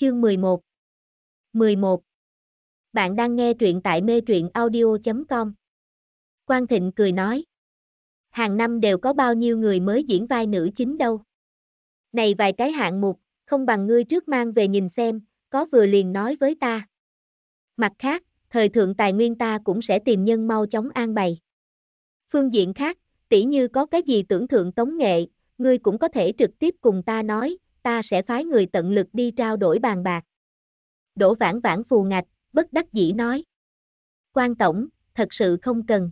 Chương 11 11. Bạn đang nghe truyện tại metruyenaudio.com. Quang Thịnh cười nói. Hàng năm đều có bao nhiêu người mới diễn vai nữ chính đâu. Này vài cái hạng mục, không bằng ngươi trước mang về nhìn xem, có vừa liền nói với ta. Mặt khác, thời thượng tài nguyên ta cũng sẽ tìm nhân mau chóng an bày. Phương diện khác, tỉ như có cái gì tưởng thượng tống nghệ, ngươi cũng có thể trực tiếp cùng ta nói, ta sẽ phái người tận lực đi trao đổi bàn bạc. Đỗ Vãn Vãn phù ngạch, bất đắc dĩ nói. Quan tổng, thật sự không cần.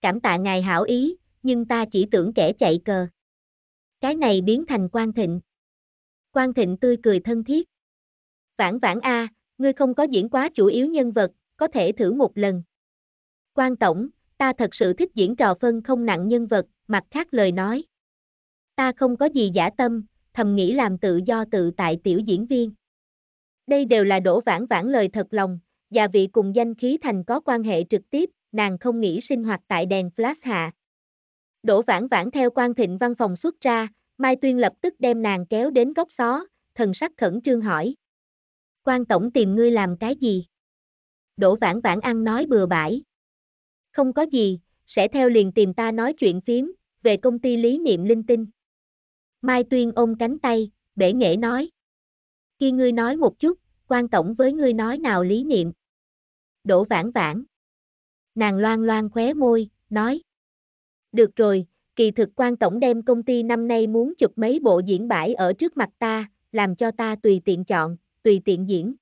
Cảm tạ ngài hảo ý, nhưng ta chỉ tưởng kẻ chạy cờ. Cái này biến thành Quang Thịnh. Quang Thịnh tươi cười thân thiết. Vãn Vãn a, ngươi không có diễn quá chủ yếu nhân vật, có thể thử một lần. Quan tổng, ta thật sự thích diễn trò phân không nặng nhân vật, mặt khác lời nói. Ta không có gì giả tâm, thầm nghĩ làm tự do tự tại tiểu diễn viên. Đây đều là Đỗ Vãn Vãn lời thật lòng, và vị cùng danh khí thành có quan hệ trực tiếp, nàng không nghĩ sinh hoạt tại đèn flash hạ. Đỗ Vãn Vãn theo Quang Thịnh văn phòng xuất ra, Mai Tuyên lập tức đem nàng kéo đến góc xó, thần sắc khẩn trương hỏi. Quan tổng tìm ngươi làm cái gì? Đỗ Vãn Vãn ăn nói bừa bãi. Không có gì, sẽ theo liền tìm ta nói chuyện phím, về công ty lý niệm linh tinh. Mai Tuyên ôm cánh tay, bể nghệ nói. Khi ngươi nói một chút, quan tổng với ngươi nói nào lý niệm? Đỗ Vãn Vãn. Nàng loan loan khóe môi, nói. Được rồi, kỳ thực quan tổng đem công ty năm nay muốn chụp mấy bộ diễn bãi ở trước mặt ta, làm cho ta tùy tiện chọn, tùy tiện diễn.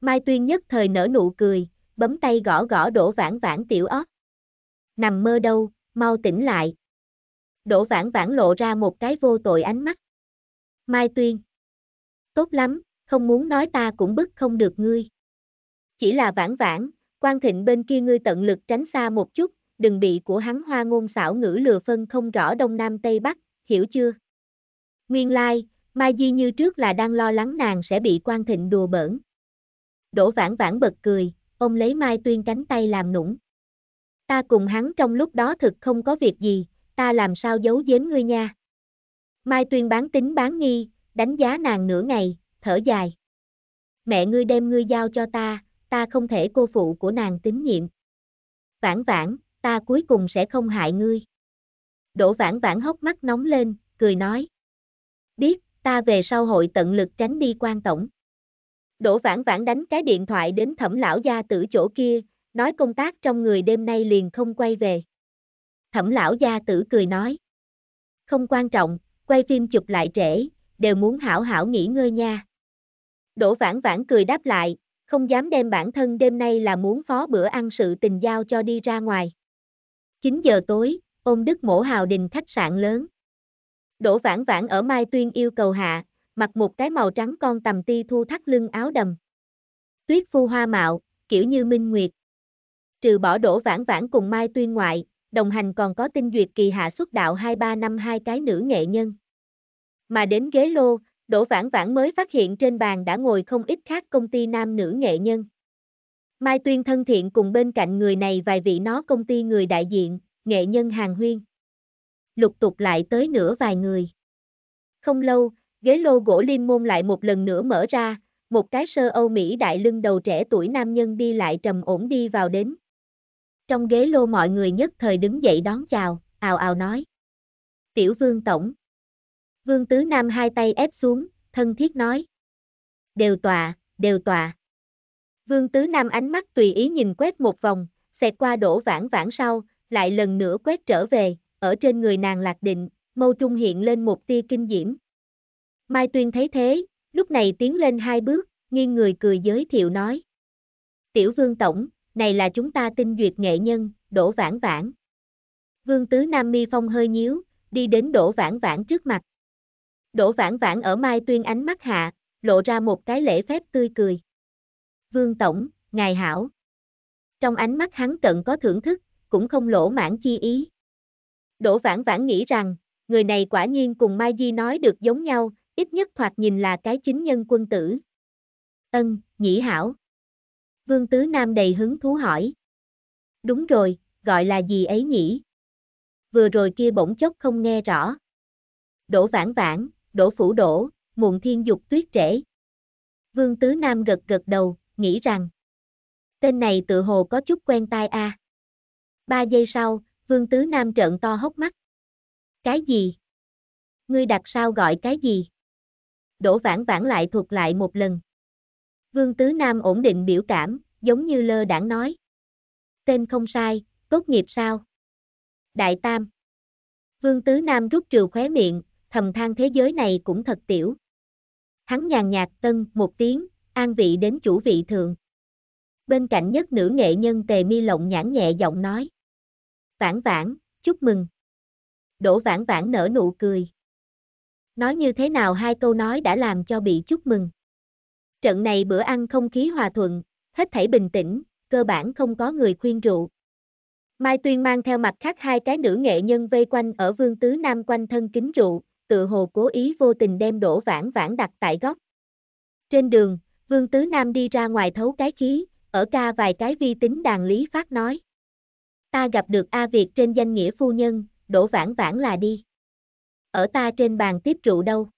Mai Tuyên nhất thời nở nụ cười, bấm tay gõ gõ Đỗ Vãn Vãn tiểu ót. Nằm mơ đâu, mau tỉnh lại. Đỗ Vãn Vãn lộ ra một cái vô tội ánh mắt. Mai Tuyên. Tốt lắm, không muốn nói ta cũng bức không được ngươi. Chỉ là Vãn Vãn, Quang Thịnh bên kia ngươi tận lực tránh xa một chút, đừng bị của hắn hoa ngôn xảo ngữ lừa phân không rõ đông nam tây bắc, hiểu chưa? Nguyên lai, Mai Di như trước là đang lo lắng nàng sẽ bị Quang Thịnh đùa bỡn. Đỗ Vãn Vãn bật cười, ôm lấy Mai Tuyên cánh tay làm nũng. Ta cùng hắn trong lúc đó thực không có việc gì, ta làm sao giấu giếm ngươi nha. Mai Tuyên bán tính bán nghi, đánh giá nàng nửa ngày, thở dài. Mẹ ngươi đem ngươi giao cho ta, ta không thể cô phụ của nàng tín nhiệm. Vãn Vãn, ta cuối cùng sẽ không hại ngươi. Đỗ Vãn Vãn hốc mắt nóng lên, cười nói. Biết, ta về sau hội tận lực tránh đi quan tổng. Đỗ Vãn Vãn đánh cái điện thoại đến Thẩm lão gia tử chỗ kia, nói công tác trong người đêm nay liền không quay về. Thẩm lão gia tử cười nói. Không quan trọng, quay phim chụp lại trễ, đều muốn hảo hảo nghỉ ngơi nha. Đỗ Vãn Vãn cười đáp lại, không dám đem bản thân đêm nay là muốn phó bữa ăn sự tình giao cho đi ra ngoài. 9 giờ tối, ôm Đức Mổ Hào Đình khách sạn lớn. Đỗ Vãn Vãn ở Mai Tuyên yêu cầu hạ, mặc một cái màu trắng con tầm ti thu thắt lưng áo đầm. Tuyết phu hoa mạo, kiểu như minh nguyệt. Trừ bỏ Đỗ Vãn Vãn cùng Mai Tuyên ngoại, đồng hành còn có Tinh Duyệt kỳ hạ xuất đạo 2-3 năm hai cái nữ nghệ nhân. Mà đến ghế lô, Đỗ Vãn Vãn mới phát hiện trên bàn đã ngồi không ít khác công ty nam nữ nghệ nhân. Mai Tuyên thân thiện cùng bên cạnh người này vài vị nó công ty người đại diện, nghệ nhân hàng huyên. Lục tục lại tới nửa vài người. Không lâu, ghế lô gỗ liên môn lại một lần nữa mở ra, một cái sơ Âu Mỹ đại lưng đầu trẻ tuổi nam nhân đi lại trầm ổn đi vào đến. Trong ghế lô mọi người nhất thời đứng dậy đón chào, ào ào nói. Tiểu Vương tổng. Vương Tứ Nam hai tay ép xuống, thân thiết nói. Đều tọa, đều tọa. Vương Tứ Nam ánh mắt tùy ý nhìn quét một vòng, xẹt qua Đỗ Vãn Vãn sau, lại lần nữa quét trở về, ở trên người nàng lạc định, mâu trung hiện lên một tia kinh diễm. Mai Tuyên thấy thế, lúc này tiến lên hai bước, nghiêng người cười giới thiệu nói. Tiểu Vương tổng, này là chúng ta Tinh Duyệt nghệ nhân, Đỗ Vãn Vãn. Vương Tứ Nam mi phong hơi nhíu, đi đến Đỗ Vãn Vãn trước mặt. Đỗ Vãn Vãn ở Mai Tuyên ánh mắt hạ, lộ ra một cái lễ phép tươi cười. Vương tổng, ngài hảo. Trong ánh mắt hắn cận có thưởng thức, cũng không lỗ mãn chi ý. Đỗ Vãn Vãn nghĩ rằng, người này quả nhiên cùng Mai Di nói được giống nhau, ít nhất thoạt nhìn là cái chính nhân quân tử. Ân, nhĩ hảo. Vương Tứ Nam đầy hứng thú hỏi. Đúng rồi, gọi là gì ấy nhỉ? Vừa rồi kia bỗng chốc không nghe rõ. Đỗ Vãn Vãn, Đỗ Phủ Đỗ, Muộn Thiên Dục Tuyết Trễ. Vương Tứ Nam gật gật đầu, nghĩ rằng tên này tựa hồ có chút quen tai a. 3 giây sau, Vương Tứ Nam trợn to hốc mắt. Cái gì? Ngươi đặt sao gọi cái gì? Đỗ Vãn Vãn lại thuật lại một lần. Vương Tứ Nam ổn định biểu cảm, giống như lơ đãng nói. Tên không sai, tốt nghiệp sao? Đại Tam. Vương Tứ Nam rút trừ khóe miệng, thầm than thế giới này cũng thật tiểu. Hắn nhàn nhạt tân một tiếng, an vị đến chủ vị thượng. Bên cạnh nhất nữ nghệ nhân Tề Mi lộng nhãn nhẹ giọng nói. Vãn Vãn, chúc mừng. Đỗ Vãn Vãn nở nụ cười. Nói như thế nào hai câu nói đã làm cho bị chúc mừng. Trận này bữa ăn không khí hòa thuận, hết thảy bình tĩnh, cơ bản không có người khuyên rượu. Mai Tuyên mang theo mặt khác hai cái nữ nghệ nhân vây quanh ở Vương Tứ Nam quanh thân kính rượu, tự hồ cố ý vô tình đem Đỗ Vãn Vãn đặt tại góc. Trên đường, Vương Tứ Nam đi ra ngoài thấu cái khí, ở ca vài cái vi tính đàn lý phát nói. Ta gặp được A Việt trên danh nghĩa phu nhân, Đỗ Vãn Vãn là đi. Ở ta trên bàn tiếp rượu đâu.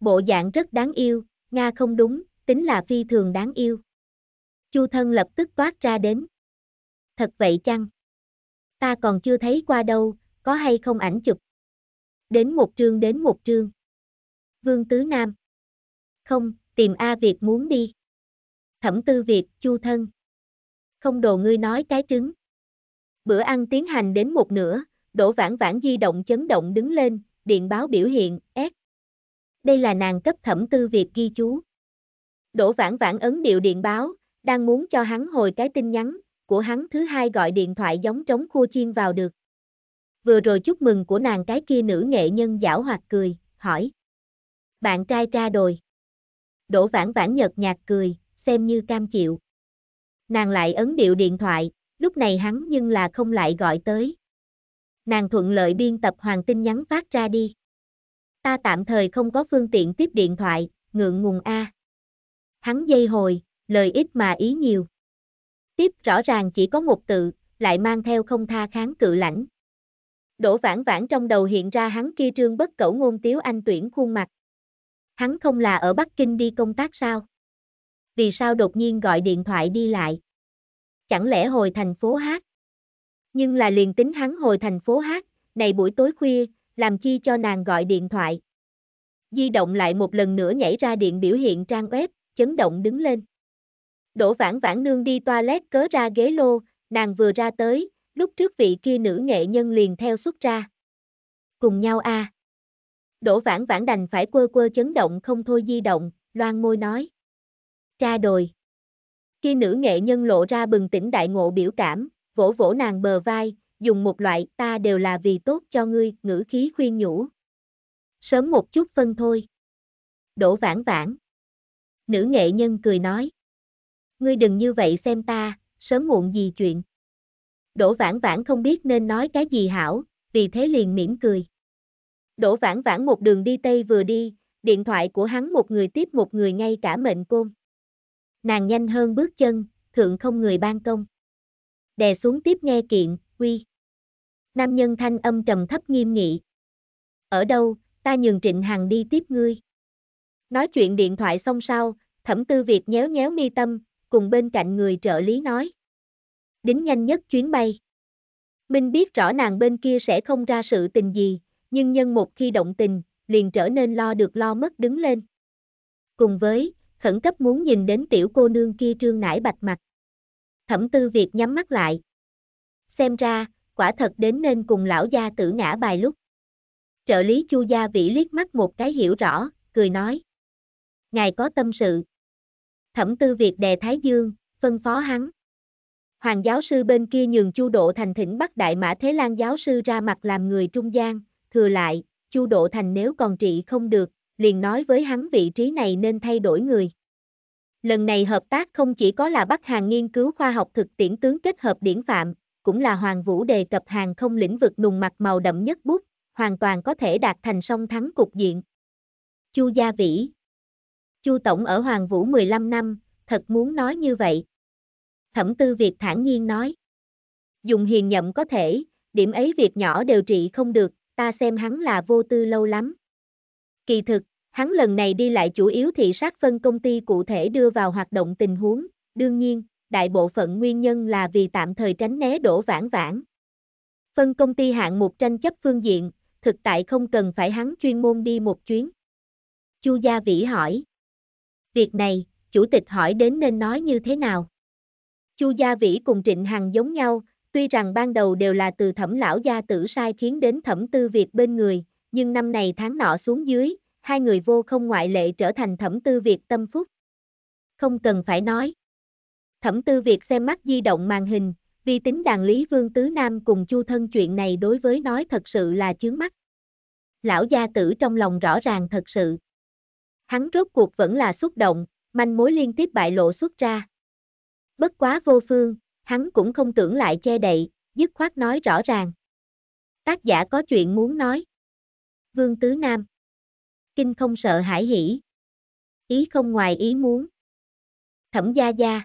Bộ dạng rất đáng yêu, Nga không đúng, tính là phi thường đáng yêu. Chu Thân lập tức toát ra đến. Thật vậy chăng? Ta còn chưa thấy qua đâu, có hay không ảnh chụp? Đến một trương. Vương Tứ Nam. Không, tìm A Việt muốn đi. Thẩm Tư Việt, Chu Thân. Không đồ ngươi nói cái trứng. Bữa ăn tiến hành đến một nửa, Đỗ Vãn Vãn di động chấn động đứng lên, điện báo biểu hiện, S. Đây là nàng cấp Thẩm Tư Việt ghi chú. Đỗ Vãn Vãn ấn điệu điện báo, đang muốn cho hắn hồi cái tin nhắn, của hắn thứ hai gọi điện thoại giống trống khua chiên vào được. Vừa rồi chúc mừng của nàng cái kia nữ nghệ nhân giảo hoạt cười, hỏi. Bạn trai tra đồi. Đỗ Vãn Vãn nhợt nhạt cười, xem như cam chịu. Nàng lại ấn điệu điện thoại, lúc này hắn nhưng là không lại gọi tới. Nàng thuận lợi biên tập hoàn tin nhắn phát ra đi. Ta tạm thời không có phương tiện tiếp điện thoại, ngượng ngùng a. Hắn dây hồi, lời ít mà ý nhiều. Tiếp rõ ràng chỉ có một tự, lại mang theo không tha kháng cự lãnh. Đỗ Vãn Vãn trong đầu hiện ra hắn kia trương bất cẩu ngôn tiếu anh tuyển khuôn mặt. Hắn không là ở Bắc Kinh đi công tác sao? Vì sao đột nhiên gọi điện thoại đi lại? Chẳng lẽ hồi thành phố hát? Nhưng là liền tính hắn hồi thành phố hát, này buổi tối khuya, làm chi cho nàng gọi điện thoại. Di động lại một lần nữa nhảy ra điện biểu hiện trang web, chấn động đứng lên. Đỗ Vãn Vãn nương đi toilet cớ ra ghế lô, nàng vừa ra tới, lúc trước vị kia nữ nghệ nhân liền theo xuất ra. Cùng nhau a. Đỗ Vãn Vãn đành phải quơ chấn động không thôi di động, loan môi nói. Tra đồi. Kia nữ nghệ nhân lộ ra bừng tỉnh đại ngộ biểu cảm, vỗ vỗ nàng bờ vai, dùng một loại ta đều là vì tốt cho ngươi, ngữ khí khuyên nhủ. Sớm một chút phân thôi. Đỗ Vãn Vãn. Nữ nghệ nhân cười nói. Ngươi đừng như vậy xem ta, sớm muộn gì chuyện. Đỗ Vãn Vãn không biết nên nói cái gì hảo, vì thế liền mỉm cười. Đỗ Vãn Vãn một đường đi Tây vừa đi, điện thoại của hắn một người tiếp một người ngay cả mệnh côn. Nàng nhanh hơn bước chân, thượng không người ban công. Đè xuống tiếp nghe kiện, uy. Nam nhân thanh âm trầm thấp nghiêm nghị. Ở đâu, ta nhường Trịnh Hằng đi tiếp ngươi. Nói chuyện điện thoại xong sau, Thẩm Tư Việt nhéo nhéo mi tâm, cùng bên cạnh người trợ lý nói. Đính nhanh nhất chuyến bay. Minh biết rõ nàng bên kia sẽ không ra sự tình gì, nhưng nhân một khi động tình, liền trở nên lo được lo mất đứng lên. Cùng với, khẩn cấp muốn nhìn đến tiểu cô nương kia trương nải bạch mặt. Thẩm Tư Việt nhắm mắt lại. Xem ra, quả thật đến nên cùng lão gia tử ngã bài lúc. Trợ lý Chu Gia Vĩ liếc mắt một cái hiểu rõ, cười nói. Ngài có tâm sự. Thẩm Tư Việt đè thái dương, phân phó hắn. Hoàng giáo sư bên kia nhường Chu Độ Thành thỉnh Bắc Đại Mã Thế Lan giáo sư ra mặt làm người trung gian, thừa lại, Chu Độ Thành nếu còn trị không được, liền nói với hắn vị trí này nên thay đổi người. Lần này hợp tác không chỉ có là Bắc Hàn nghiên cứu khoa học thực tiễn tướng kết hợp điển phạm, cũng là Hoàng Vũ đề cập hàng không lĩnh vực nùng mặt màu đậm nhất bút, hoàn toàn có thể đạt thành song thắng cục diện. Chu Gia Vĩ. Chu Tổng ở Hoàng Vũ 15 năm, thật muốn nói như vậy. Thẩm Tư Việt thản nhiên nói. Dùng hiền nhậm có thể, điểm ấy việc nhỏ đều trị không được, ta xem hắn là vô tư lâu lắm. Kỳ thực, Hắn lần này đi lại chủ yếu thị sát phân công ty cụ thể đưa vào hoạt động tình huống, đương nhiên, đại bộ phận nguyên nhân là vì tạm thời tránh né Đỗ Vãn Vãn. Phân công ty hạng mục tranh chấp phương diện, thực tại không cần phải hắn chuyên môn đi một chuyến. Chu Gia Vĩ hỏi. Việc này, chủ tịch hỏi đến nên nói như thế nào? Chu Gia Vĩ cùng Trịnh Hằng giống nhau, tuy rằng ban đầu đều là từ Thẩm lão gia tử sai khiến đến Thẩm Tư Việt bên người, nhưng năm này tháng nọ xuống dưới, hai người vô không ngoại lệ trở thành Thẩm Tư Việt tâm phúc. Không cần phải nói. Thẩm Tư Việt xem mắt di động màn hình, vi tính đàn Lý Vương Tứ Nam cùng Chu Thân chuyện này đối với nói thật sự là chướng mắt. Lão gia tử trong lòng rõ ràng thật sự. Hắn rốt cuộc vẫn là xúc động, manh mối liên tiếp bại lộ xuất ra. Bất quá vô phương, hắn cũng không tưởng lại che đậy, dứt khoát nói rõ ràng. Tác giả có chuyện muốn nói. Vương Tứ Nam. Kinh không sợ hãi hỉ. Ý không ngoài ý muốn. Thẩm gia gia.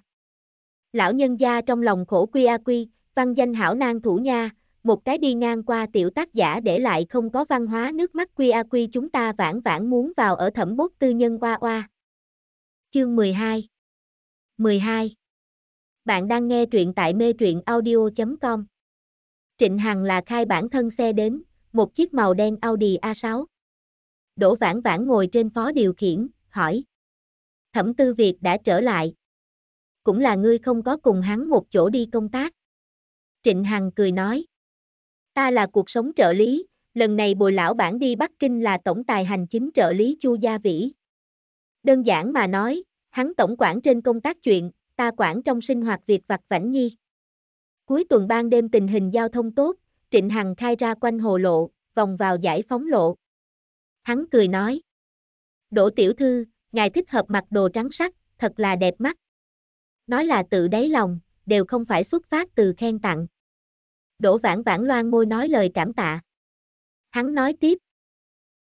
Lão nhân gia trong lòng khổ quy a quy, văn danh hảo nan thủ nha, một cái đi ngang qua tiểu tác giả để lại không có văn hóa nước mắt quy a quy chúng ta Vãn Vãn muốn vào ở Thẩm bốt tư nhân oa oa. Chương 12. 12. Bạn đang nghe truyện tại metruyenaudio.com. Trịnh Hằng là khai bản thân xe đến, một chiếc màu đen Audi A6. Đỗ Vãn Vãn ngồi trên phó điều khiển, hỏi. Thẩm Tư Việt đã trở lại. Cũng là ngươi không có cùng hắn một chỗ đi công tác. Trịnh Hằng cười nói. Ta là cuộc sống trợ lý, lần này Bồi lão bản đi Bắc Kinh là tổng tài hành chính trợ lý Chu Gia Vĩ. Đơn giản mà nói, hắn tổng quản trên công tác chuyện, ta quản trong sinh hoạt việc vặt vãnh nhi. Cuối tuần ban đêm tình hình giao thông tốt, Trịnh Hằng khai ra quanh hồ lộ, vòng vào Giải Phóng lộ. Hắn cười nói. Đỗ tiểu thư, ngài thích hợp mặc đồ trắng sắc, thật là đẹp mắt. Nói là tự đáy lòng, đều không phải xuất phát từ khen tặng. Đỗ Vãn Vãn loan môi nói lời cảm tạ. Hắn nói tiếp.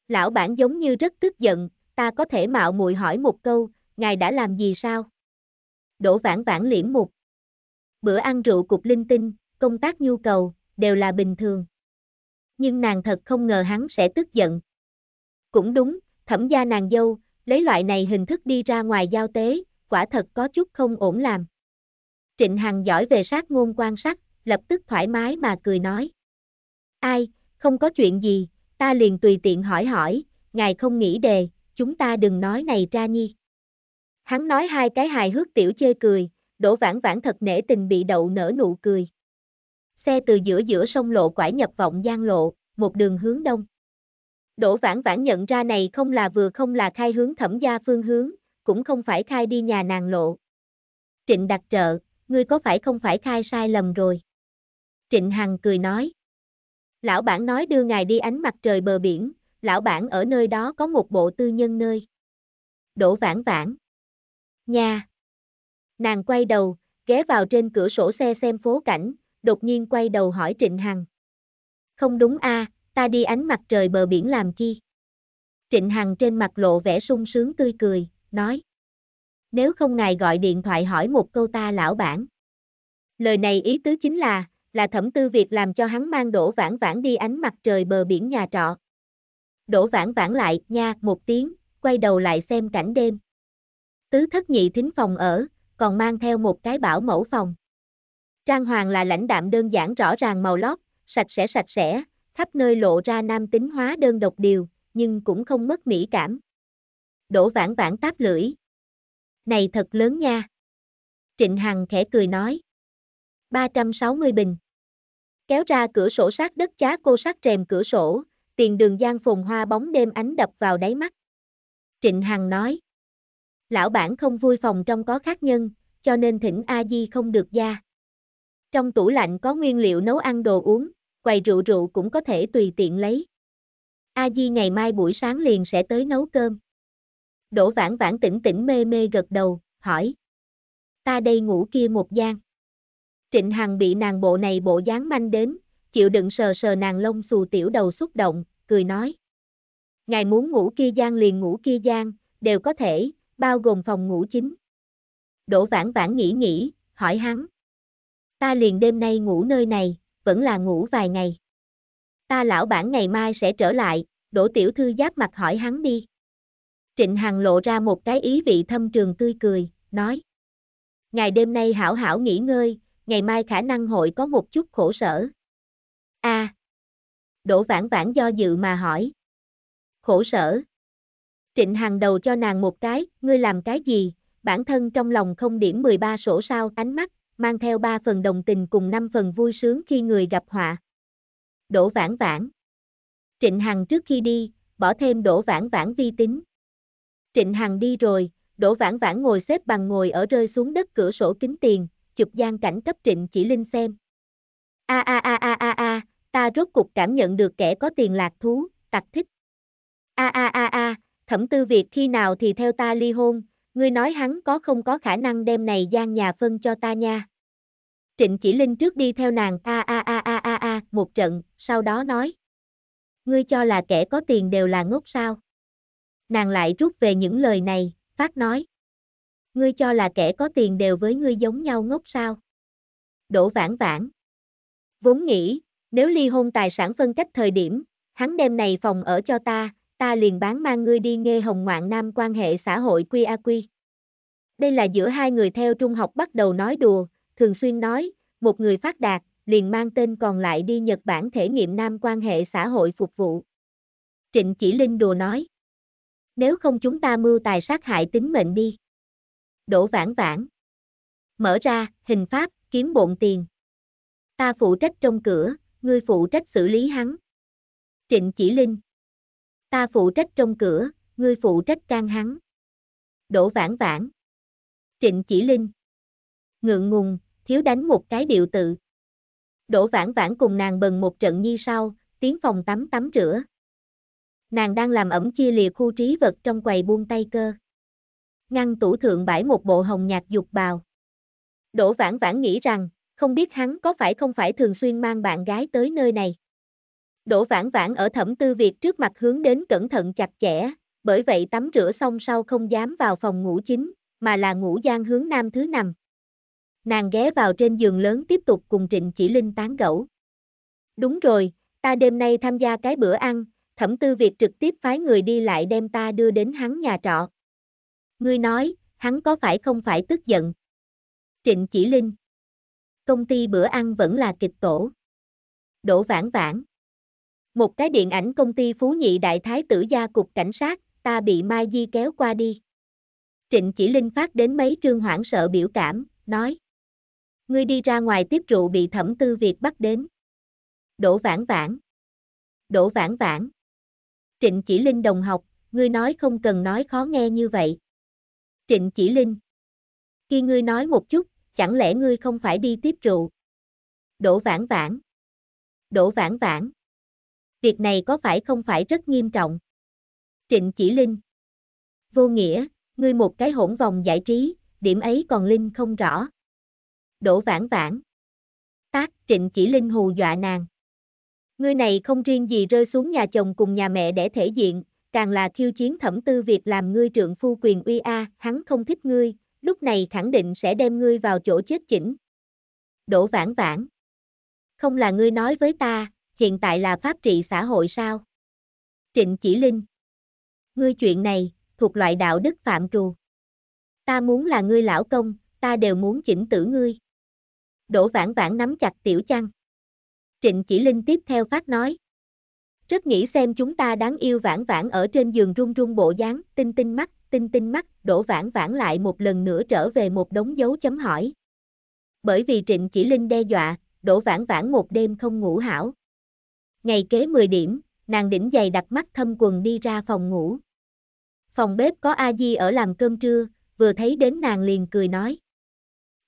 Lão bản giống như rất tức giận, ta có thể mạo muội hỏi một câu, ngài đã làm gì sao? Đỗ Vãn Vãn liễm mục. Bữa ăn rượu cục linh tinh, công tác nhu cầu, đều là bình thường. Nhưng nàng thật không ngờ hắn sẽ tức giận. Cũng đúng, Thẩm gia nàng dâu, lấy loại này hình thức đi ra ngoài giao tế, quả thật có chút không ổn làm. Trịnh Hằng giỏi về sát ngôn quan sát, lập tức thoải mái mà cười nói. Ai, không có chuyện gì, ta liền tùy tiện hỏi, ngài không nghĩ đề, chúng ta đừng nói này ra nhi. Hắn nói hai cái hài hước tiểu chê cười, Đỗ Vãn Vãn thật nể tình bị đậu nở nụ cười. Xe từ giữa sông lộ quải nhập Vọng Giang lộ, một đường hướng đông. Đỗ Vãn Vãn nhận ra này không là vừa không là khai hướng Thẩm gia phương hướng, cũng không phải khai đi nhà nàng lộ. Trịnh đặc trợ, ngươi có phải không phải khai sai lầm rồi? Trịnh Hằng cười nói. Lão bản nói đưa ngài đi ánh mặt trời bờ biển, lão bản ở nơi đó có một bộ tư nhân nơi. Đỗ Vãn Vãn. Nha. Nàng quay đầu, ghé vào trên cửa sổ xe xem phố cảnh, đột nhiên quay đầu hỏi Trịnh Hằng. Không đúng a, ta đi ánh mặt trời bờ biển làm chi? Trịnh Hằng trên mặt lộ vẻ sung sướng tươi cười, nói. Nếu không ngài gọi điện thoại hỏi một câu ta lão bản. Lời này ý tứ chính là Thẩm Tư Việt làm cho hắn mang Đỗ Vãn Vãn đi ánh mặt trời bờ biển nhà trọ. Đỗ Vãn Vãn lại, nha, một tiếng, quay đầu lại xem cảnh đêm. Tứ thất nhị thính phòng ở, còn mang theo một cái bảo mẫu phòng. Trang hoàng là lãnh đạm đơn giản rõ ràng màu lót, sạch sẽ, khắp nơi lộ ra nam tính hóa đơn độc điều, nhưng cũng không mất mỹ cảm. Đỗ Vãn Vãn táp lưỡi. Này thật lớn nha. Trịnh Hằng khẽ cười nói. 360 bình. Kéo ra cửa sổ sát đất chá cô sát rèm cửa sổ, tiền đường gian phồn hoa bóng đêm ánh đập vào đáy mắt. Trịnh Hằng nói. Lão bản không vui phòng trong có khách nhân, cho nên thỉnh a di không được gia. Trong tủ lạnh có nguyên liệu nấu ăn đồ uống, quầy rượu cũng có thể tùy tiện lấy. A di ngày mai buổi sáng liền sẽ tới nấu cơm. Đỗ Vãn Vãn tỉnh mê gật đầu, hỏi. Ta đây ngủ kia một gian. Trịnh Hằng bị nàng bộ này bộ dáng manh đến, chịu đựng sờ nàng lông xù tiểu đầu xúc động, cười nói. Ngài muốn ngủ kia gian liền ngủ kia gian, đều có thể, bao gồm phòng ngủ chính. Đỗ Vãn Vãn nghĩ, hỏi hắn. Ta liền đêm nay ngủ nơi này, vẫn là ngủ vài ngày. Ta lão bản ngày mai sẽ trở lại, Đỗ tiểu thư giáp mặt hỏi hắn đi. Trịnh Hằng lộ ra một cái ý vị thâm trường tươi cười, nói. Ngày đêm nay hảo hảo nghỉ ngơi, ngày mai khả năng hội có một chút khổ sở. À. Đỗ Vãn Vãn do dự mà hỏi. Khổ sở. Trịnh Hằng đầu cho nàng một cái, ngươi làm cái gì, bản thân trong lòng không điểm 13 sổ sao ánh mắt, mang theo 3 phần đồng tình cùng 5 phần vui sướng khi người gặp họa. Đỗ Vãn Vãn. Trịnh Hằng trước khi đi, bỏ thêm Đỗ Vãn Vãn vi tính. Trịnh Hằng đi rồi, Đỗ Vãn Vãn ngồi xếp bằng ngồi ở rơi xuống đất cửa sổ kính tiền, chụp gian cảnh cấp Trịnh Chỉ Linh xem. A, ta rốt cuộc cảm nhận được kẻ có tiền lạc thú, tặc thích. A, Thẩm Tư Việt khi nào thì theo ta ly hôn, ngươi nói hắn có không có khả năng đem này gian nhà phân cho ta nha. Trịnh Chỉ Linh trước đi theo nàng a một trận, sau đó nói. Ngươi cho là kẻ có tiền đều là ngốc sao? Nàng lại rút về những lời này, phát nói. Ngươi cho là kẻ có tiền đều với ngươi giống nhau ngốc sao? Đỗ Vãn Vãn. Vốn nghĩ, nếu ly hôn tài sản phân cách thời điểm, hắn đem này phòng ở cho ta, ta liền bán mang ngươi đi nghe Hồng Ngoạn Nam quan hệ xã hội quy. Đây là giữa hai người theo trung học bắt đầu nói đùa, thường xuyên nói, một người phát đạt, liền mang tên còn lại đi Nhật Bản thể nghiệm nam quan hệ xã hội phục vụ. Trịnh Chỉ Linh đùa nói. Nếu không chúng ta mưu tài sát hại tính mệnh đi. Đỗ Vãn Vãn. Mở ra, hình pháp, kiếm bộn tiền. Ta phụ trách trong cửa, ngươi phụ trách xử lý hắn. Trịnh Chỉ Linh. Ta phụ trách trong cửa, ngươi phụ trách can hắn. Đỗ Vãn Vãn. Trịnh Chỉ Linh. Ngượng ngùng, thiếu đánh một cái điệu tự. Đỗ Vãn Vãn cùng nàng bần một trận nhi sau, tiến phòng tắm tắm rửa. Nàng đang làm ẩm chia lìa khu trí vật trong quầy buông tay cơ. Ngăn tủ thượng bãi một bộ hồng nhạt dục bào. Đỗ Vãn Vãn nghĩ rằng, không biết hắn có phải không phải thường xuyên mang bạn gái tới nơi này. Đỗ Vãn Vãn ở Thẩm Tư Việt trước mặt hướng đến cẩn thận chặt chẽ, bởi vậy tắm rửa xong sau không dám vào phòng ngủ chính, mà là ngủ gian hướng nam thứ nằm. Nàng ghé vào trên giường lớn tiếp tục cùng Trịnh Chỉ Linh tán gẫu. Đúng rồi, ta đêm nay tham gia cái bữa ăn, Thẩm Tư Việt trực tiếp phái người đi lại đem ta đưa đến hắn nhà trọ. Ngươi nói, hắn có phải không phải tức giận? Trịnh Chỉ Linh. Công ty bữa ăn vẫn là kịch tổ. Đỗ Vãn Vãn. Một cái điện ảnh công ty Phú Nhị Đại Thái Tử gia cục cảnh sát, ta bị Mai Di kéo qua đi. Trịnh Chỉ Linh phát đến mấy trương hoảng sợ biểu cảm, nói. Ngươi đi ra ngoài tiếp rượu bị Thẩm Tư Việt bắt đến. Đỗ Vãn Vãn. Đỗ Vãn Vãn. Trịnh Chỉ Linh đồng học, ngươi nói không cần nói khó nghe như vậy. Trịnh Chỉ Linh. Khi ngươi nói một chút, chẳng lẽ ngươi không phải đi tiếp rượu? Đỗ Vãn Vãn. Đỗ Vãn Vãn. Việc này có phải không phải rất nghiêm trọng? Trịnh Chỉ Linh. Vô nghĩa, ngươi một cái hỗn vòng giải trí, điểm ấy còn Linh không rõ. Đỗ Vãn Vãn. Tác Trịnh Chỉ Linh hù dọa nàng. Ngươi này không riêng gì rơi xuống nhà chồng cùng nhà mẹ để thể diện, càng là khiêu chiến Thẩm Tư Việt làm ngươi trượng phu quyền uy a, hắn không thích ngươi, lúc này khẳng định sẽ đem ngươi vào chỗ chết chỉnh. Đỗ Vãn Vãn. Không là ngươi nói với ta, hiện tại là pháp trị xã hội sao? Trịnh Chỉ Linh. Ngươi chuyện này, thuộc loại đạo đức phạm trù. Ta muốn là ngươi lão công, ta đều muốn chỉnh tử ngươi. Đỗ Vãn Vãn nắm chặt tiểu chăn. Trịnh Chỉ Linh tiếp theo phát nói. Rất nghĩ xem chúng ta đáng yêu Vãn Vãn ở trên giường run run bộ dáng, tinh tinh mắt, Đỗ Vãn Vãn lại một lần nữa trở về một đống dấu chấm hỏi. Bởi vì Trịnh Chỉ Linh đe dọa, Đỗ Vãn Vãn một đêm không ngủ hảo. Ngày kế 10 điểm, nàng đỉnh giày đặt mắt thâm quần đi ra phòng ngủ. Phòng bếp có A Di ở làm cơm trưa, vừa thấy đến nàng liền cười nói.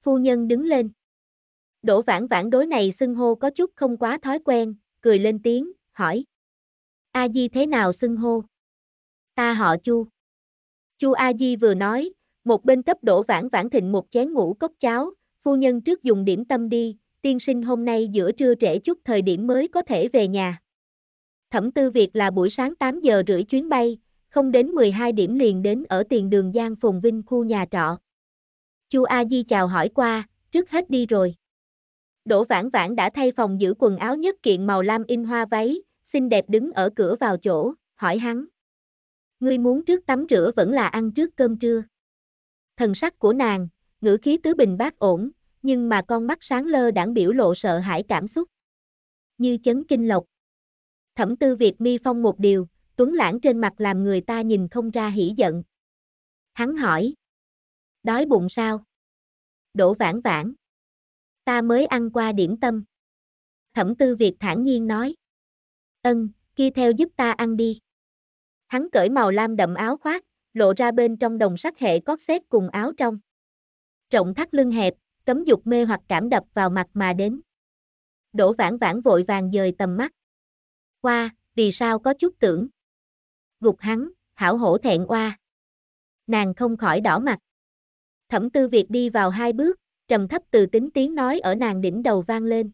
Phu nhân đứng lên. Đỗ Vãn Vãn đối này xưng hô có chút không quá thói quen, cười lên tiếng, hỏi. A Di thế nào xưng hô? Ta họ Chu. Chu A Di vừa nói, một bên cấp Đỗ Vãn Vãn thịnh một chén ngũ cốc cháo, phu nhân trước dùng điểm tâm đi, tiên sinh hôm nay giữa trưa trễ chút thời điểm mới có thể về nhà. Thẩm Tư Việt là buổi sáng 8 giờ rưỡi chuyến bay, không đến 12 điểm liền đến ở tiền đường Giang Phồn Vinh khu nhà trọ. Chu A Di chào hỏi qua, trước hết đi rồi. Đỗ Vãn Vãn đã thay phòng giữ quần áo nhất kiện màu lam in hoa váy, xinh đẹp đứng ở cửa vào chỗ, hỏi hắn. Ngươi muốn trước tắm rửa vẫn là ăn trước cơm trưa. Thần sắc của nàng, ngữ khí tứ bình bát ổn, nhưng mà con mắt sáng lơ đãng biểu lộ sợ hãi cảm xúc. Như chấn kinh lộc. Thẩm Tư Việt mi phong một điều, tuấn lãng trên mặt làm người ta nhìn không ra hỉ giận. Hắn hỏi. Đói bụng sao? Đỗ Vãn Vãn. Ta mới ăn qua điểm tâm. Thẩm Tư Việt thản nhiên nói. Ân, kia theo giúp ta ăn đi. Hắn cởi màu lam đậm áo khoác, lộ ra bên trong đồng sắc hệ cót xếp cùng áo trong. Rộng thắt lưng hẹp, cấm dục mê hoặc cảm đập vào mặt mà đến. Đỗ Vãn Vãn vội vàng dời tầm mắt. Qua, vì sao có chút tưởng. Gục hắn, hảo hổ thẹn oa. Nàng không khỏi đỏ mặt. Thẩm Tư Việt đi vào hai bước, trầm thấp từ tính tiếng nói ở nàng đỉnh đầu vang lên.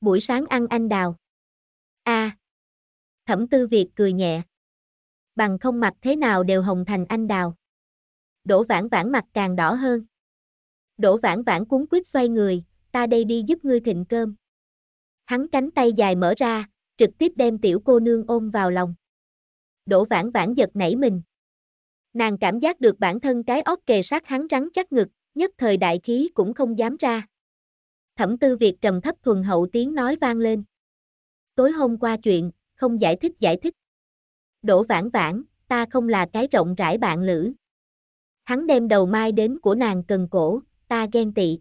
Buổi sáng ăn anh đào. A. Thẩm Tư Việt cười nhẹ. Bằng không mặt thế nào đều hồng thành anh đào. Đỗ Vãn Vãn mặt càng đỏ hơn. Đỗ Vãn Vãn cuống quýt xoay người, ta đây đi giúp ngươi thịnh cơm. Hắn cánh tay dài mở ra, trực tiếp đem tiểu cô nương ôm vào lòng. Đỗ Vãn Vãn giật nảy mình. Nàng cảm giác được bản thân cái óc kề sát hắn rắn chắc ngực, nhất thời đại khí cũng không dám ra. Thẩm Tư Việt trầm thấp thuần hậu tiếng nói vang lên. Tối hôm qua chuyện, không giải thích. Đỗ Vãn Vãn, ta không là cái rộng rãi bạn lữ. Hắn đem đầu mai đến của nàng cần cổ, ta ghen tị.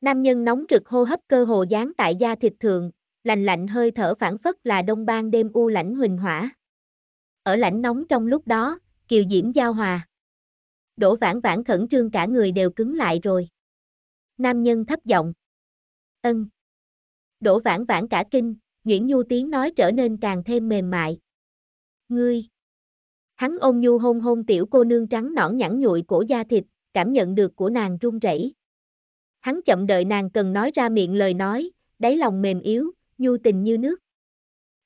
Nam nhân nóng rực hô hấp cơ hồ dán tại da thịt thượng, lành lạnh hơi thở phảng phất là đông ban đêm u lãnh huỳnh hỏa. Ở lãnh nóng trong lúc đó, kiều diễm giao hòa. Đỗ Vãn Vãn khẩn trương cả người đều cứng lại rồi. Nam nhân thấp giọng. Ân. Đỗ Vãn Vãn cả kinh, Nguyễn Nhu tiếng nói trở nên càng thêm mềm mại. Ngươi. Hắn ôn nhu hôn tiểu cô nương trắng nõn nhẵn nhụi cổ da thịt, cảm nhận được của nàng run rẩy. Hắn chậm đợi nàng cần nói ra miệng lời nói, đáy lòng mềm yếu, nhu tình như nước.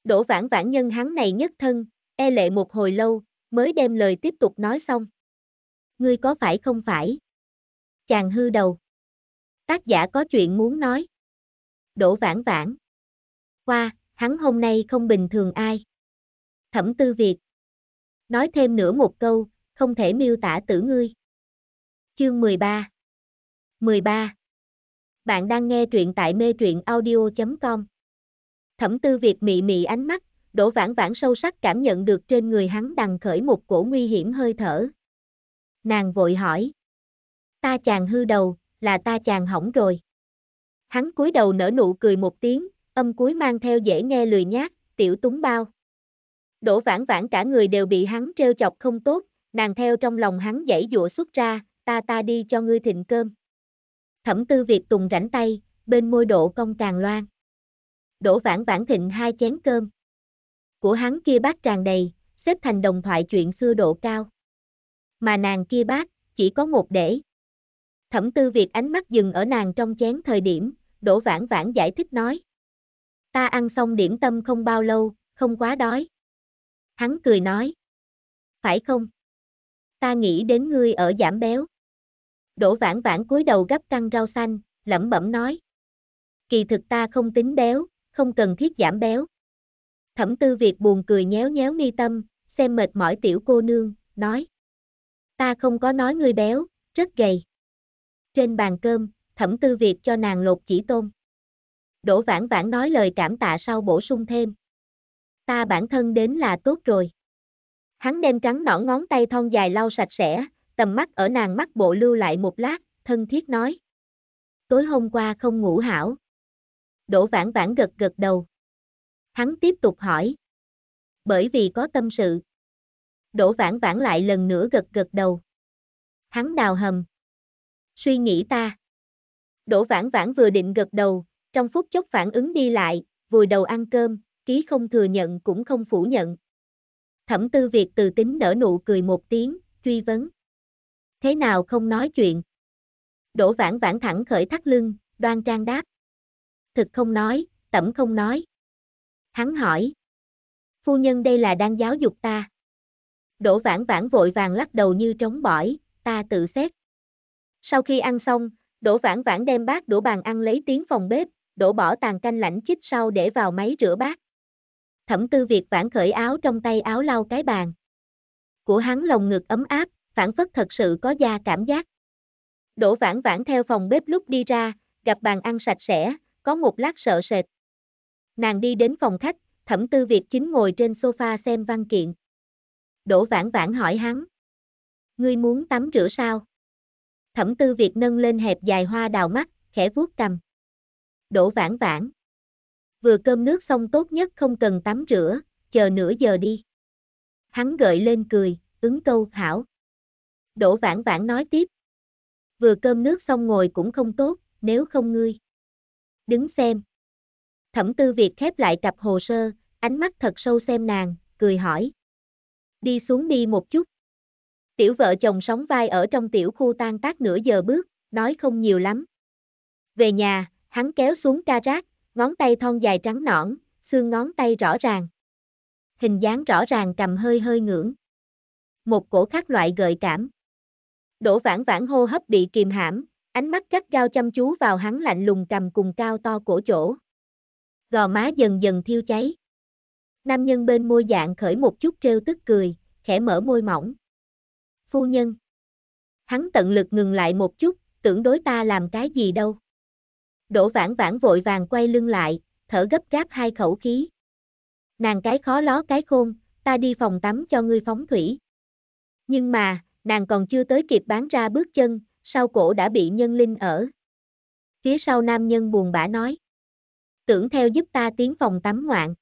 Đỗ Vãn Vãn nhân hắn này nhất thân, e lệ một hồi lâu, mới đem lời tiếp tục nói xong. Ngươi có phải không phải? Chàng hư đầu. Tác giả có chuyện muốn nói. Đỗ Vãn Vãn. Qua, hắn hôm nay không bình thường ai. Thẩm Tư Việt. Nói thêm nữa một câu, không thể miêu tả tử ngươi. Chương 13. 13. Bạn đang nghe truyện tại metruyenaudio.com. Thẩm Tư Việt mị ánh mắt, Đỗ Vãn Vãn sâu sắc cảm nhận được trên người hắn đằng khởi một cổ nguy hiểm hơi thở. Nàng vội hỏi. Ta chàng hư đầu, là ta chàng hỏng rồi. Hắn cúi đầu nở nụ cười một tiếng, âm cúi mang theo dễ nghe lười nhác, tiểu túng bao. Đỗ Vãn Vãn cả người đều bị hắn trêu chọc không tốt, nàng theo trong lòng hắn giãy giụa xuất ra, ta đi cho ngươi thịnh cơm. Thẩm Tư Việt tùng rảnh tay, bên môi độ cong càng loan. Đỗ Vãn Vãn thịnh hai chén cơm. Của hắn kia bát tràn đầy, xếp thành đồng thoại chuyện xưa độ cao. Mà nàng kia bát, chỉ có một đĩa. Thẩm Tư Việt ánh mắt dừng ở nàng trong chén thời điểm, Đỗ Vãn Vãn giải thích nói. Ta ăn xong điểm tâm không bao lâu, không quá đói. Hắn cười nói. Phải không? Ta nghĩ đến ngươi ở giảm béo. Đỗ Vãn Vãn cúi đầu gắp căn rau xanh, lẩm bẩm nói. Kỳ thực ta không tính béo, không cần thiết giảm béo. Thẩm Tư Việt buồn cười nhéo mi tâm, xem mệt mỏi tiểu cô nương, nói. Ta không có nói ngươi béo, rất gầy. Trên bàn cơm, Thẩm Tư Việt cho nàng lột chỉ tôm. Đỗ Vãn Vãn nói lời cảm tạ sau bổ sung thêm. Ta bản thân đến là tốt rồi. Hắn đem trắng nõn ngón tay thon dài lau sạch sẽ, tầm mắt ở nàng mắt bộ lưu lại một lát, thân thiết nói. Tối hôm qua không ngủ hảo. Đỗ Vãn Vãn gật đầu. Hắn tiếp tục hỏi. Bởi vì có tâm sự. Đỗ Vãn Vãn lại lần nữa gật đầu. Hắn đào hầm. Suy nghĩ ta. Đỗ Vãn Vãn vừa định gật đầu, trong phút chốc phản ứng đi lại, vùi đầu ăn cơm, ký không thừa nhận cũng không phủ nhận. Thẩm Tư Việt từ tính nở nụ cười một tiếng, truy vấn. Thế nào không nói chuyện? Đỗ Vãn Vãn thẳng khởi thắt lưng, đoan trang đáp. Thực không nói, tẩm không nói. Hắn hỏi. Phu nhân đây là đang giáo dục ta. Đỗ Vãn Vãn vội vàng lắc đầu như trống bỏi, ta tự xét. Sau khi ăn xong, Đỗ Vãn Vãn đem bát đũa bàn ăn lấy tiếng phòng bếp, đổ bỏ tàn canh lạnh chích sau để vào máy rửa bát. Thẩm Tư Việt vãn khởi áo trong tay áo lau cái bàn. của hắn lồng ngực ấm áp, phảng phất thật sự có da cảm giác. Đỗ Vãn Vãn theo phòng bếp lúc đi ra, gặp bàn ăn sạch sẽ, có một lát sợ sệt. Nàng đi đến phòng khách, Thẩm Tư Việt chính ngồi trên sofa xem văn kiện. Đỗ Vãn Vãn hỏi hắn: "Ngươi muốn tắm rửa sao?" Thẩm Tư Việt nâng lên hẹp dài hoa đào mắt, khẽ vuốt cằm. "Đỗ Vãn Vãn, vừa cơm nước xong tốt nhất không cần tắm rửa, chờ nửa giờ đi." Hắn gợi lên cười, ứng câu hảo. Đỗ Vãn Vãn nói tiếp: "Vừa cơm nước xong ngồi cũng không tốt, nếu không ngươi đứng xem." Thẩm Tư Việt khép lại cặp hồ sơ, ánh mắt thật sâu xem nàng, cười hỏi: "Đi xuống đi một chút." Tiểu vợ chồng sóng vai ở trong tiểu khu tan tác nửa giờ bước, nói không nhiều lắm. Về nhà, hắn kéo xuống ca rác, ngón tay thon dài trắng nõn, xương ngón tay rõ ràng. Hình dáng rõ ràng, cầm hơi hơi ngưỡng. Một cổ khác loại gợi cảm. Đỗ Vãn Vãn hô hấp bị kìm hãm, ánh mắt gắt gao chăm chú vào hắn lạnh lùng cầm cùng cao to cổ chỗ. Gò má dần dần thiêu cháy. Nam nhân bên môi dạng khởi một chút trêu tức cười, khẽ mở môi mỏng. "Phu nhân." Hắn tận lực ngừng lại một chút, "tưởng đối ta làm cái gì đâu." Đỗ Vãn Vãn vội vàng quay lưng lại, thở gấp gáp hai khẩu khí. Nàng cái khó ló cái khôn, "Ta đi phòng tắm cho ngươi phóng thủy." Nhưng mà, nàng còn chưa tới kịp bán ra bước chân, sau cổ đã bị nhân linh ở. Phía sau nam nhân buồn bã nói: "Tưởng theo giúp ta tiến phòng tắm ngoạn."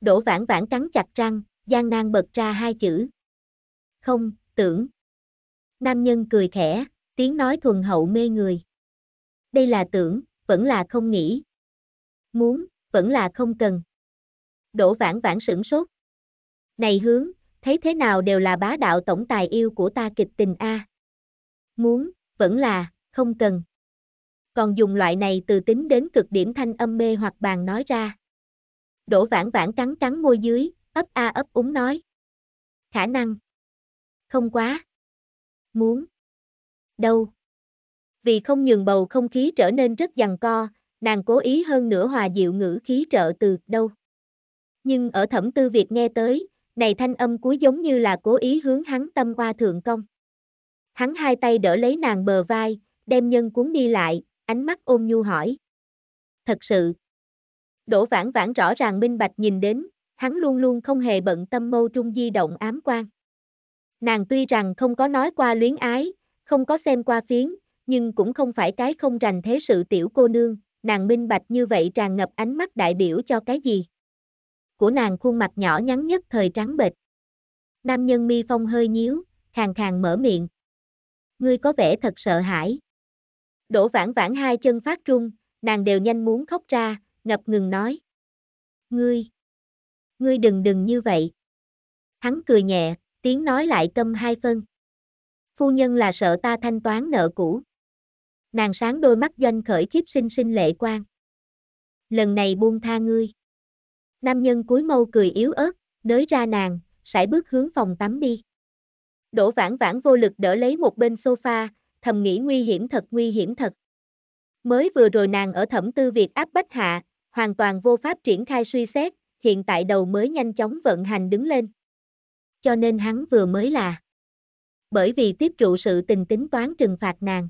Đỗ Vãn Vãn cắn chặt răng, gian nan bật ra hai chữ: "Không, tưởng." Nam nhân cười khẽ, tiếng nói thuần hậu mê người. Đây là tưởng, vẫn là không nghĩ. Muốn, vẫn là không cần. Đỗ Vãn Vãn sửng sốt. Này hướng, thấy thế nào đều là bá đạo tổng tài yêu của ta kịch tình a. Muốn, vẫn là, không cần. Còn dùng loại này từ tính đến cực điểm thanh âm mê hoặc bàn nói ra. Đỗ Vãn Vãn cắn cắn môi dưới, ấp a ấp úng nói: "Khả năng. Không quá. Muốn. Đâu." Vì không nhường bầu không khí trở nên rất giằng co, nàng cố ý hơn nữa hòa dịu ngữ khí trợ từ đâu. Nhưng ở Thẩm Tư Việt nghe tới, này thanh âm cuối giống như là cố ý hướng hắn tâm qua thượng công. Hắn hai tay đỡ lấy nàng bờ vai, đem nhân cuốn đi lại, ánh mắt ôn nhu hỏi: "Thật sự?" Đỗ Vãn Vãn rõ ràng minh bạch nhìn đến, hắn luôn luôn không hề bận tâm mâu trung di động ám quan. Nàng tuy rằng không có nói qua luyến ái, không có xem qua phiến, nhưng cũng không phải cái không rành thế sự tiểu cô nương, nàng minh bạch như vậy tràn ngập ánh mắt đại biểu cho cái gì. Của nàng khuôn mặt nhỏ nhắn nhất thời trắng bệch. Nam nhân mi phong hơi nhíu, khàn khàn mở miệng: "Ngươi có vẻ thật sợ hãi." Đỗ Vãn Vãn hai chân phát run, nàng đều nhanh muốn khóc ra, ngập ngừng nói: Ngươi đừng như vậy." Hắn cười nhẹ, tiếng nói lại câm hai phân: "Phu nhân là sợ ta thanh toán nợ cũ." Nàng sáng đôi mắt doanh khởi khiếp xinh xinh lệ quang. "Lần này buông tha ngươi." Nam nhân cúi mâu cười yếu ớt, đới ra nàng, sải bước hướng phòng tắm đi. Đỗ Vãn Vãn vô lực đỡ lấy một bên sofa, thầm nghĩ nguy hiểm thật. Mới vừa rồi nàng ở Thẩm Tư Việt áp bách hạ, hoàn toàn vô pháp triển khai suy xét, hiện tại đầu mới nhanh chóng vận hành đứng lên. Cho nên hắn vừa mới là bởi vì tiếp trụ sự tình tính toán trừng phạt nàng.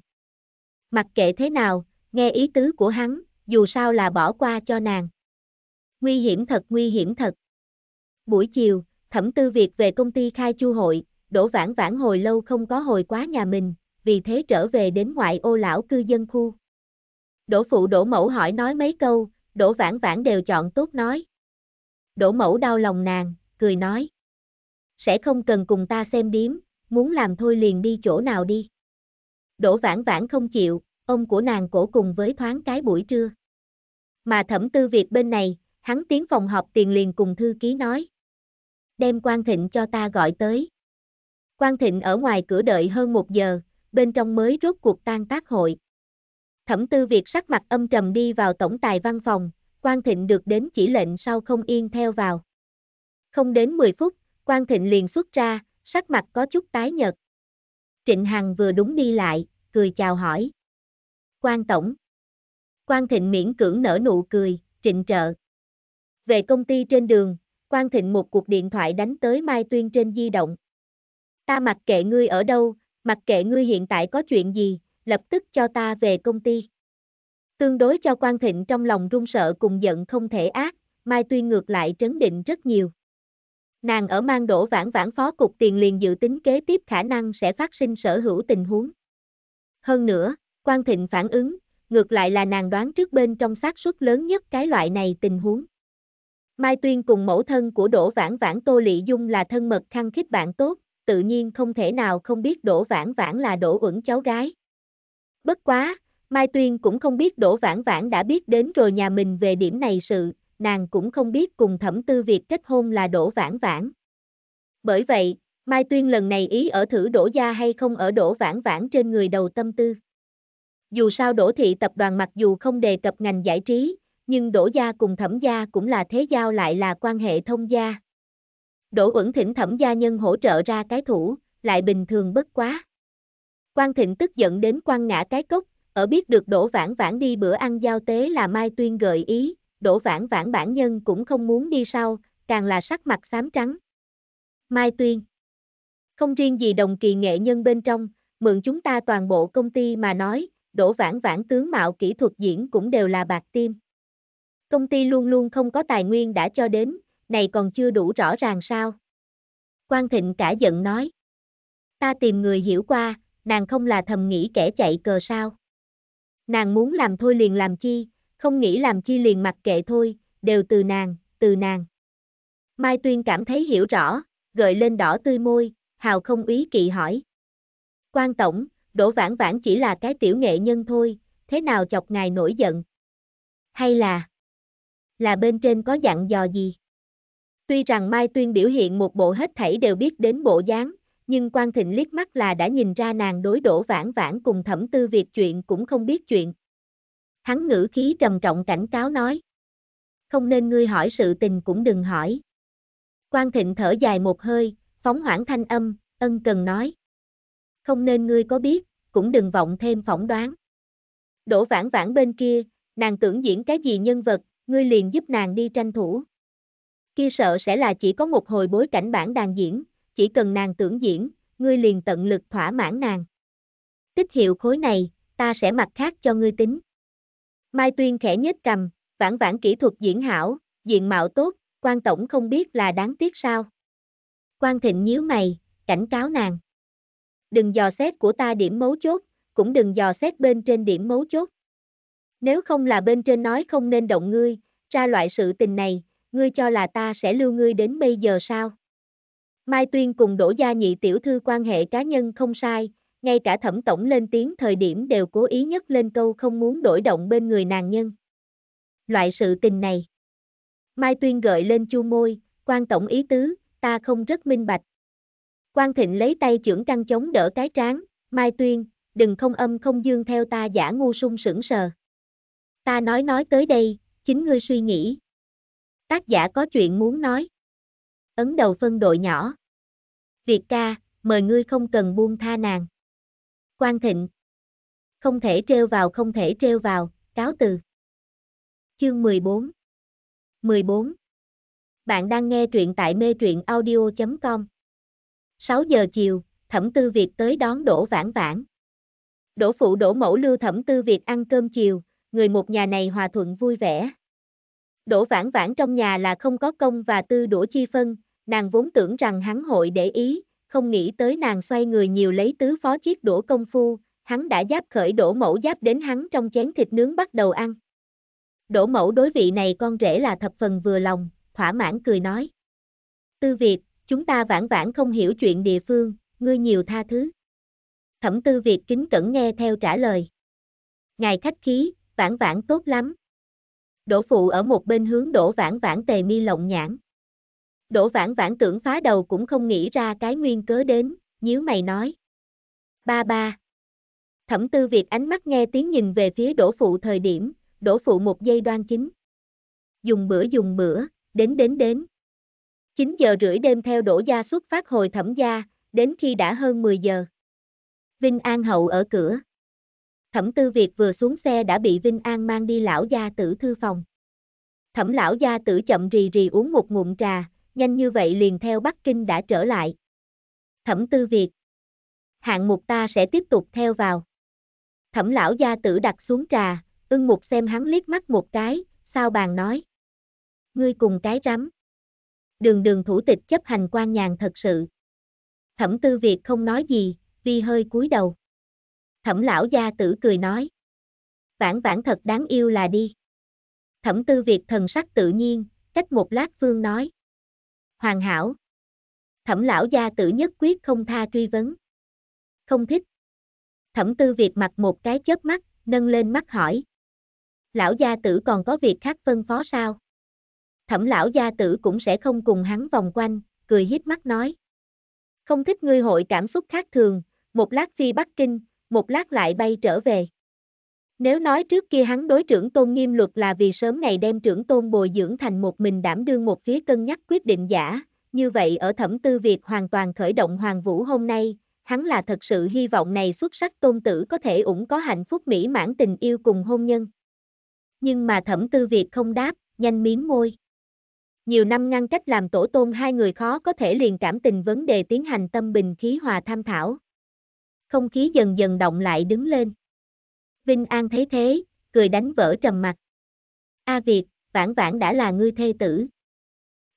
Mặc kệ thế nào, nghe ý tứ của hắn, dù sao là bỏ qua cho nàng. Nguy hiểm thật. Buổi chiều, Thẩm Tư Việt về công ty khai chu hội, Đỗ Vãn Vãn hồi lâu không có hồi quá nhà mình, vì thế trở về đến ngoại ô lão cư dân khu. Đỗ phụ Đỗ mẫu hỏi nói mấy câu, Đỗ Vãn Vãn đều chọn tốt nói. Đỗ mẫu đau lòng nàng, cười nói: "Sẽ không cần cùng ta xem điếm, muốn làm thôi liền đi chỗ nào đi." Đỗ Vãn Vãn không chịu, ông của nàng cổ cùng với thoáng cái buổi trưa. Mà Thẩm Tư Việt bên này, hắn tiến phòng họp tiền liền cùng thư ký nói: "Đem Quang Thịnh cho ta gọi tới." Quang Thịnh ở ngoài cửa đợi hơn một giờ, bên trong mới rốt cuộc tan tác hội. Thẩm Tư Việt sắc mặt âm trầm đi vào tổng tài văn phòng, Quang Thịnh được đến chỉ lệnh sau không yên theo vào. Không đến 10 phút, Quang Thịnh liền xuất ra, sắc mặt có chút tái nhợt. Trịnh Hằng vừa đúng đi lại, cười chào hỏi: "Quang tổng." Quang Thịnh miễn cưỡng nở nụ cười, "Trịnh trợ." Về công ty trên đường, Quang Thịnh một cuộc điện thoại đánh tới Mai Tuyên trên di động. Ta mặc kệ ngươi ở đâu, mặc kệ ngươi hiện tại có chuyện gì, lập tức cho ta về công ty. Tương đối cho Quang Thịnh trong lòng run sợ cùng giận không thể ác, Mai Tuyên ngược lại trấn định rất nhiều. Nàng ở mang Đỗ Vãn Vãn phó cục tiền liền dự tính kế tiếp khả năng sẽ phát sinh sở hữu tình huống. Hơn nữa, Quang Thịnh phản ứng, ngược lại là nàng đoán trước bên trong xác suất lớn nhất cái loại này tình huống. Mai Tuyên cùng mẫu thân của Đỗ Vãn Vãn Tô Lệ Dung là thân mật khăng khít bạn tốt, tự nhiên không thể nào không biết Đỗ Vãn Vãn là Đỗ Uẩn cháu gái. Bất quá, Mai Tuyên cũng không biết Đỗ Vãn Vãn đã biết đến rồi nhà mình về điểm này sự, nàng cũng không biết cùng Thẩm Tư Việt kết hôn là Đỗ Vãn Vãn. Bởi vậy, Mai Tuyên lần này ý ở thử Đỗ gia hay không ở Đỗ Vãn Vãn trên người đầu tâm tư. Dù sao Đỗ thị tập đoàn mặc dù không đề cập ngành giải trí, nhưng Đỗ gia cùng Thẩm gia cũng là thế giao lại là quan hệ thông gia. Đỗ Uẩn thỉnh Thẩm gia nhân hỗ trợ ra cái thủ, lại bình thường bất quá. Quang Thịnh tức giận đến quăng ngã cái cốc, ở biết được Đỗ Vãn Vãn đi bữa ăn giao tế là Mai Tuyên gợi ý, Đỗ Vãn Vãn bản nhân cũng không muốn đi sau, càng là sắc mặt xám trắng. Mai Tuyên, không riêng gì đồng kỳ nghệ nhân bên trong, mượn chúng ta toàn bộ công ty mà nói, Đỗ Vãn Vãn tướng mạo kỹ thuật diễn cũng đều là bạc tim. Công ty luôn luôn không có tài nguyên đã cho đến, này còn chưa đủ rõ ràng sao? Quang Thịnh cả giận nói. Ta tìm người hiểu qua, nàng không là thầm nghĩ kẻ chạy cờ sao? Nàng muốn làm thôi liền làm chi, không nghĩ làm chi liền mặc kệ thôi, đều từ nàng. Mai Tuyên cảm thấy hiểu rõ, gợi lên đỏ tươi môi, hào không úy kỵ hỏi. Quang Tổng, Đỗ Vãn Vãn chỉ là cái tiểu nghệ nhân thôi, thế nào chọc ngài nổi giận? Hay là bên trên có dặn dò gì? Tuy rằng Mai Tuyên biểu hiện một bộ hết thảy đều biết đến bộ dáng, nhưng Quang Thịnh liếc mắt là đã nhìn ra nàng đối Đỗ Vãn Vãn cùng Thẩm Tư Việt chuyện cũng không biết chuyện. Hắn ngữ khí trầm trọng cảnh cáo nói. Không nên ngươi hỏi sự tình cũng đừng hỏi. Quang Thịnh thở dài một hơi, phóng hoảng thanh âm, ân cần nói. Không nên ngươi có biết, cũng đừng vọng thêm phỏng đoán. Đỗ Vãn Vãn bên kia, nàng tưởng diễn cái gì nhân vật, ngươi liền giúp nàng đi tranh thủ. Kia sợ sẽ là chỉ có một hồi bối cảnh bản đàn diễn, chỉ cần nàng tưởng diễn, ngươi liền tận lực thỏa mãn nàng. Tích hiệu khối này, ta sẽ mặt khác cho ngươi tính. Mai Tuyên khẽ nhếch cằm, Vãn Vãn kỹ thuật diễn hảo, diện mạo tốt, Quang Tổng không biết là đáng tiếc sao? Quang Thịnh nhíu mày, cảnh cáo nàng. Đừng dò xét của ta điểm mấu chốt, cũng đừng dò xét bên trên điểm mấu chốt. Nếu không là bên trên nói không nên động ngươi, ra loại sự tình này, ngươi cho là ta sẽ lưu ngươi đến bây giờ sao? Mai Tuyên cùng Đỗ gia nhị tiểu thư quan hệ cá nhân không sai, ngay cả Thẩm Tổng lên tiếng thời điểm đều cố ý nhắc lên câu không muốn đổi động bên người nàng nhân. Loại sự tình này. Mai Tuyên gợi lên chu môi, Quang Tổng ý tứ, ta không rất minh bạch. Quang Thịnh lấy tay chưởng căng chống đỡ cái trán, Mai Tuyên, đừng không âm không dương theo ta giả ngu sung sững sờ. Ta nói tới đây, chính ngươi suy nghĩ. Tác giả có chuyện muốn nói. Ấn đầu phân đội nhỏ. Việt ca, mời ngươi không cần buông tha nàng. Quang Thịnh. Không thể trêu vào, cáo từ. Chương 14. 14. Bạn đang nghe truyện tại metruyenaudio.com. 6 giờ chiều, Thẩm Tư Việt tới đón Đỗ Vãn Vãn. Đỗ phụ Đỗ mẫu lưu Thẩm Tư Việt ăn cơm chiều, người một nhà này hòa thuận vui vẻ. Đỗ Vãn Vãn trong nhà là không có công và tư đũa chi phân, nàng vốn tưởng rằng hắn hội để ý, không nghĩ tới nàng xoay người nhiều lấy tứ phó chiếc đũa công phu, hắn đã giáp khởi Đỗ mẫu giáp đến hắn trong chén thịt nướng bắt đầu ăn. Đỗ mẫu đối vị này con rể là thập phần vừa lòng, thỏa mãn cười nói. Tư Việt, chúng ta Vãn Vãn không hiểu chuyện địa phương, ngươi nhiều tha thứ. Thẩm Tư Việt kính cẩn nghe theo trả lời. Ngài khách khí, Vãn Vãn tốt lắm. Đỗ phụ ở một bên hướng Đỗ Vãn Vãn tề mi lộng nhãn. Đỗ Vãn Vãn tưởng phá đầu cũng không nghĩ ra cái nguyên cớ đến, nhíu mày nói. Ba. Thẩm Tư Việt ánh mắt nghe tiếng nhìn về phía Đỗ phụ thời điểm, Đỗ phụ một giây đoan chính. Dùng bữa, đến. 9:30 đêm theo Đỗ gia xuất phát hồi Thẩm gia, đến khi đã hơn 10 giờ. Vinh An hậu ở cửa. Thẩm Tư Việt vừa xuống xe đã bị Vinh An mang đi lão gia tử thư phòng. Thẩm lão gia tử chậm rì uống một ngụm trà, nhanh như vậy liền theo Bắc Kinh đã trở lại. Thẩm Tư Việt. Hạng mục ta sẽ tiếp tục theo vào. Thẩm lão gia tử đặt xuống trà, Ưng Mục xem hắn liếc mắt một cái, sao bàn nói. Ngươi cùng cái rắm. Đường Đường thủ tịch chấp hành quan nhàn thật sự. Thẩm Tư Việt không nói gì, vi hơi cúi đầu. Thẩm lão gia tử cười nói. Vãn Vãn thật đáng yêu là đi. Thẩm Tư Việt thần sắc tự nhiên, cách một lát phương nói. Hoàn hảo. Thẩm lão gia tử nhất quyết không tha truy vấn. Không thích. Thẩm Tư Việt mặt một cái chớp mắt, nâng lên mắt hỏi. Lão gia tử còn có việc khác phân phó sao? Thẩm lão gia tử cũng sẽ không cùng hắn vòng quanh, cười híp mắt nói. Không thích ngươi hội cảm xúc khác thường, một lát phi Bắc Kinh, một lát lại bay trở về. Nếu nói trước kia hắn đối trưởng tôn nghiêm luật là vì sớm ngày đem trưởng tôn bồi dưỡng thành một mình đảm đương một phía cân nhắc quyết định giả, như vậy ở Thẩm Tư Việt hoàn toàn khởi động Hoàng Vũ hôm nay, hắn là thật sự hy vọng này xuất sắc tôn tử có thể ủng có hạnh phúc mỹ mãn tình yêu cùng hôn nhân. Nhưng mà Thẩm Tư Việt không đáp, nhanh mím môi. Nhiều năm ngăn cách làm tổ tôn hai người khó có thể liền cảm tình vấn đề tiến hành tâm bình khí hòa tham thảo. Không khí dần dần động lại đứng lên. Vinh An thấy thế, cười đánh vỡ trầm mặc. A Việt, Vãn Vãn đã là ngươi thê tử.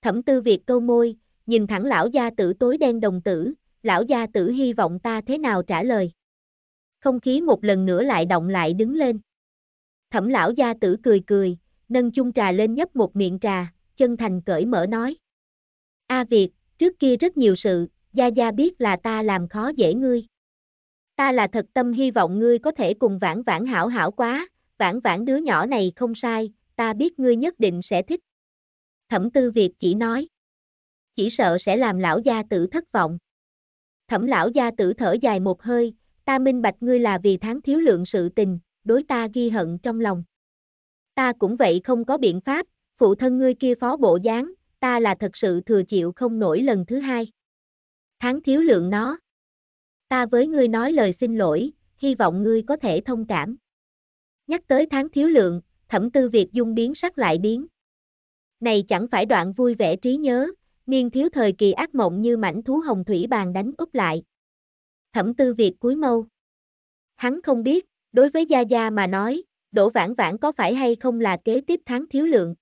Thẩm Tư Việt câu môi, nhìn thẳng lão gia tử tối đen đồng tử, lão gia tử hy vọng ta thế nào trả lời. Không khí một lần nữa lại động lại đứng lên. Thẩm lão gia tử cười cười, nâng chung trà lên nhấp một miệng trà, chân thành cởi mở nói. A Việt, trước kia rất nhiều sự, gia gia biết là ta làm khó dễ ngươi. Ta là thật tâm hy vọng ngươi có thể cùng Vãn Vãn hảo hảo quá, Vãn Vãn đứa nhỏ này không sai, ta biết ngươi nhất định sẽ thích. Thẩm Tư Việt chỉ nói. Chỉ sợ sẽ làm lão gia tử thất vọng. Thẩm lão gia tử thở dài một hơi, ta minh bạch ngươi là vì tháng thiếu lượng sự tình, đối ta ghi hận trong lòng. Ta cũng vậy không có biện pháp, phụ thân ngươi kia phó bộ dáng, ta là thật sự thừa chịu không nổi lần thứ hai. Tháng thiếu lượng nó. Ta với ngươi nói lời xin lỗi, hy vọng ngươi có thể thông cảm. Nhắc tới tháng thiếu lượng, Thẩm Tư Việt dung biến sắc lại biến. Này chẳng phải đoạn vui vẻ trí nhớ, niên thiếu thời kỳ ác mộng như mảnh thú hồng thủy bàn đánh úp lại. Thẩm Tư Việt cúi mâu. Hắn không biết, đối với gia gia mà nói, Đỗ Vãn Vãn có phải hay không là kế tiếp tháng thiếu lượng.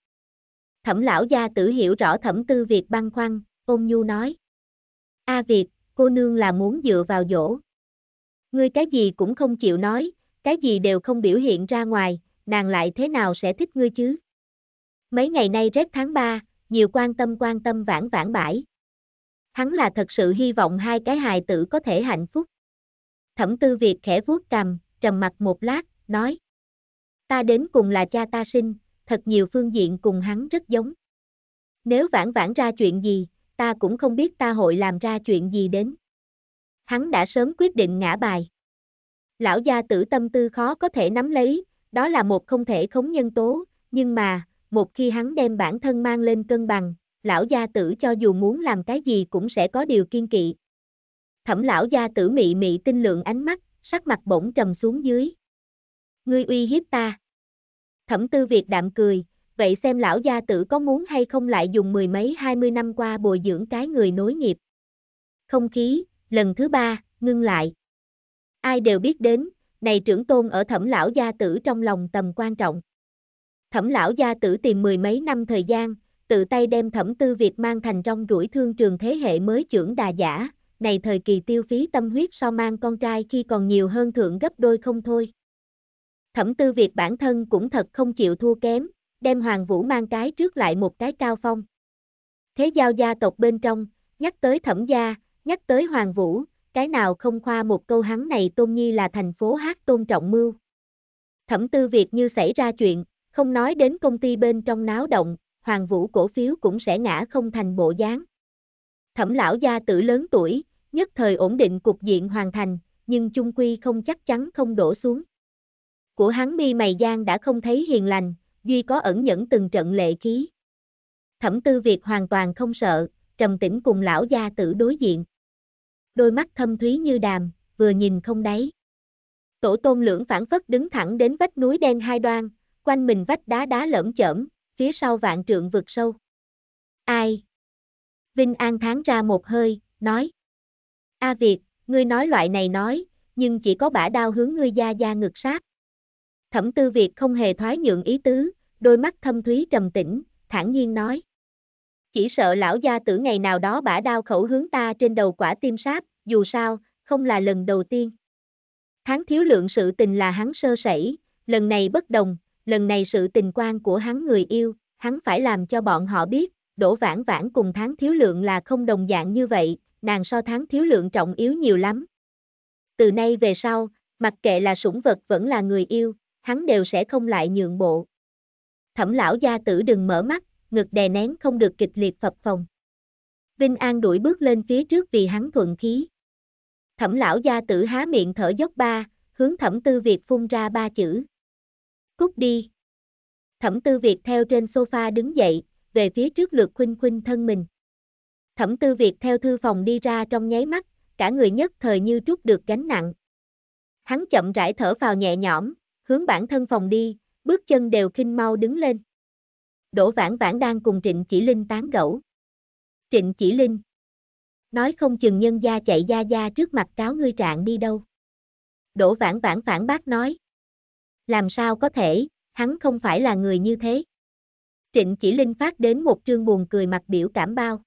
Thẩm lão gia tử hiểu rõ Thẩm Tư Việt băn khoăn, ôn nhu nói. A Việt, cô nương là muốn dựa vào dỗ. Ngươi cái gì cũng không chịu nói, cái gì đều không biểu hiện ra ngoài, nàng lại thế nào sẽ thích ngươi chứ? Mấy ngày nay rét tháng 3, nhiều quan tâm Vãn Vãn bãi. Hắn là thật sự hy vọng hai cái hài tử có thể hạnh phúc. Thẩm Tư Việt khẽ vuốt cằm, trầm mặt một lát, nói. Ta đến cùng là cha ta sinh, thật nhiều phương diện cùng hắn rất giống. Nếu Vãn Vãn ra chuyện gì, ta cũng không biết ta hội làm ra chuyện gì đến. Hắn đã sớm quyết định ngã bài. Lão gia tử tâm tư khó có thể nắm lấy, đó là một không thể khống nhân tố, nhưng mà, một khi hắn đem bản thân mang lên cân bằng, lão gia tử cho dù muốn làm cái gì cũng sẽ có điều kiêng kỵ. Thẩm lão gia tử mị mị tinh lượng ánh mắt, sắc mặt bỗng trầm xuống dưới. Ngươi uy hiếp ta. Thẩm Tư Việt đạm cười, vậy xem lão gia tử có muốn hay không lại dùng 10 mấy 20 năm qua bồi dưỡng cái người nối nghiệp. Không khí, lần thứ ba, ngưng lại. Ai đều biết đến, này trưởng tôn ở Thẩm lão gia tử trong lòng tầm quan trọng. Thẩm lão gia tử tìm 10 mấy năm thời gian, tự tay đem Thẩm Tư Việt mang thành trong rủi thương trường thế hệ mới trưởng đà giả, này thời kỳ tiêu phí tâm huyết so mang con trai khi còn nhiều hơn thượng gấp đôi không thôi. Thẩm Tư Việt bản thân cũng thật không chịu thua kém, đem Hoàng Vũ mang cái trước lại một cái cao phong. Thế giao gia tộc bên trong, nhắc tới Thẩm gia, nhắc tới Hoàng Vũ, cái nào không khoa một câu hắn này tôn nhi là thành phố hát tôn trọng mưu. Thẩm Tư Việt như xảy ra chuyện, không nói đến công ty bên trong náo động, Hoàng Vũ cổ phiếu cũng sẽ ngã không thành bộ dáng. Thẩm lão gia tử lớn tuổi, nhất thời ổn định cục diện hoàn thành, nhưng chung quy không chắc chắn không đổ xuống. Của hắn mi mày gian đã không thấy hiền lành, duy có ẩn nhẫn từng trận lệ khí. Thẩm Tư Việt hoàn toàn không sợ, trầm tĩnh cùng lão gia tử đối diện. Đôi mắt thâm thúy như đàm, vừa nhìn không đáy. Tổ tôn lưỡng phảng phất đứng thẳng đến vách núi đen hai đoan, quanh mình vách đá đá lởm chởm, phía sau vạn trượng vực sâu. Ai? Vinh An thán ra một hơi, nói. A Việt, ngươi nói loại này nói, nhưng chỉ có bả đao hướng ngươi da da ngực sát. Thẩm Tư Việt không hề thoái nhượng ý tứ, đôi mắt thâm thúy trầm tĩnh, thản nhiên nói. Chỉ sợ lão gia tử ngày nào đó bả đao khẩu hướng ta trên đầu quả tim sáp, dù sao, không là lần đầu tiên. Tháng thiếu lượng sự tình là hắn sơ sẩy, lần này bất đồng, lần này sự tình quan của hắn người yêu, hắn phải làm cho bọn họ biết, Đỗ Vãn Vãn cùng tháng thiếu lượng là không đồng dạng như vậy, nàng so tháng thiếu lượng trọng yếu nhiều lắm. Từ nay về sau, mặc kệ là sủng vật vẫn là người yêu, hắn đều sẽ không lại nhượng bộ. Thẩm lão gia tử đừng mở mắt, ngực đè nén không được kịch liệt phập phồng. Vinh An đuổi bước lên phía trước vì hắn thuận khí. Thẩm lão gia tử há miệng thở dốc ba, hướng Thẩm Tư Việt phun ra ba chữ. Cút đi. Thẩm Tư Việt theo trên sofa đứng dậy, về phía trước lượt khuynh khuynh thân mình. Thẩm Tư Việt theo thư phòng đi ra trong nháy mắt, cả người nhất thời như trút được gánh nặng. Hắn chậm rãi thở phào nhẹ nhõm, hướng bản thân phòng đi, bước chân đều khinh mau đứng lên. Đỗ Vãn Vãn đang cùng Trịnh Chỉ Linh tán gẫu. Trịnh Chỉ Linh nói không chừng nhân gia chạy gia gia trước mặt cáo ngươi trạng đi đâu. Đỗ Vãn Vãn phản bác nói. Làm sao có thể, hắn không phải là người như thế. Trịnh Chỉ Linh phát đến một trương buồn cười mặt biểu cảm bao.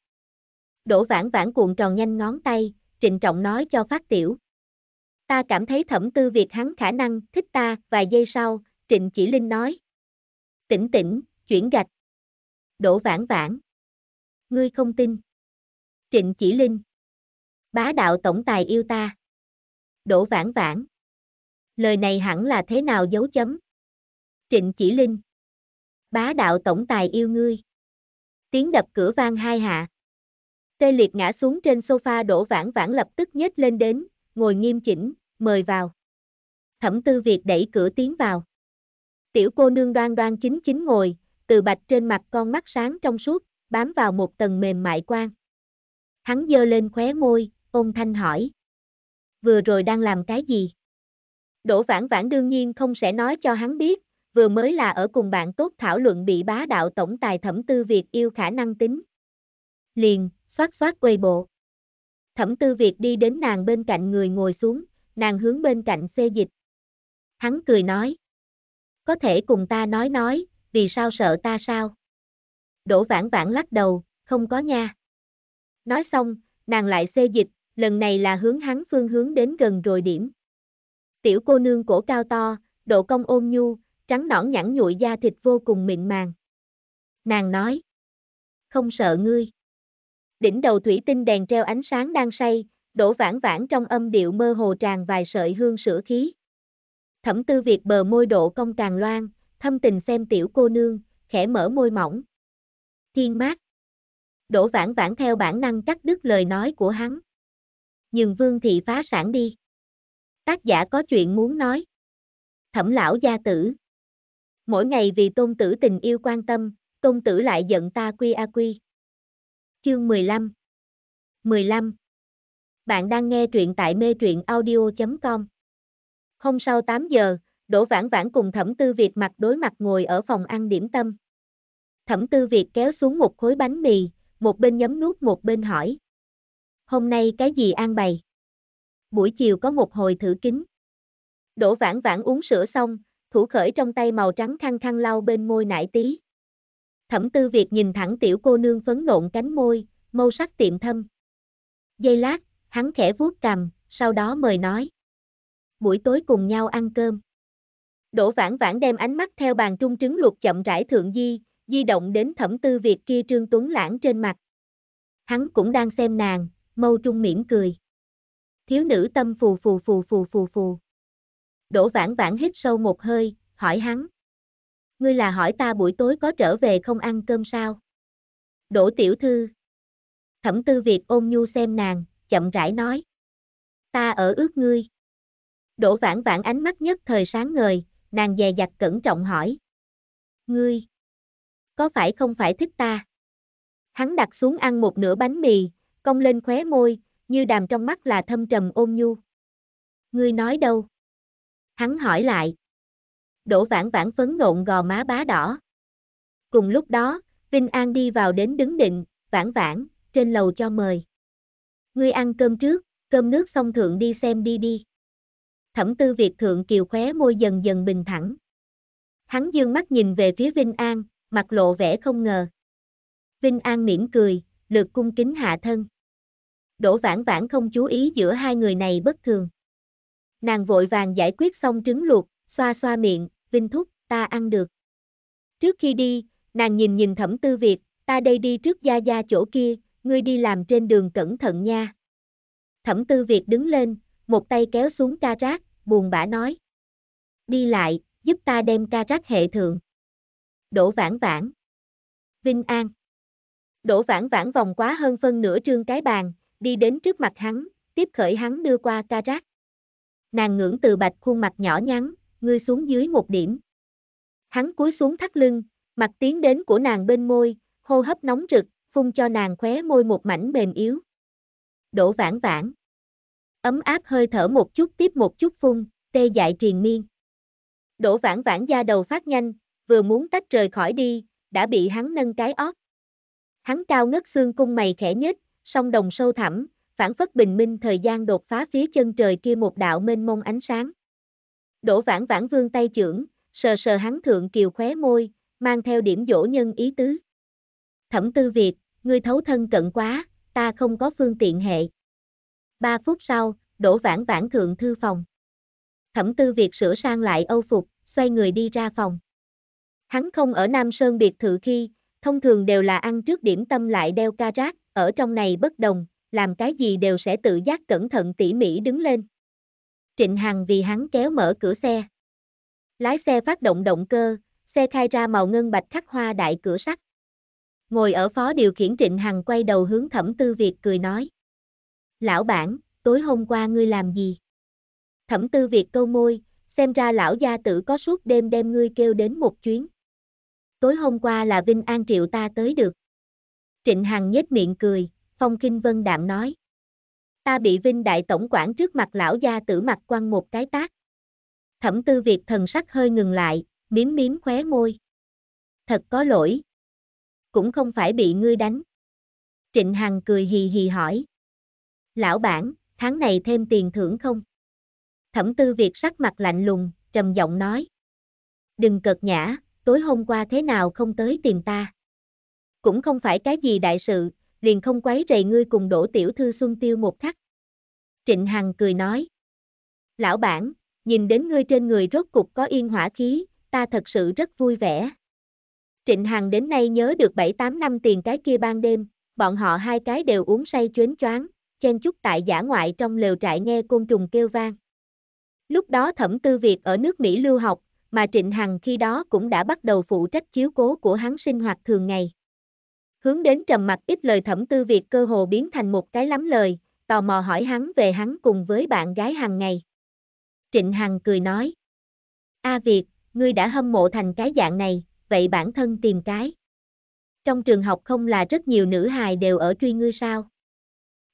Đỗ Vãn Vãn cuộn tròn nhanh ngón tay, trịnh trọng nói cho phát tiểu. Ta cảm thấy Thẩm Tư Việt hắn khả năng thích ta, vài giây sau, Trịnh Chỉ Linh nói. Tỉnh tỉnh, chuyển gạch. Đỗ Vãn Vãn. Ngươi không tin. Trịnh Chỉ Linh. Bá đạo tổng tài yêu ta. Đỗ Vãn Vãn. Lời này hẳn là thế nào dấu chấm. Trịnh Chỉ Linh. Bá đạo tổng tài yêu ngươi. Tiếng đập cửa vang hai hạ. Tê liệt ngã xuống trên sofa, Đỗ Vãn Vãn lập tức nhếch lên đến, ngồi nghiêm chỉnh, mời vào. Thẩm Tư Việt đẩy cửa tiến vào. Tiểu cô nương đoan đoan chính chính ngồi, từ bạch trên mặt con mắt sáng trong suốt, bám vào một tầng mềm mại quang. Hắn giơ lên khóe môi, ôn thanh hỏi. Vừa rồi đang làm cái gì? Đỗ Vãn Vãn đương nhiên không sẽ nói cho hắn biết, vừa mới là ở cùng bạn tốt thảo luận bị bá đạo tổng tài Thẩm Tư Việt yêu khả năng tính. Liền, xoát xoát quay bộ. Thẩm Tư Việt đi đến nàng bên cạnh người ngồi xuống, nàng hướng bên cạnh xê dịch. Hắn cười nói. Có thể cùng ta nói, vì sao sợ ta sao? Đỗ Vãn Vãn lắc đầu, không có nha. Nói xong, nàng lại xê dịch, lần này là hướng hắn phương hướng đến gần rồi điểm. Tiểu cô nương cổ cao to, độ cong ôm nhu, trắng nõn nhẵn nhụi da thịt vô cùng mịn màng. Nàng nói. Không sợ ngươi. Đỉnh đầu thủy tinh đèn treo ánh sáng đang say, Đỗ Vãn Vãn trong âm điệu mơ hồ tràn vài sợi hương sữa khí. Thẩm Tư Việt bờ môi độ cong càng loan, thâm tình xem tiểu cô nương, khẽ mở môi mỏng. Thiên mát. Đỗ Vãn Vãn theo bản năng cắt đứt lời nói của hắn. Nhường Vương thị phá sản đi. Tác giả có chuyện muốn nói. Thẩm lão gia tử. Mỗi ngày vì tôn tử tình yêu quan tâm, tôn tử lại giận ta quy a quy. Chương 15. 15. Bạn đang nghe truyện tại metruyenaudio.com. Hôm sau 8 giờ, Đỗ Vãn Vãn cùng Thẩm Tư Việt mặt đối mặt ngồi ở phòng ăn điểm tâm. Thẩm Tư Việt kéo xuống một khối bánh mì, một bên nhấm nuốt một bên hỏi. Hôm nay cái gì an bày? Buổi chiều có một hồi thử kính. Đỗ Vãn Vãn uống sữa xong, thủ khởi trong tay màu trắng khăn khăn lau bên môi nải tí. Thẩm Tư Việt nhìn thẳng tiểu cô nương phấn nộn cánh môi, màu sắc tiệm thâm. Giây lát, hắn khẽ vuốt cằm, sau đó mời nói. Buổi tối cùng nhau ăn cơm. Đỗ Vãn Vãn đem ánh mắt theo bàn trung trứng luộc chậm rãi thượng di động đến Thẩm Tư Việt kia trương tuấn lãng trên mặt. Hắn cũng đang xem nàng, mâu trung mỉm cười. Thiếu nữ tâm phù phù phù phù phù phù. Đỗ Vãn Vãn hít sâu một hơi, hỏi hắn. Ngươi là hỏi ta buổi tối có trở về không ăn cơm sao? Đỗ tiểu thư. Thẩm Tư Việt ôm nhu xem nàng, chậm rãi nói. Ta ở ước ngươi. Đỗ Vãn Vãn ánh mắt nhất thời sáng ngời, nàng dè dặt cẩn trọng hỏi. Ngươi, có phải không phải thích ta? Hắn đặt xuống ăn một nửa bánh mì, cong lên khóe môi, như đàm trong mắt là thâm trầm ôn nhu. Ngươi nói đâu? Hắn hỏi lại. Đỗ Vãn Vãn phấn nộn gò má bá đỏ. Cùng lúc đó, Vinh An đi vào đến đứng định, Vãn Vãn, trên lầu cho mời. Ngươi ăn cơm trước, cơm nước xong thượng đi xem đi đi. Thẩm Tư Việt thượng kiều khóe môi dần dần bình thẳng. Hắn dương mắt nhìn về phía Vinh An, mặt lộ vẻ không ngờ. Vinh An mỉm cười, lượt cung kính hạ thân. Đỗ Vãn Vãn không chú ý giữa hai người này bất thường. Nàng vội vàng giải quyết xong trứng luộc, xoa xoa miệng, Vinh thúc, ta ăn được. Trước khi đi, nàng nhìn nhìn Thẩm Tư Việt, ta đây đi trước gia gia chỗ kia, ngươi đi làm trên đường cẩn thận nha. Thẩm Tư Việt đứng lên, một tay kéo xuống ca rác, buồn bã nói. Đi lại, giúp ta đem ca rác hệ thượng. Đỗ Vãn Vãn. Vinh An. Đỗ Vãn Vãn vòng quá hơn phân nửa trương cái bàn, đi đến trước mặt hắn, tiếp khởi hắn đưa qua ca rác. Nàng ngưỡng từ bạch khuôn mặt nhỏ nhắn, ngươi xuống dưới một điểm. Hắn cúi xuống thắt lưng, mặt tiến đến của nàng bên môi, hô hấp nóng rực, phun cho nàng khóe môi một mảnh mềm yếu. Đỗ Vãn Vãn. Ấm áp hơi thở một chút tiếp một chút phun, tê dại triền miên. Đỗ Vãn Vãn da đầu phát nhanh, vừa muốn tách rời khỏi đi, đã bị hắn nâng cái ót. Hắn cao ngất xương cung mày khẽ nhếch, song đồng sâu thẳm, phảng phất bình minh thời gian đột phá phía chân trời kia một đạo mênh mông ánh sáng. Đỗ Vãn Vãn vươn tay chưởng, sờ sờ hắn thượng kiều khóe môi, mang theo điểm dỗ nhân ý tứ. Thẩm Tư Việt, ngươi thấu thân cận quá, ta không có phương tiện hệ. 3 phút sau, Đỗ Vãn Vãn thượng thư phòng. Thẩm Tư Việt sửa sang lại âu phục, xoay người đi ra phòng. Hắn không ở Nam Sơn biệt thự khi, thông thường đều là ăn trước điểm tâm lại đeo ca rác, ở trong này bất đồng, làm cái gì đều sẽ tự giác cẩn thận tỉ mỉ đứng lên. Trịnh Hằng vì hắn kéo mở cửa xe. Lái xe phát động động cơ, xe khai ra màu ngân bạch khắc hoa đại cửa sắt. Ngồi ở phó điều khiển Trịnh Hằng quay đầu hướng Thẩm Tư Việt cười nói. Lão bản, tối hôm qua ngươi làm gì? Thẩm Tư Việt câu môi, xem ra lão gia tử có suốt đêm đem ngươi kêu đến một chuyến. Tối hôm qua là Vinh An triệu ta tới được. Trịnh Hằng nhếch miệng cười, phong khinh vân đạm nói. Ta bị Vinh đại tổng quản trước mặt lão gia tử mặt quăng một cái tát. Thẩm Tư Việt thần sắc hơi ngừng lại, mím mím khóe môi. Thật có lỗi. Cũng không phải bị ngươi đánh. Trịnh Hằng cười hì hì hỏi. Lão bản, tháng này thêm tiền thưởng không? Thẩm Tư Việt sắc mặt lạnh lùng, trầm giọng nói. Đừng cợt nhã, tối hôm qua thế nào không tới tìm ta? Cũng không phải cái gì đại sự, liền không quấy rầy ngươi cùng Đỗ tiểu thư xuân tiêu một khắc. Trịnh Hằng cười nói. Lão bản, nhìn đến ngươi trên người rốt cục có yên hỏa khí, ta thật sự rất vui vẻ. Trịnh Hằng đến nay nhớ được 7-8 năm tiền cái kia ban đêm, bọn họ hai cái đều uống say chuyến choáng, chen chúc tại dã ngoại trong lều trại nghe côn trùng kêu vang. Lúc đó Thẩm Tư Việt ở nước Mỹ lưu học, mà Trịnh Hằng khi đó cũng đã bắt đầu phụ trách chiếu cố của hắn sinh hoạt thường ngày. Hướng đến trầm mặc ít lời Thẩm Tư Việt cơ hồ biến thành một cái lắm lời, tò mò hỏi hắn về hắn cùng với bạn gái hàng ngày. Trịnh Hằng cười nói. A Việt, ngươi đã hâm mộ thành cái dạng này, vậy bản thân tìm cái. Trong trường học không là rất nhiều nữ hài đều ở truy ngươi sao?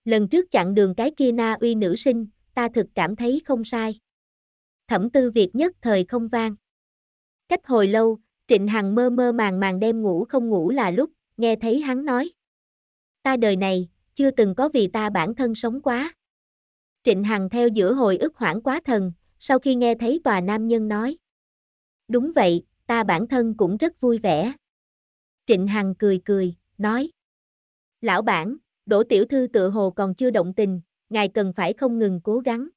Lần trước chặn đường cái kia Na Uy nữ sinh, ta thực cảm thấy không sai. Thẩm Tư Việt nhất thời không vang. Cách hồi lâu, Trịnh Hằng mơ mơ màng màng đêm ngủ không ngủ là lúc, nghe thấy hắn nói. Ta đời này, chưa từng có vì ta bản thân sống quá. Trịnh Hằng theo giữa hồi ức hoảng quá thần, sau khi nghe thấy tòa nam nhân nói. Đúng vậy, ta bản thân cũng rất vui vẻ. Trịnh Hằng cười cười, nói. Lão bản, Đỗ tiểu thư tựa hồ còn chưa động tình, ngài cần phải không ngừng cố gắng.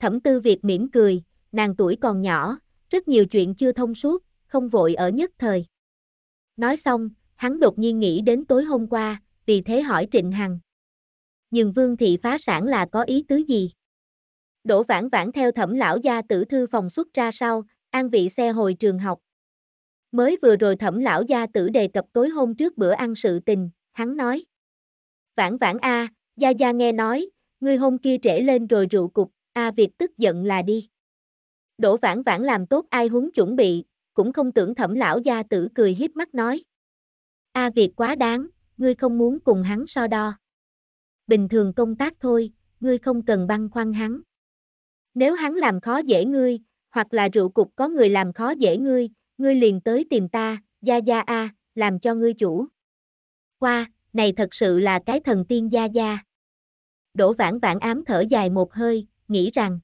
Thẩm Tư Việt mỉm cười, nàng tuổi còn nhỏ, rất nhiều chuyện chưa thông suốt, không vội ở nhất thời. Nói xong, hắn đột nhiên nghĩ đến tối hôm qua, vì thế hỏi Trịnh Hằng. Nhưng Vương thị phá sản là có ý tứ gì? Đỗ Vãn Vãn theo Thẩm lão gia tử thư phòng xuất ra sau, an vị xe hồi trường học. Mới vừa rồi Thẩm lão gia tử đề cập tối hôm trước bữa ăn sự tình, hắn nói. Vãn Vãn a, gia gia nghe nói, ngươi hôm kia trễ lên rồi rượu cục, A Việt tức giận là đi. Đỗ Vãn Vãn làm tốt ai huống chuẩn bị, cũng không tưởng Thẩm lão gia tử cười híp mắt nói. A Việt quá đáng, ngươi không muốn cùng hắn so đo. Bình thường công tác thôi, ngươi không cần băn khoăn hắn. Nếu hắn làm khó dễ ngươi, hoặc là rượu cục có người làm khó dễ ngươi, ngươi liền tới tìm ta, gia gia a, làm cho ngươi chủ. Qua, này thật sự là cái thần tiên gia gia. Đỗ Vãn Vãn ám thở dài một hơi, nghĩ rằng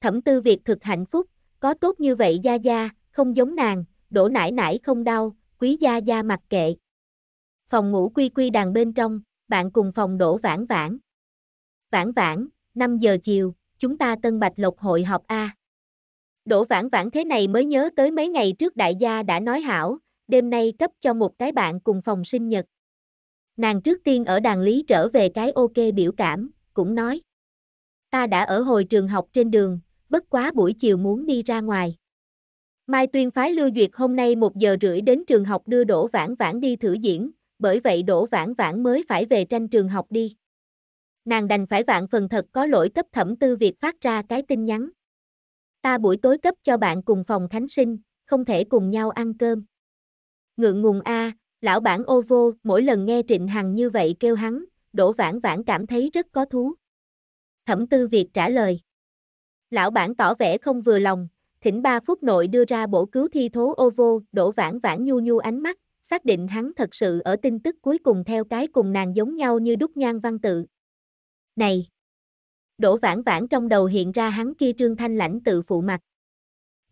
Thẩm Tư Việt thực hạnh phúc, có tốt như vậy gia gia, không giống nàng, Đỗ nãi nãi không đau, Quý gia gia mặc kệ. Phòng ngủ Quy Quy đàn bên trong, bạn cùng phòng Đỗ Vãn Vãn. Vãn Vãn, 5 giờ chiều, chúng ta Tân Bạch Lộc hội họp a. Đỗ Vãn Vãn thế này mới nhớ tới mấy ngày trước đại gia đã nói hảo, đêm nay cấp cho một cái bạn cùng phòng sinh nhật. Nàng trước tiên ở đàn lý trở về cái ok biểu cảm, cũng nói. Ta đã ở hồi trường học trên đường, bất quá buổi chiều muốn đi ra ngoài. Mai Tuyên phái Lưu Duyệt hôm nay 1 giờ rưỡi đến trường học đưa Đỗ Vãn Vãn đi thử diễn, bởi vậy Đỗ Vãn Vãn mới phải về tranh trường học đi. Nàng đành phải vạn phần thật có lỗi cấp Thẩm Tư Việt phát ra cái tin nhắn. Ta buổi tối cấp cho bạn cùng phòng Khánh sinh, không thể cùng nhau ăn cơm. Ngượng ngùng a, lão bản ô vô, mỗi lần nghe Trịnh Hằng như vậy kêu hắn, Đỗ Vãn Vãn cảm thấy rất có thú. Thẩm Tư Việt trả lời. Lão bản tỏ vẻ không vừa lòng, thỉnh 3 phút nội đưa ra bổ cứu thi thố ô vô, Đỗ Vãn Vãn nhu nhu ánh mắt, xác định hắn thật sự ở tin tức cuối cùng theo cái cùng nàng giống nhau như đúc nhan văn tự. Này! Đỗ Vãn Vãn trong đầu hiện ra hắn kia trương thanh lãnh tự phụ mặt.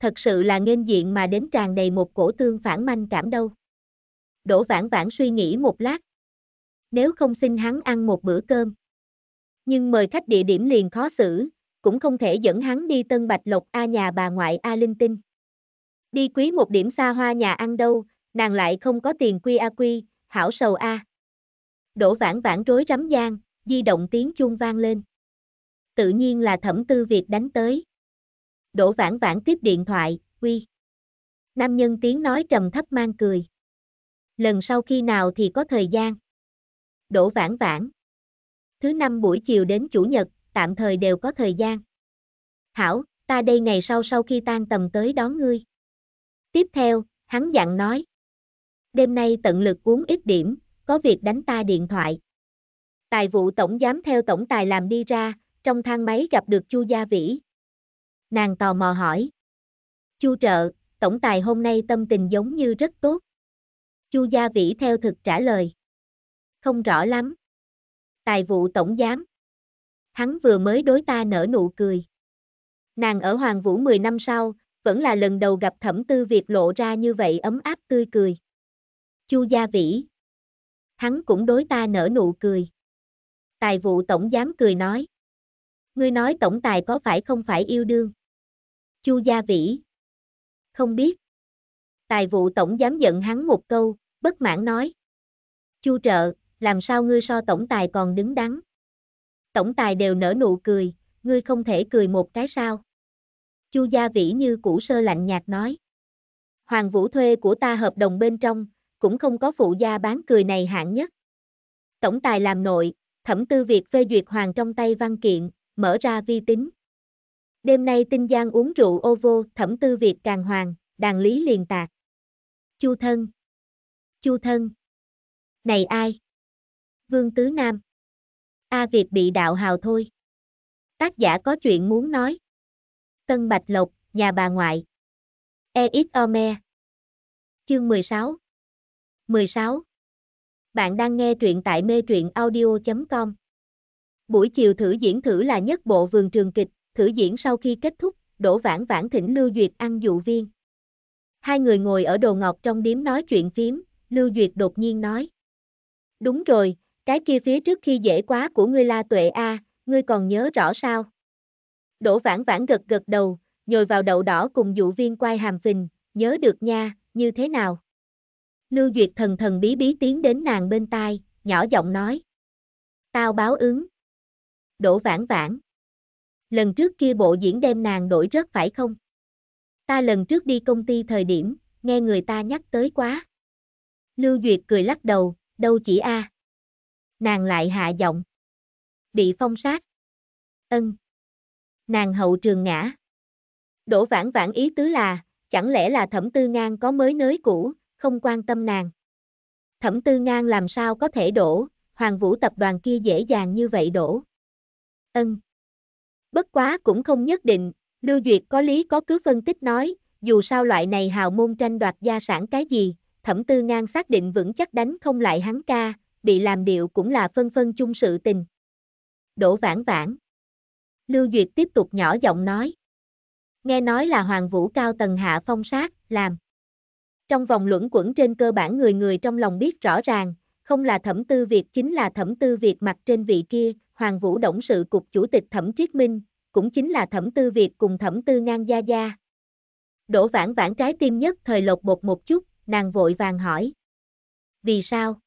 Thật sự là nghênh diện mà đến tràn đầy một cổ tương phản manh cảm đâu. Đỗ Vãn Vãn suy nghĩ một lát. Nếu không xin hắn ăn một bữa cơm. Nhưng mời khách địa điểm liền khó xử, cũng không thể dẫn hắn đi Tân Bạch Lộc a nhà bà ngoại a linh tinh. Đi quý một điểm xa hoa nhà ăn đâu, nàng lại không có tiền quy a quy, hảo sầu a. Đỗ Vãn Vãn rối rắm gian, di động tiếng chuông vang lên. Tự nhiên là Thẩm Tư Việt đánh tới. Đỗ Vãn Vãn tiếp điện thoại, uy. Nam nhân tiếng nói trầm thấp mang cười. Lần sau khi nào thì có thời gian? Đỗ Vãn Vãn. Thứ năm buổi chiều đến chủ nhật, tạm thời đều có thời gian. Hảo, ta đây ngày sau sau khi tan tầm tới đón ngươi. Tiếp theo, hắn dặn nói. Đêm nay tận lực uống ít điểm, có việc đánh ta điện thoại. Tài vụ tổng giám theo tổng tài làm đi ra, trong thang máy gặp được Chu Gia Vĩ. Nàng tò mò hỏi. Chu trợ, tổng tài hôm nay tâm tình giống như rất tốt. Chu Gia Vĩ theo thực trả lời. Không rõ lắm. Tài vụ tổng giám. Hắn vừa mới đối ta nở nụ cười. Nàng ở Hoàng Vũ 10 năm sau, vẫn là lần đầu gặp Thẩm Tư Việt lộ ra như vậy ấm áp tươi cười. Chu Gia Vĩ. Hắn cũng đối ta nở nụ cười. Tài vụ tổng giám cười nói. Ngươi nói tổng tài có phải không phải yêu đương? Chu Gia Vĩ. Không biết. Tài vụ tổng giám giận hắn một câu, bất mãn nói. Chu trợ, làm sao ngươi so tổng tài còn đứng đắn? Tổng tài đều nở nụ cười, ngươi không thể cười một cái sao? Chu Gia Vĩ như cũ sơ lạnh nhạt nói. Hoàng Vũ thuê của ta hợp đồng bên trong, cũng không có phụ gia bán cười này hạng nhất. Tổng tài làm nội, Thẩm Tư Việt phê duyệt hoàng trong tay văn kiện, mở ra vi tính. Đêm nay tinh giang uống rượu ô vô, Thẩm Tư Việt càng hoàng, đàn lý liền tạc. Chu thân. Chu thân. Này ai? Vương Tứ Nam. A Việt bị đạo hào thôi. Tác giả có chuyện muốn nói. Tân Bạch Lộc, nhà bà ngoại. EXOME. Chương 16. 16. Bạn đang nghe truyện tại metruyenaudio.com. Buổi chiều thử diễn thử là nhất bộ vườn trường kịch, thử diễn sau khi kết thúc, Đỗ Vãn Vãn thỉnh Lưu Duyệt ăn dụ viên. Hai người ngồi ở đồ ngọt trong điếm nói chuyện phím, Lưu Duyệt đột nhiên nói. Đúng rồi, cái kia phía trước khi dễ quá của ngươi La Tuệ a, ngươi còn nhớ rõ sao? Đỗ Vãn Vãn gật gật đầu, nhồi vào đậu đỏ cùng dụ viên quai hàm phình, nhớ được nha, như thế nào? Lưu Duyệt thần thần bí bí tiến đến nàng bên tai, nhỏ giọng nói. Tao báo ứng. Đỗ Vãn Vãn. Lần trước kia bộ diễn đem nàng đổi rớt phải không? Ta lần trước đi công ty thời điểm, nghe người ta nhắc tới quá. Lưu Duyệt cười lắc đầu, đâu chỉ a. Nàng lại hạ giọng. Bị phong sát. Ân. Nàng hậu trường ngã. Đỗ Vãn Vãn ý tứ là, chẳng lẽ là Thẩm Tư Ngang có mới nới cũ, không quan tâm nàng. Thẩm Tư Ngang làm sao có thể đổ, Hoàng Vũ tập đoàn kia dễ dàng như vậy đổ. Ân. Bất quá cũng không nhất định, Lưu Duyệt có lý có cứ phân tích nói, dù sao loại này hào môn tranh đoạt gia sản cái gì, Thẩm Tư Ngang xác định vững chắc đánh không lại hắn ca, bị làm điệu cũng là phân chung sự tình. Đỗ Vãn Vãn. Lưu Duyệt tiếp tục nhỏ giọng nói. Nghe nói là Hoàng Vũ cao tầng hạ phong sát, làm. Trong vòng luẩn quẩn trên cơ bản người người trong lòng biết rõ ràng, không là Thẩm Tư Việt chính là Thẩm Tư Việt mặt trên vị kia, Hoàng Vũ Động sự Cục Chủ tịch Thẩm Triết Minh, cũng chính là Thẩm Tư Việt cùng Thẩm Tư Ngang gia gia. Đỗ Vãn Vãn trái tim nhất thời lột bột một chút, nàng vội vàng hỏi. Vì sao?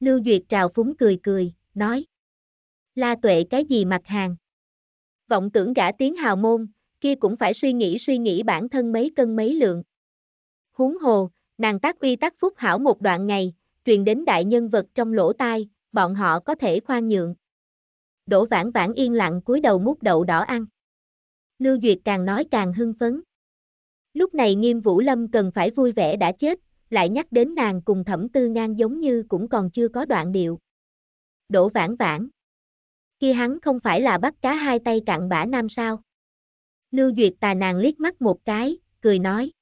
Lưu Duyệt trào phúng cười cười, nói. La Tuệ cái gì mặt hàng? Vọng tưởng gã tiếng hào môn, kia cũng phải suy nghĩ bản thân mấy cân mấy lượng. Huống hồ, nàng tác uy tác phúc hảo một đoạn ngày, truyền đến đại nhân vật trong lỗ tai, bọn họ có thể khoan nhượng. Đỗ Vãn Vãn yên lặng cúi đầu múc đậu đỏ ăn. Lưu Duyệt càng nói càng hưng phấn. Lúc này Nghiêm Vũ Lâm cần phải vui vẻ đã chết, lại nhắc đến nàng cùng Thẩm Tư Ngang giống như cũng còn chưa có đoạn điệu. Đỗ Vãn Vãn. Kia hắn không phải là bắt cá hai tay cặn bã nam sao? Lưu Duyệt tà nàng liếc mắt một cái, cười nói.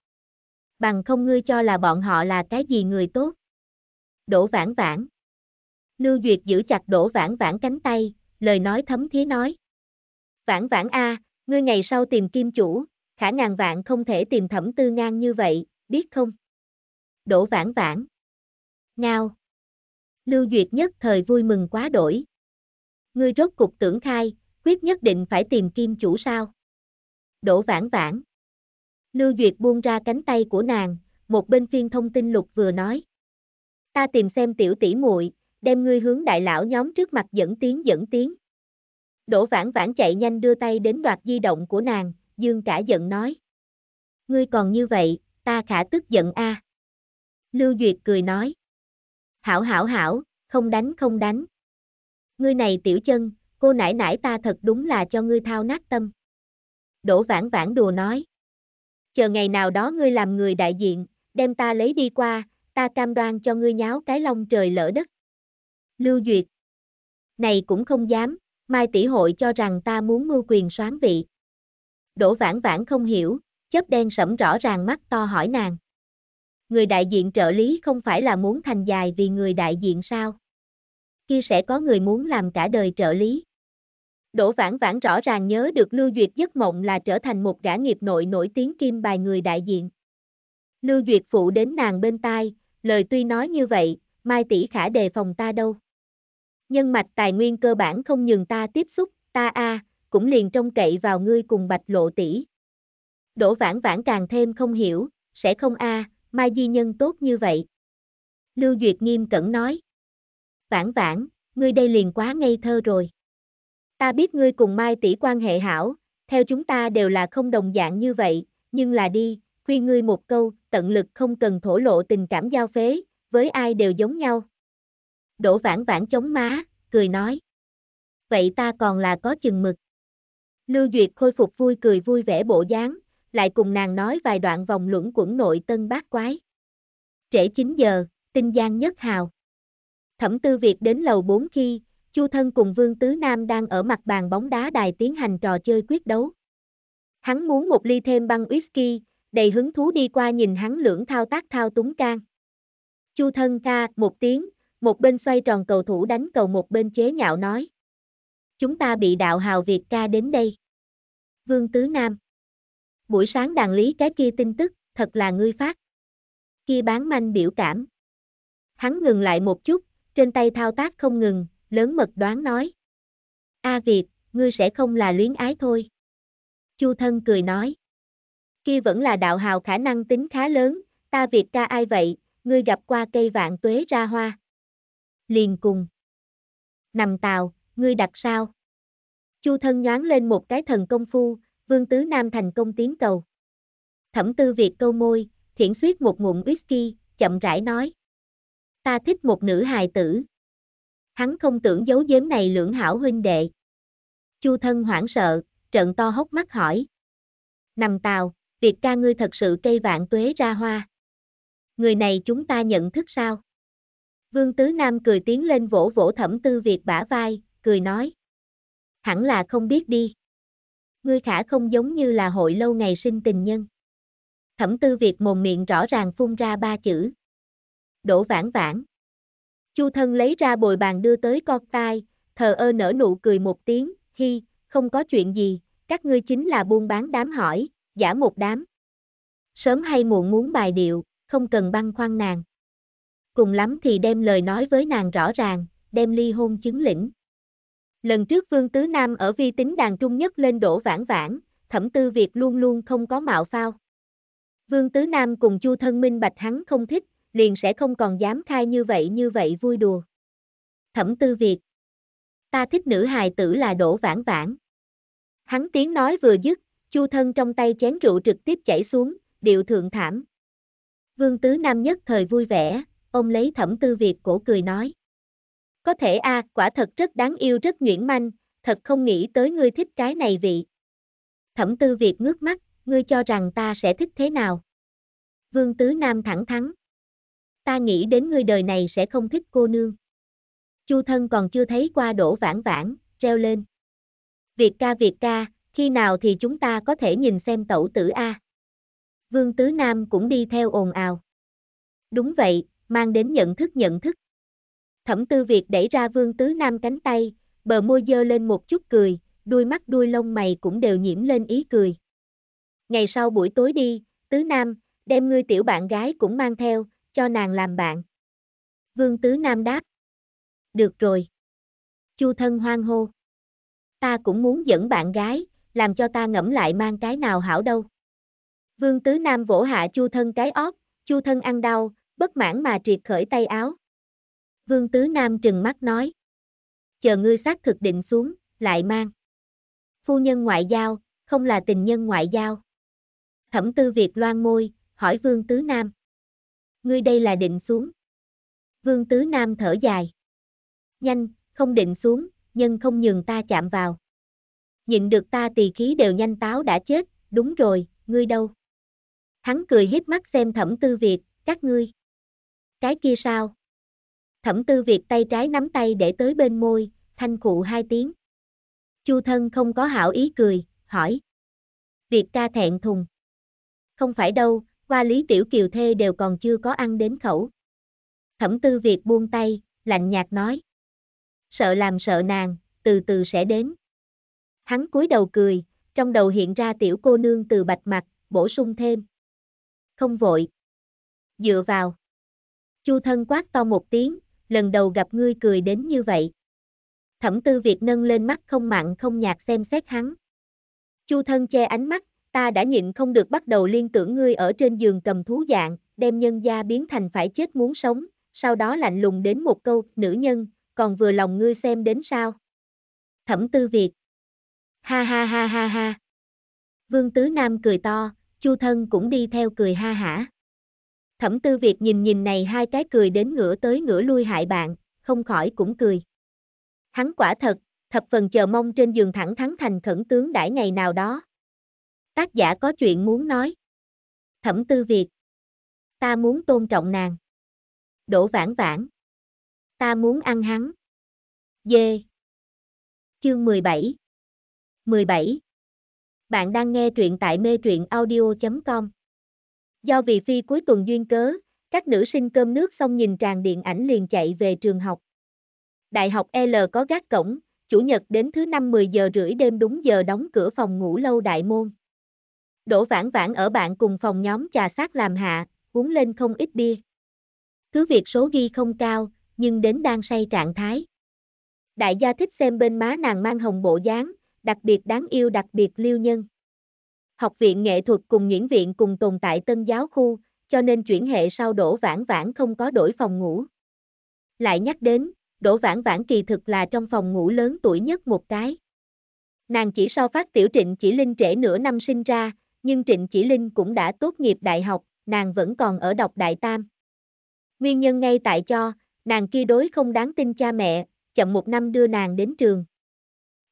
Bằng không ngươi cho là bọn họ là cái gì người tốt? Đỗ Vãn Vãn. Lưu Duyệt giữ chặt Đỗ Vãn Vãn cánh tay, lời nói thấm thía nói. Vãn Vãn a, ngươi ngày sau tìm kim chủ, khả ngàn vạn không thể tìm Thẩm Tư Ngang như vậy, biết không? Đỗ Vãn Vãn. Ngao. Lưu Duyệt nhất thời vui mừng quá đổi. Ngươi rốt cục tưởng khai, quyết nhất định phải tìm kim chủ sao? Đỗ Vãn Vãn. Lưu Duyệt buông ra cánh tay của nàng, một bên phiên thông tin lục vừa nói. Ta tìm xem tiểu tỷ muội, đem ngươi hướng đại lão nhóm trước mặt dẫn tiếng. Đỗ Vãn Vãn chạy nhanh đưa tay đến đoạt di động của nàng, dương cả giận nói. Ngươi còn như vậy, ta khả tức giận a. Lưu Duyệt cười nói. Hảo, không đánh. Ngươi này tiểu chân, cô nãi nãi ta thật đúng là cho ngươi thao nát tâm. Đỗ Vãn Vãn đùa nói. Chờ ngày nào đó ngươi làm người đại diện, đem ta lấy đi qua, ta cam đoan cho ngươi nháo cái long trời lỡ đất. Lưu Duyệt. Này cũng không dám, Mai tỷ hội cho rằng ta muốn mưu quyền soán vị. Đỗ Vãn Vãn không hiểu, chớp đen sẫm rõ ràng mắt to hỏi nàng. Người đại diện trợ lý không phải là muốn thành dài vì người đại diện sao? Kia sẽ có người muốn làm cả đời trợ lý. Đỗ Vãn Vãn rõ ràng nhớ được Lưu Duyệt giấc mộng là trở thành một gã nghiệp nội nổi tiếng kim bài người đại diện. Lưu Duyệt phụ đến nàng bên tai, lời tuy nói như vậy, Mai tỷ khả đề phòng ta đâu. Nhân mạch tài nguyên cơ bản không nhường ta tiếp xúc, ta cũng liền trông cậy vào ngươi cùng Bạch Lộ tỷ. Đỗ Vãn Vãn càng thêm không hiểu, sẽ không Mai di nhân tốt như vậy. Lưu Duyệt nghiêm cẩn nói. Vãn Vãn, ngươi đây liền quá ngây thơ rồi. Ta biết ngươi cùng Mai tỷ quan hệ hảo, theo chúng ta đều là không đồng dạng như vậy, nhưng là đi, khuyên ngươi một câu, tận lực không cần thổ lộ tình cảm giao phế, với ai đều giống nhau. Đỗ Vãn Vãn chống má, cười nói. Vậy ta còn là có chừng mực. Lưu Duyệt khôi phục vui cười vui vẻ bộ dáng, lại cùng nàng nói vài đoạn vòng luẩn quẩn nội tân bát quái. Trễ 9 giờ, Tinh Giang Nhất Hào. Thẩm Tư Việt đến lầu 4 khi, Chu Thân cùng Vương Tứ Nam đang ở mặt bàn bóng đá đài tiến hành trò chơi quyết đấu. Hắn muốn một ly thêm băng whisky, đầy hứng thú đi qua nhìn hắn lưỡng thao tác thao túng can. Chu Thân ca một tiếng, một bên xoay tròn cầu thủ đánh cầu một bên chế nhạo nói. Chúng ta bị đạo hào Việt ca đến đây. Vương Tứ Nam. Buổi sáng đàn lý cái kia tin tức, thật là ngươi phát. Kia bán manh biểu cảm. Hắn ngừng lại một chút, trên tay thao tác không ngừng, lớn mật đoán nói. Việt, ngươi sẽ không là luyến ái thôi. Chu Thân cười nói. Kia vẫn là đạo hào khả năng tính khá lớn, ta Việt ca ai vậy, ngươi gặp qua cây vạn tuế ra hoa. Liền cùng. Nằm tàu, ngươi đặt sao? Chu Thân nhoáng lên một cái thần công phu, Vương Tứ Nam thành công tiến cầu. Thẩm Tư Việt câu môi, thiển suýt một ngụm whisky, chậm rãi nói. Ta thích một nữ hài tử. Hắn không tưởng giấu giếm này lưỡng hảo huynh đệ. Chu Thân hoảng sợ, trợn to hốc mắt hỏi. Nằm tàu, Việt ca ngươi thật sự cây vạn tuế ra hoa. Người này chúng ta nhận thức sao? Vương Tứ Nam cười tiến lên vỗ vỗ Thẩm Tư Việt bả vai, cười nói. Hẳn là không biết đi. Ngươi khả không giống như là hội lâu ngày sinh tình nhân. Thẩm Tư Việt mồm miệng rõ ràng phun ra ba chữ. Đỗ Vãn Vãn. Chu Thân lấy ra bồi bàn đưa tới con tai, thờ ơ nở nụ cười một tiếng, hi, không có chuyện gì, các ngươi chính là buôn bán đám hỏi, giả một đám. Sớm hay muộn muốn bài điệu, không cần băn khoăn nàng. Cùng lắm thì đem lời nói với nàng rõ ràng, đem ly hôn chứng lĩnh. Lần trước Vương Tứ Nam ở vi tính đàn trung nhất lên Đỗ Vãn Vãn, Thẩm Tư Việt luôn luôn không có mạo phao. Vương Tứ Nam cùng Chu Thân Minh bạch hắn không thích, liền sẽ không còn dám khai như vậy vui đùa. Thẩm Tư Việt: ta thích nữ hài tử là Đỗ Vãn Vãn. Hắn tiếng nói vừa dứt, Chu Thân trong tay chén rượu trực tiếp chảy xuống, điệu thượng thảm. Vương Tứ Nam nhất thời vui vẻ, ôm lấy Thẩm Tư Việt cổ cười nói: có thể a, quả thật rất đáng yêu, rất nhuyễn manh, thật không nghĩ tới ngươi thích cái này vị. Thẩm Tư Việt ngước mắt: ngươi cho rằng ta sẽ thích thế nào? Vương Tứ Nam thẳng thắn: ta nghĩ đến ngươi đời này sẽ không thích cô nương. Chu Thân còn chưa thấy qua Đỗ Vãn Vãn, reo lên: Việt ca, khi nào thì chúng ta có thể nhìn xem tẩu tử a? Vương Tứ Nam cũng đi theo ồn ào: đúng vậy, mang đến nhận thức. Thẩm Tư Việt đẩy ra Vương Tứ Nam cánh tay, bờ môi dơ lên một chút cười, đuôi mắt đuôi lông mày cũng đều nhiễm lên ý cười. Ngày sau buổi tối đi, Tứ Nam, đem ngươi tiểu bạn gái cũng mang theo, cho nàng làm bạn. Vương Tứ Nam đáp: được rồi. Chu Thân hoan hô: ta cũng muốn dẫn bạn gái, làm cho ta ngẫm lại mang cái nào hảo đâu. Vương Tứ Nam vỗ hạ Chu Thân cái ót, Chu Thân ăn đau, bất mãn mà triệt khởi tay áo. Vương Tứ Nam trừng mắt nói: chờ ngươi xác thực định xuống, lại mang. Phu nhân ngoại giao, không là tình nhân ngoại giao. Thẩm Tư Việt loan môi, hỏi Vương Tứ Nam: ngươi đây là định xuống? Vương Tứ Nam thở dài: nhanh, không định xuống, nhân không nhường ta chạm vào. Nhịn được ta tỳ khí đều nhanh táo đã chết, đúng rồi, ngươi đâu? Hắn cười híp mắt xem Thẩm Tư Việt: các ngươi. Cái kia sao? Thẩm Tư Việt tay trái nắm tay để tới bên môi, thanh khụ hai tiếng. Chu Thân không có hảo ý cười, hỏi: Việt ca thẹn thùng. Không phải đâu, qua Lý tiểu kiều thê đều còn chưa có ăn đến khẩu. Thẩm Tư Việt buông tay, lạnh nhạt nói: sợ làm sợ nàng, từ từ sẽ đến. Hắn cúi đầu cười, trong đầu hiện ra tiểu cô nương Từ Bạch Mặt, bổ sung thêm: không vội. Dựa vào. Chu Thân quát to một tiếng: lần đầu gặp ngươi cười đến như vậy. Thẩm Tư Việt nâng lên mắt không mặn không nhạt xem xét hắn. Chu Thân che ánh mắt: ta đã nhịn không được bắt đầu liên tưởng ngươi ở trên giường cầm thú dạng, đem nhân gia biến thành phải chết muốn sống, sau đó lạnh lùng đến một câu: nữ nhân, còn vừa lòng ngươi xem đến sao? Thẩm Tư Việt: ha ha. Vương Tứ Nam cười to, Chu Thân cũng đi theo cười ha hả. Thẩm Tư Việt nhìn này hai cái cười đến ngửa tới ngửa lui hại bạn, không khỏi cũng cười. Hắn quả thật, thập phần chờ mong trên giường thẳng thắn thành khẩn tướng đãi ngày nào đó. Tác giả có chuyện muốn nói. Thẩm Tư Việt: ta muốn tôn trọng nàng. Đỗ Vãn Vãn: ta muốn ăn hắn. Dê. Chương 17. 17. Bạn đang nghe truyện tại metruyenaudio.com. Do vì phi cuối tuần duyên cớ, các nữ sinh cơm nước xong nhìn tràn điện ảnh liền chạy về trường học. Đại học L có gác cổng, chủ nhật đến thứ năm 10:30 đêm đúng giờ đóng cửa phòng ngủ lâu đại môn. Đỗ Vãn Vãn ở bạn cùng phòng nhóm trà sát làm hạ, uống lên không ít bia. Cứ việc số ghi không cao, nhưng đến đang say trạng thái. Đại gia thích xem bên má nàng mang hồng bộ dáng, đặc biệt đáng yêu, đặc biệt liêu nhân. Học viện nghệ thuật cùng Nguyễn viện cùng tồn tại tân giáo khu, cho nên chuyển hệ sau Đỗ Vãn Vãn không có đổi phòng ngủ. Lại nhắc đến, Đỗ Vãn Vãn kỳ thực là trong phòng ngủ lớn tuổi nhất một cái. Nàng chỉ so Phát tiểu Trịnh Chỉ Linh trễ nửa năm sinh ra, nhưng Trịnh Chỉ Linh cũng đã tốt nghiệp đại học, nàng vẫn còn ở đọc đại tam. Nguyên nhân ngay tại cho, nàng kia đối không đáng tin cha mẹ, chậm một năm đưa nàng đến trường.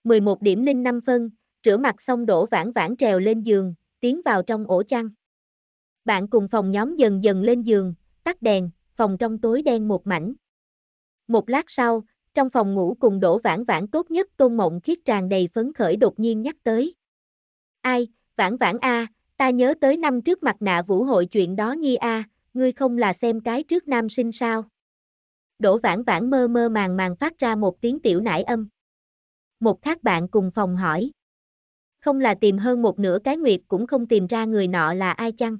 11:05, rửa mặt xong Đỗ Vãn Vãn trèo lên giường, tiến vào trong ổ chăn. Bạn cùng phòng nhóm dần dần lên giường, tắt đèn, phòng trong tối đen một mảnh. Một lát sau, trong phòng ngủ cùng Đỗ Vãn Vãn tốt nhất Tôn Mộng Khiết tràn đầy phấn khởi đột nhiên nhắc tới: ai, Vãn Vãn a, ta nhớ tới năm trước mặt nạ vũ hội chuyện đó nhi a, ngươi không là xem cái trước nam sinh sao? Đỗ Vãn Vãn mơ màng phát ra một tiếng tiểu nải âm. Một khác bạn cùng phòng hỏi. Không là tìm hơn một nửa cái nguyệt cũng không tìm ra người nọ là ai chăng?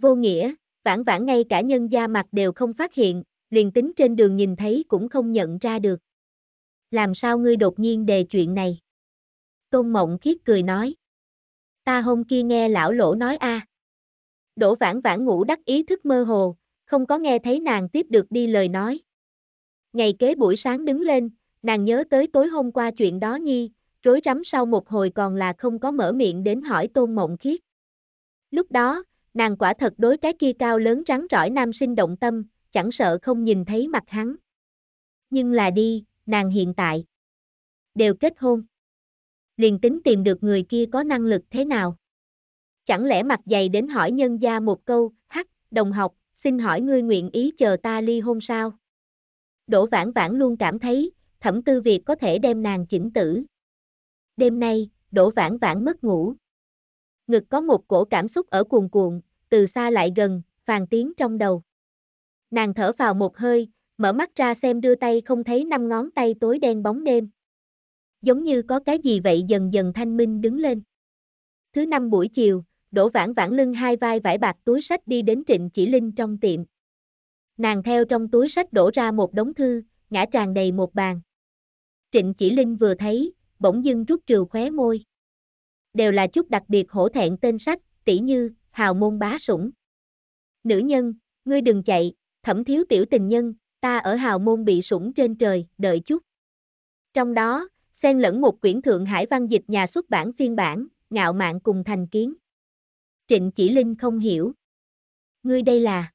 Vô nghĩa, Vãn Vãn ngay cả nhân da mặt đều không phát hiện, liền tính trên đường nhìn thấy cũng không nhận ra được. Làm sao ngươi đột nhiên đề chuyện này? Tôn Mộng Khiết cười nói. Ta hôm kia nghe lão Lỗ nói a. Đỗ Vãn Vãn ngủ đắc ý thức mơ hồ, không có nghe thấy nàng tiếp được đi lời nói. Ngày kế buổi sáng đứng lên, nàng nhớ tới tối hôm qua chuyện đó nhi, rối rắm sau một hồi còn là không có mở miệng đến hỏi Tôn Mộng Khiết. Lúc đó, nàng quả thật đối cái kia cao lớn rắn rỏi nam sinh động tâm, chẳng sợ không nhìn thấy mặt hắn. Nhưng là đi, nàng hiện tại đều kết hôn. Liền tính tìm được người kia có năng lực thế nào? Chẳng lẽ mặt dày đến hỏi nhân gia một câu, hắc, đồng học, xin hỏi ngươi nguyện ý chờ ta ly hôn sao? Đỗ Vãn Vãn luôn cảm thấy, Thẩm Tư Việt có thể đem nàng chỉnh tử. Đêm nay, Đỗ Vãn Vãn mất ngủ. Ngực có một cổ cảm xúc ở cuồn cuộn, từ xa lại gần, phàn tiếng trong đầu. Nàng thở vào một hơi, mở mắt ra xem đưa tay không thấy 5 ngón tay tối đen bóng đêm. Giống như có cái gì vậy dần dần thanh minh đứng lên. Thứ năm buổi chiều, Đỗ Vãn Vãn lưng hai vai vải bạc túi sách đi đến Trịnh Chỉ Linh trong tiệm. Nàng theo trong túi sách đổ ra một đống thư, ngã tràn đầy một bàn. Trịnh Chỉ Linh vừa thấy, bỗng dưng rút trừ khóe môi. Đều là chút đặc biệt hổ thẹn tên sách, tỉ như, hào môn bá sủng. Nữ nhân, ngươi đừng chạy, Thẩm thiếu tiểu tình nhân, ta ở hào môn bị sủng trên trời, đợi chút. Trong đó, xen lẫn một quyển Thượng Hải văn dịch nhà xuất bản phiên bản, ngạo mạn cùng thành kiến. Trịnh Chỉ Linh không hiểu. Ngươi đây là...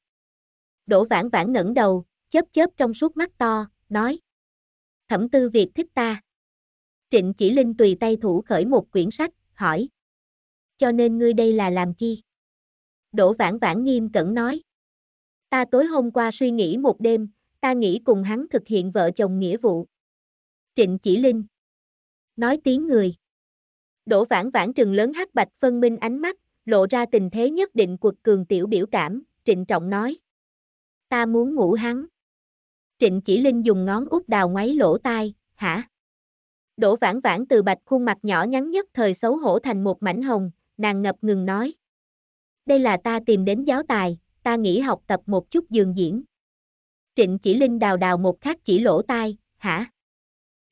Đỗ Vãn Vãn ngẩng đầu, chớp chớp trong suốt mắt to, nói. Thẩm Tư Việt thích ta. Trịnh Chỉ Linh tùy tay thủ khởi một quyển sách, hỏi. Cho nên ngươi đây là làm chi? Đỗ Vãn Vãn nghiêm cẩn nói. Ta tối hôm qua suy nghĩ một đêm, ta nghĩ cùng hắn thực hiện vợ chồng nghĩa vụ. Trịnh Chỉ Linh nói tiếng người. Đỗ Vãn Vãn trừng lớn hắc bạch phân minh ánh mắt, lộ ra tình thế nhất định quật cường tiểu biểu cảm, trịnh trọng nói. Ta muốn ngủ hắn. Trịnh Chỉ Linh dùng ngón út đào ngoáy lỗ tai, hả? Đỗ Vãn Vãn từ bạch khuôn mặt nhỏ nhắn nhất thời xấu hổ thành một mảnh hồng, nàng ngập ngừng nói. Đây là ta tìm đến giáo tài, ta nghĩ học tập một chút giường diễn. Trịnh Chỉ Linh đào đào một khắc chỉ lỗ tai, hả?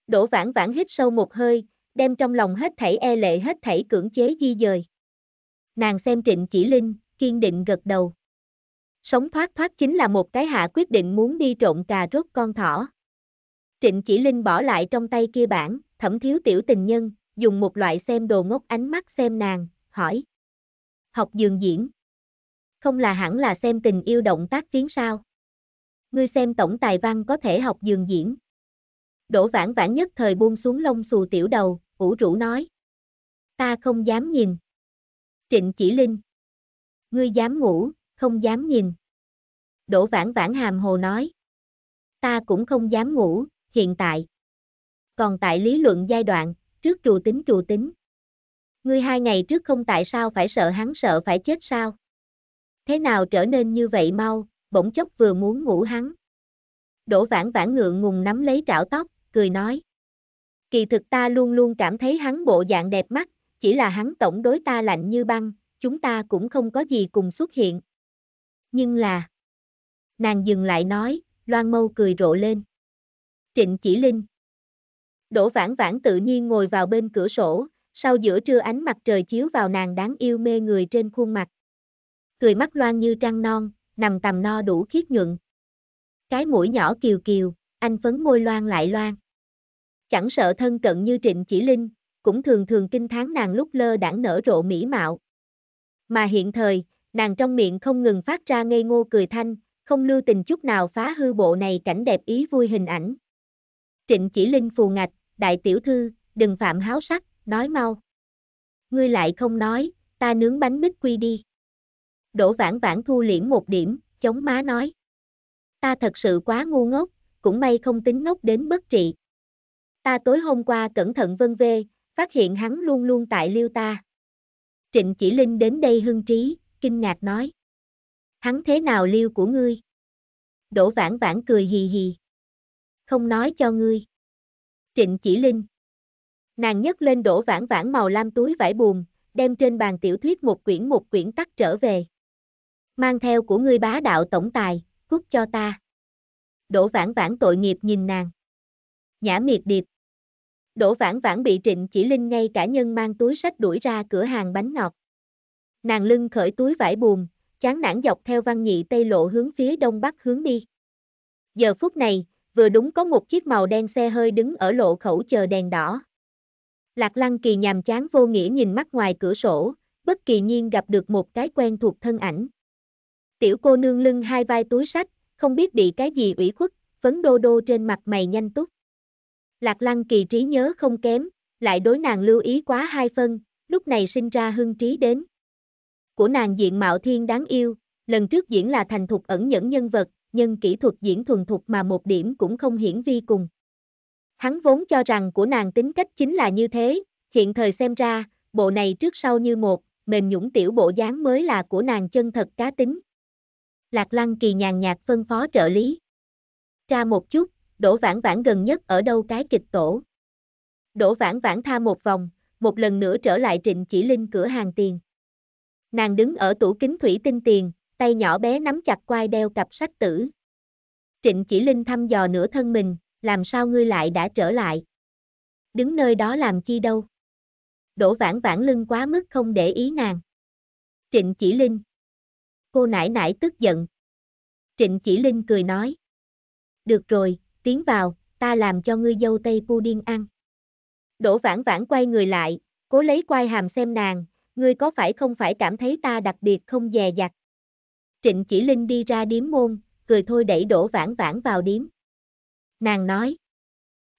Đỗ Vãn Vãn hít sâu một hơi, đem trong lòng hết thảy e lệ hết thảy cưỡng chế di dời. Nàng xem Trịnh Chỉ Linh, kiên định gật đầu. Sống thoát chính là một cái hạ quyết định muốn đi trộn cà rốt con thỏ. Trịnh Chỉ Linh bỏ lại trong tay kia bản, Thẩm thiếu tiểu tình nhân, dùng một loại xem đồ ngốc ánh mắt xem nàng, hỏi. Học giường diễn. Không là hẳn là xem tình yêu động tác tiếng sao? Ngươi xem tổng tài văn có thể học giường diễn. Đỗ Vãn Vãn nhất thời buông xuống lông xù tiểu đầu, ủ rũ nói. Ta không dám nhìn. Trịnh Chỉ Linh. Ngươi dám ngủ, không dám nhìn. Đỗ Vãn Vãn hàm hồ nói. Ta cũng không dám ngủ, hiện tại. Còn tại lý luận giai đoạn, trước trù tính. Ngươi 2 ngày trước không tại sao phải sợ hắn sợ phải chết sao? Thế nào trở nên như vậy mau, bỗng chốc vừa muốn ngủ hắn. Đỗ Vãn Vãn ngượng ngùng nắm lấy trảo tóc, cười nói. Kỳ thực ta luôn luôn cảm thấy hắn bộ dạng đẹp mắt, chỉ là hắn tổng đối ta lạnh như băng, chúng ta cũng không có gì cùng xuất hiện. Nhưng là... Nàng dừng lại nói, Loan Mâu cười rộ lên. Trịnh Chỉ Linh. Đỗ Vãn Vãn tự nhiên ngồi vào bên cửa sổ, sau giữa trưa ánh mặt trời chiếu vào nàng đáng yêu mê người trên khuôn mặt. Cười mắt loan như trăng non, nằm tầm no đủ khiết nhuận. Cái mũi nhỏ kiều, anh phấn môi loan lại loan. Chẳng sợ thân cận như Trịnh Chỉ Linh, cũng thường thường kinh thán nàng lúc lơ đãng nở rộ mỹ mạo. Mà hiện thời, nàng trong miệng không ngừng phát ra ngây ngô cười thanh, không lưu tình chút nào phá hư bộ này cảnh đẹp ý vui hình ảnh. Trịnh Chỉ Linh phù ngạch, đại tiểu thư, đừng phạm háo sắc, nói mau. Ngươi lại không nói, ta nướng bánh bích quy đi. Đỗ Vãn Vãn thu liễm một điểm, chống má nói. Ta thật sự quá ngu ngốc, cũng may không tính ngốc đến bất trị. Ta tối hôm qua cẩn thận vân vê, phát hiện hắn luôn luôn tại liêu ta. Trịnh Chỉ Linh đến đây hưng trí, kinh ngạc nói. Hắn thế nào liêu của ngươi? Đỗ Vãn Vãn cười hì hì. Không nói cho ngươi. Trịnh Chỉ Linh. Nàng nhấc lên Đỗ Vãn Vãn màu lam túi vải buồm, đem trên bàn tiểu thuyết một quyển tắt trở về. Mang theo của ngươi bá đạo tổng tài, cút cho ta. Đỗ Vãn Vãn tội nghiệp nhìn nàng. Nhã Miệt Điệp. Đỗ Vãn Vãn bị Trịnh Chỉ Linh ngay cả nhân mang túi sách đuổi ra cửa hàng bánh ngọt. Nàng lưng khởi túi vải buồm, chán nản dọc theo Văn Nhị Tây Lộ hướng phía đông bắc hướng đi. Giờ phút này, vừa đúng có một chiếc màu đen xe hơi đứng ở lộ khẩu chờ đèn đỏ. Lạc Lăng Kỳ nhàm chán vô nghĩa nhìn mắt ngoài cửa sổ, bất kỳ nhiên gặp được một cái quen thuộc thân ảnh. Tiểu cô nương lưng hai vai túi sách, không biết bị cái gì ủy khuất, phấn đô đô trên mặt mày nhanh túc. Lạc Lăng Kỳ trí nhớ không kém, lại đối nàng lưu ý quá hai phân, lúc này sinh ra hưng trí đến. Của nàng diện mạo thiên đáng yêu, lần trước diễn là thành thục ẩn nhẫn nhân vật, nhân kỹ thuật diễn thuần thục mà một điểm cũng không hiển vi cùng. Hắn vốn cho rằng của nàng tính cách chính là như thế, hiện thời xem ra, bộ này trước sau như một, mềm nhũng tiểu bộ dáng mới là của nàng chân thật cá tính. Lạc Lăng Kỳ nhàn nhạt phân phó trợ lý. Tra một chút, Đỗ Vãn Vãn gần nhất ở đâu cái kịch tổ. Đỗ Vãn Vãn tha một vòng, một lần nữa trở lại Trịnh Chỉ Linh cửa hàng tiền. Nàng đứng ở tủ kính thủy tinh tiền, tay nhỏ bé nắm chặt quai đeo cặp sách tử. Trịnh Chỉ Linh thăm dò nửa thân mình, làm sao ngươi lại đã trở lại? Đứng nơi đó làm chi đâu? Đỗ Vãn Vãn lưng quá mức không để ý nàng. Trịnh Chỉ Linh. Cô nãi nãi tức giận. Trịnh Chỉ Linh cười nói. Được rồi, tiến vào, ta làm cho ngươi dâu tây pudding ăn. Đỗ Vãn Vãn quay người lại, cố lấy quai hàm xem nàng. Ngươi có phải không phải cảm thấy ta đặc biệt không dè dặt? Trịnh Chỉ Linh đi ra điếm môn, cười thôi đẩy Đỗ Vãn Vãn vào điếm. Nàng nói,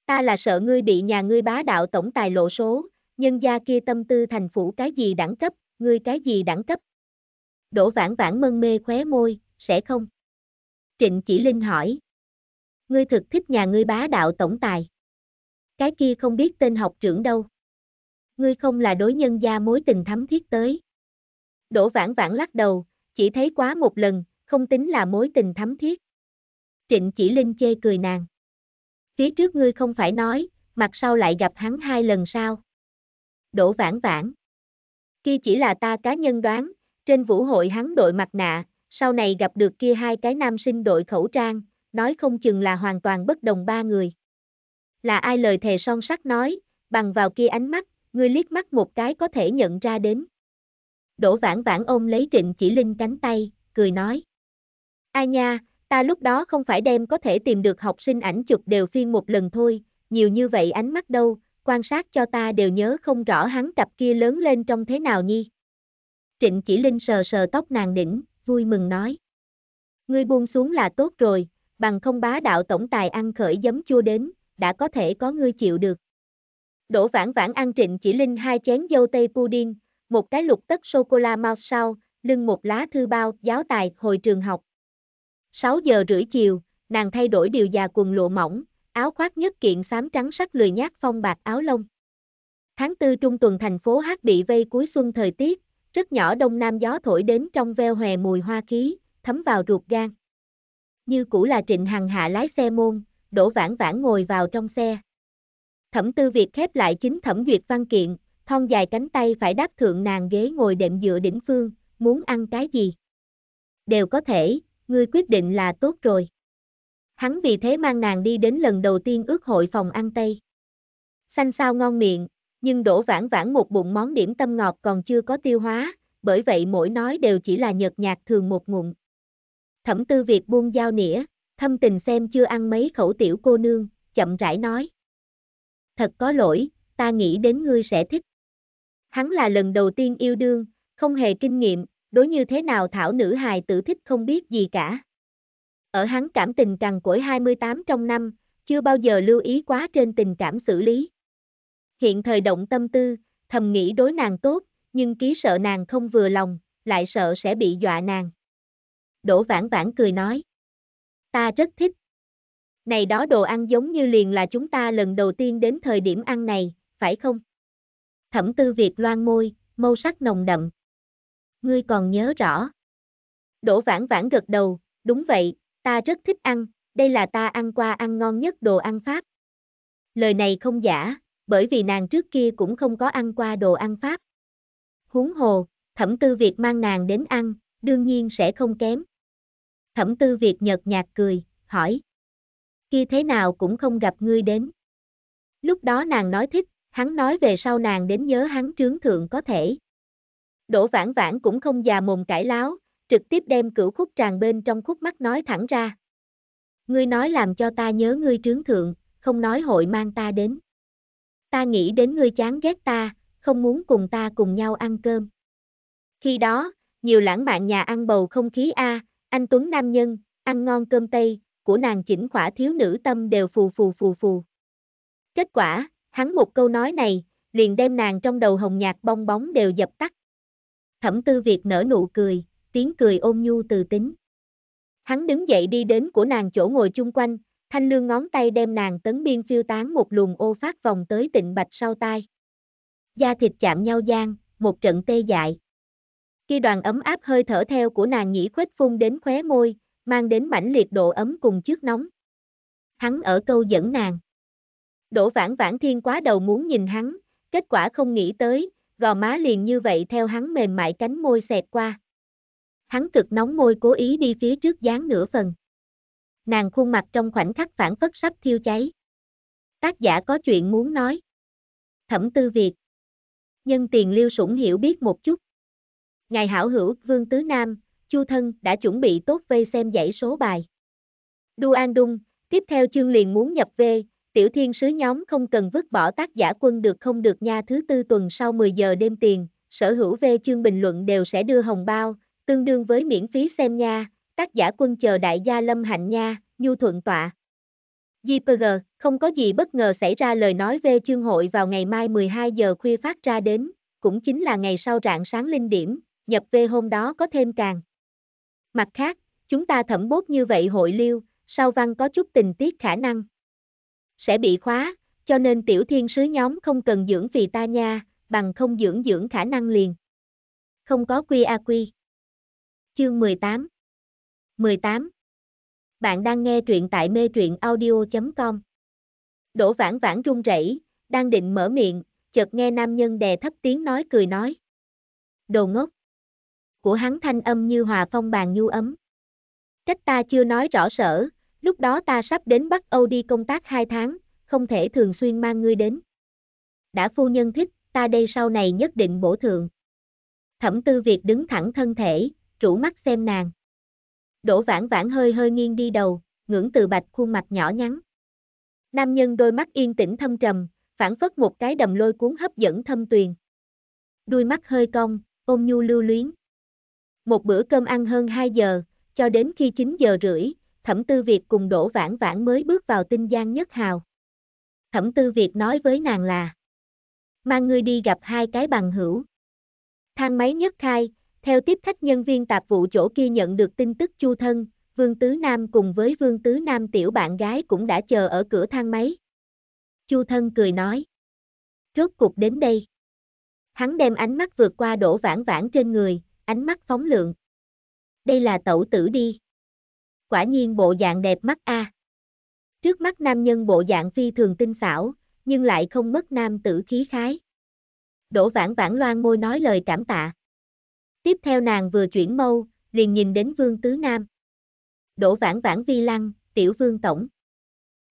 ta là sợ ngươi bị nhà ngươi bá đạo tổng tài lộ số, nhân gia kia tâm tư thành phủ cái gì đẳng cấp, ngươi cái gì đẳng cấp? Đỗ Vãn Vãn mân mê khóe môi, sẽ không? Trịnh Chỉ Linh hỏi, ngươi thực thích nhà ngươi bá đạo tổng tài. Cái kia không biết tên học trưởng đâu. Ngươi không là đối nhân gia mối tình thắm thiết tới. Đỗ Vãn Vãn lắc đầu, chỉ thấy quá một lần, không tính là mối tình thắm thiết. Trịnh Chỉ Linh chê cười nàng. Phía trước ngươi không phải nói, mặt sau lại gặp hắn hai lần sao? Đỗ Vãn Vãn. Kia chỉ là ta cá nhân đoán, trên vũ hội hắn đội mặt nạ, sau này gặp được kia hai cái nam sinh đội khẩu trang, nói không chừng là hoàn toàn bất đồng ba người. Là ai lời thề son sắt nói, bằng vào kia ánh mắt, ngươi liếc mắt một cái có thể nhận ra đến. Đỗ Vãn Vãn ôm lấy Trịnh Chỉ Linh cánh tay, cười nói. Ai nha, ta lúc đó không phải đem có thể tìm được học sinh ảnh chụp đều phiên một lần thôi, nhiều như vậy ánh mắt đâu, quan sát cho ta đều nhớ không rõ hắn cặp kia lớn lên trông thế nào nhi. Trịnh Chỉ Linh sờ sờ tóc nàng đỉnh, vui mừng nói. Ngươi buông xuống là tốt rồi, bằng không bá đạo tổng tài ăn khởi giấm chua đến, đã có thể có ngươi chịu được. Đỗ Vãn Vãn ăn Trịnh Chỉ Linh hai chén dâu tây pudding, một cái lục tấc sô-cô-la mousse sau, lưng một lá thư bao, giáo tài, hồi trường học. 6 giờ rưỡi chiều, nàng thay đổi điều già quần lụa mỏng, áo khoác nhất kiện xám trắng sắc lười nhác phong bạc áo lông. Tháng 4 trung tuần thành phố H bị vây cuối xuân thời tiết, rất nhỏ đông nam gió thổi đến trong veo hòe mùi hoa khí, thấm vào ruột gan. Như cũ là Trịnh Hằng hạ lái xe môn, Đỗ Vãn Vãn ngồi vào trong xe. Thẩm Tư Việt khép lại chính thẩm duyệt văn kiện, thon dài cánh tay phải đáp thượng nàng ghế ngồi đệm dựa đỉnh phương, muốn ăn cái gì? Đều có thể, ngươi quyết định là tốt rồi. Hắn vì thế mang nàng đi đến lần đầu tiên ước hội phòng ăn Tây. Xanh xao ngon miệng, nhưng Đỗ Vãn Vãn một bụng món điểm tâm ngọt còn chưa có tiêu hóa, bởi vậy mỗi nói đều chỉ là nhợt nhạt thường một ngụm. Thẩm Tư Việt buông dao nĩa, thâm tình xem chưa ăn mấy khẩu tiểu cô nương, chậm rãi nói. Thật có lỗi, ta nghĩ đến ngươi sẽ thích. Hắn là lần đầu tiên yêu đương, không hề kinh nghiệm, đối như thế nào thảo nữ hài tử thích không biết gì cả. Ở hắn cảm tình cằn cỗi 28 trong năm, chưa bao giờ lưu ý quá trên tình cảm xử lý. Hiện thời động tâm tư, thầm nghĩ đối nàng tốt, nhưng ký sợ nàng không vừa lòng, lại sợ sẽ bị dọa nàng. Đỗ Vãn Vãn cười nói. Ta rất thích. Này đó đồ ăn giống như liền là chúng ta lần đầu tiên đến thời điểm ăn này, phải không? Thẩm Tư Việt loan môi, màu sắc nồng đậm. Ngươi còn nhớ rõ. Đỗ Vãn Vãn gật đầu, đúng vậy, Ta rất thích ăn, đây là ta ăn qua ăn ngon nhất đồ ăn Pháp. Lời này không giả, bởi vì nàng trước kia cũng không có ăn qua đồ ăn Pháp. Huống hồ, Thẩm Tư Việt mang nàng đến ăn, đương nhiên sẽ không kém. Thẩm Tư Việt nhợt nhạt cười, hỏi. Kia thế nào cũng không gặp ngươi đến. Lúc đó nàng nói thích, hắn nói về sau nàng đến nhớ hắn trướng thượng có thể. Đỗ Vãn Vãn cũng không già mồm cãi láo, trực tiếp đem cửu khúc tràng bên trong khúc mắt nói thẳng ra. Ngươi nói làm cho ta nhớ ngươi trướng thượng, không nói hội mang ta đến. Ta nghĩ đến ngươi chán ghét ta, không muốn cùng ta cùng nhau ăn cơm. Khi đó, nhiều lãng mạn nhà ăn bầu không khí a, anh tuấn nam nhân, ăn ngon cơm Tây, của nàng chỉnh khỏa thiếu nữ tâm đều phù phù phù phù. Kết quả, hắn một câu nói này, liền đem nàng trong đầu hồng nhạt bong bóng đều dập tắt. Thẩm Tư Việt nở nụ cười, tiếng cười ôn nhu từ tính. Hắn đứng dậy đi đến của nàng chỗ ngồi chung quanh, thanh lương ngón tay đem nàng tấn biên phiêu tán một luồng ô phát vòng tới tịnh bạch sau tai. Da thịt chạm nhau gian, một trận tê dại. Khi đoàn ấm áp hơi thở theo của nàng nhĩ khuếch phun đến khóe môi, mang đến mãnh liệt độ ấm cùng trước nóng. Hắn ở câu dẫn nàng. Đỗ Vãn Vãn thiên quá đầu muốn nhìn hắn, kết quả không nghĩ tới, gò má liền như vậy theo hắn mềm mại cánh môi xẹt qua. Hắn cực nóng môi cố ý đi phía trước dán nửa phần. Nàng khuôn mặt trong khoảnh khắc phản phất sắp thiêu cháy. Tác giả có chuyện muốn nói. Thẩm Tư Việt. Nhân tiền liêu sủng hiểu biết một chút. Ngài hảo hữu Vương Tứ Nam, Chu Thân đã chuẩn bị tốt vây xem giải số bài. Du An Dung, tiếp theo chương liền muốn nhập về, tiểu thiên sứ nhóm không cần vứt bỏ tác giả quân được không được nha, thứ tư tuần sau 10 giờ đêm tiền, sở hữu về chương bình luận đều sẽ đưa hồng bao, tương đương với miễn phí xem nha, tác giả quân chờ đại gia Lâm Hạnh nha, Nhu Thuận Tọa. GPG, không có gì bất ngờ xảy ra lời nói về chương hội vào ngày mai 12 giờ khuya phát ra đến, cũng chính là ngày sau rạng sáng linh điểm, nhập về hôm đó có thêm càng. Mặt khác, chúng ta thẩm bốt như vậy hội liêu, sau văn có chút tình tiết khả năng sẽ bị khóa, cho nên tiểu thiên sứ nhóm không cần dưỡng vì ta nha, bằng không dưỡng khả năng liền. Không có QAQ. Chương 18. 18. Bạn đang nghe truyện tại metruyenaudio.com. Đỗ Vãn Vãn run rẩy, đang định mở miệng, chợt nghe nam nhân đè thấp tiếng nói cười nói. Đồ ngốc. Của hắn thanh âm như hòa phong bàn nhu ấm. Trách ta chưa nói rõ sở, lúc đó ta sắp đến Bắc Âu đi công tác 2 tháng, không thể thường xuyên mang ngươi đến. Đã phu nhân thích, ta đây sau này nhất định bổ thượng. Thẩm Tư Việt đứng thẳng thân thể, rũ mắt xem nàng. Đỗ Vãn Vãn hơi hơi nghiêng đi đầu, ngưỡng từ bạch khuôn mặt nhỏ nhắn. Nam nhân đôi mắt yên tĩnh thâm trầm, phảng phất một cái đầm lôi cuốn hấp dẫn thâm tuyền. Đuôi mắt hơi cong, ôm nhu lưu luyến. Một bữa cơm ăn hơn 2 giờ, cho đến khi 9 giờ rưỡi, Thẩm Tư Việt cùng Đỗ Vãn Vãn mới bước vào tinh giang nhất hào. Thẩm Tư Việt nói với nàng là mang ngươi đi gặp hai cái bằng hữu. Thang máy nhất khai, theo tiếp khách nhân viên tạp vụ chỗ kia nhận được tin tức Chu Thân, Vương Tứ Nam cùng với Vương Tứ Nam tiểu bạn gái cũng đã chờ ở cửa thang máy. Chu Thân cười nói. Rốt cuộc đến đây. Hắn đem ánh mắt vượt qua Đỗ Vãn Vãn trên người, ánh mắt phóng lượng. Đây là tẩu tử đi. Quả nhiên bộ dạng đẹp mắt a. Trước mắt nam nhân bộ dạng phi thường tinh xảo, nhưng lại không mất nam tử khí khái. Đỗ Vãn Vãn loan môi nói lời cảm tạ. Tiếp theo nàng vừa chuyển mâu, liền nhìn đến Vương Tứ Nam. Đỗ Vãn Vãn vi lăng, tiểu Vương tổng.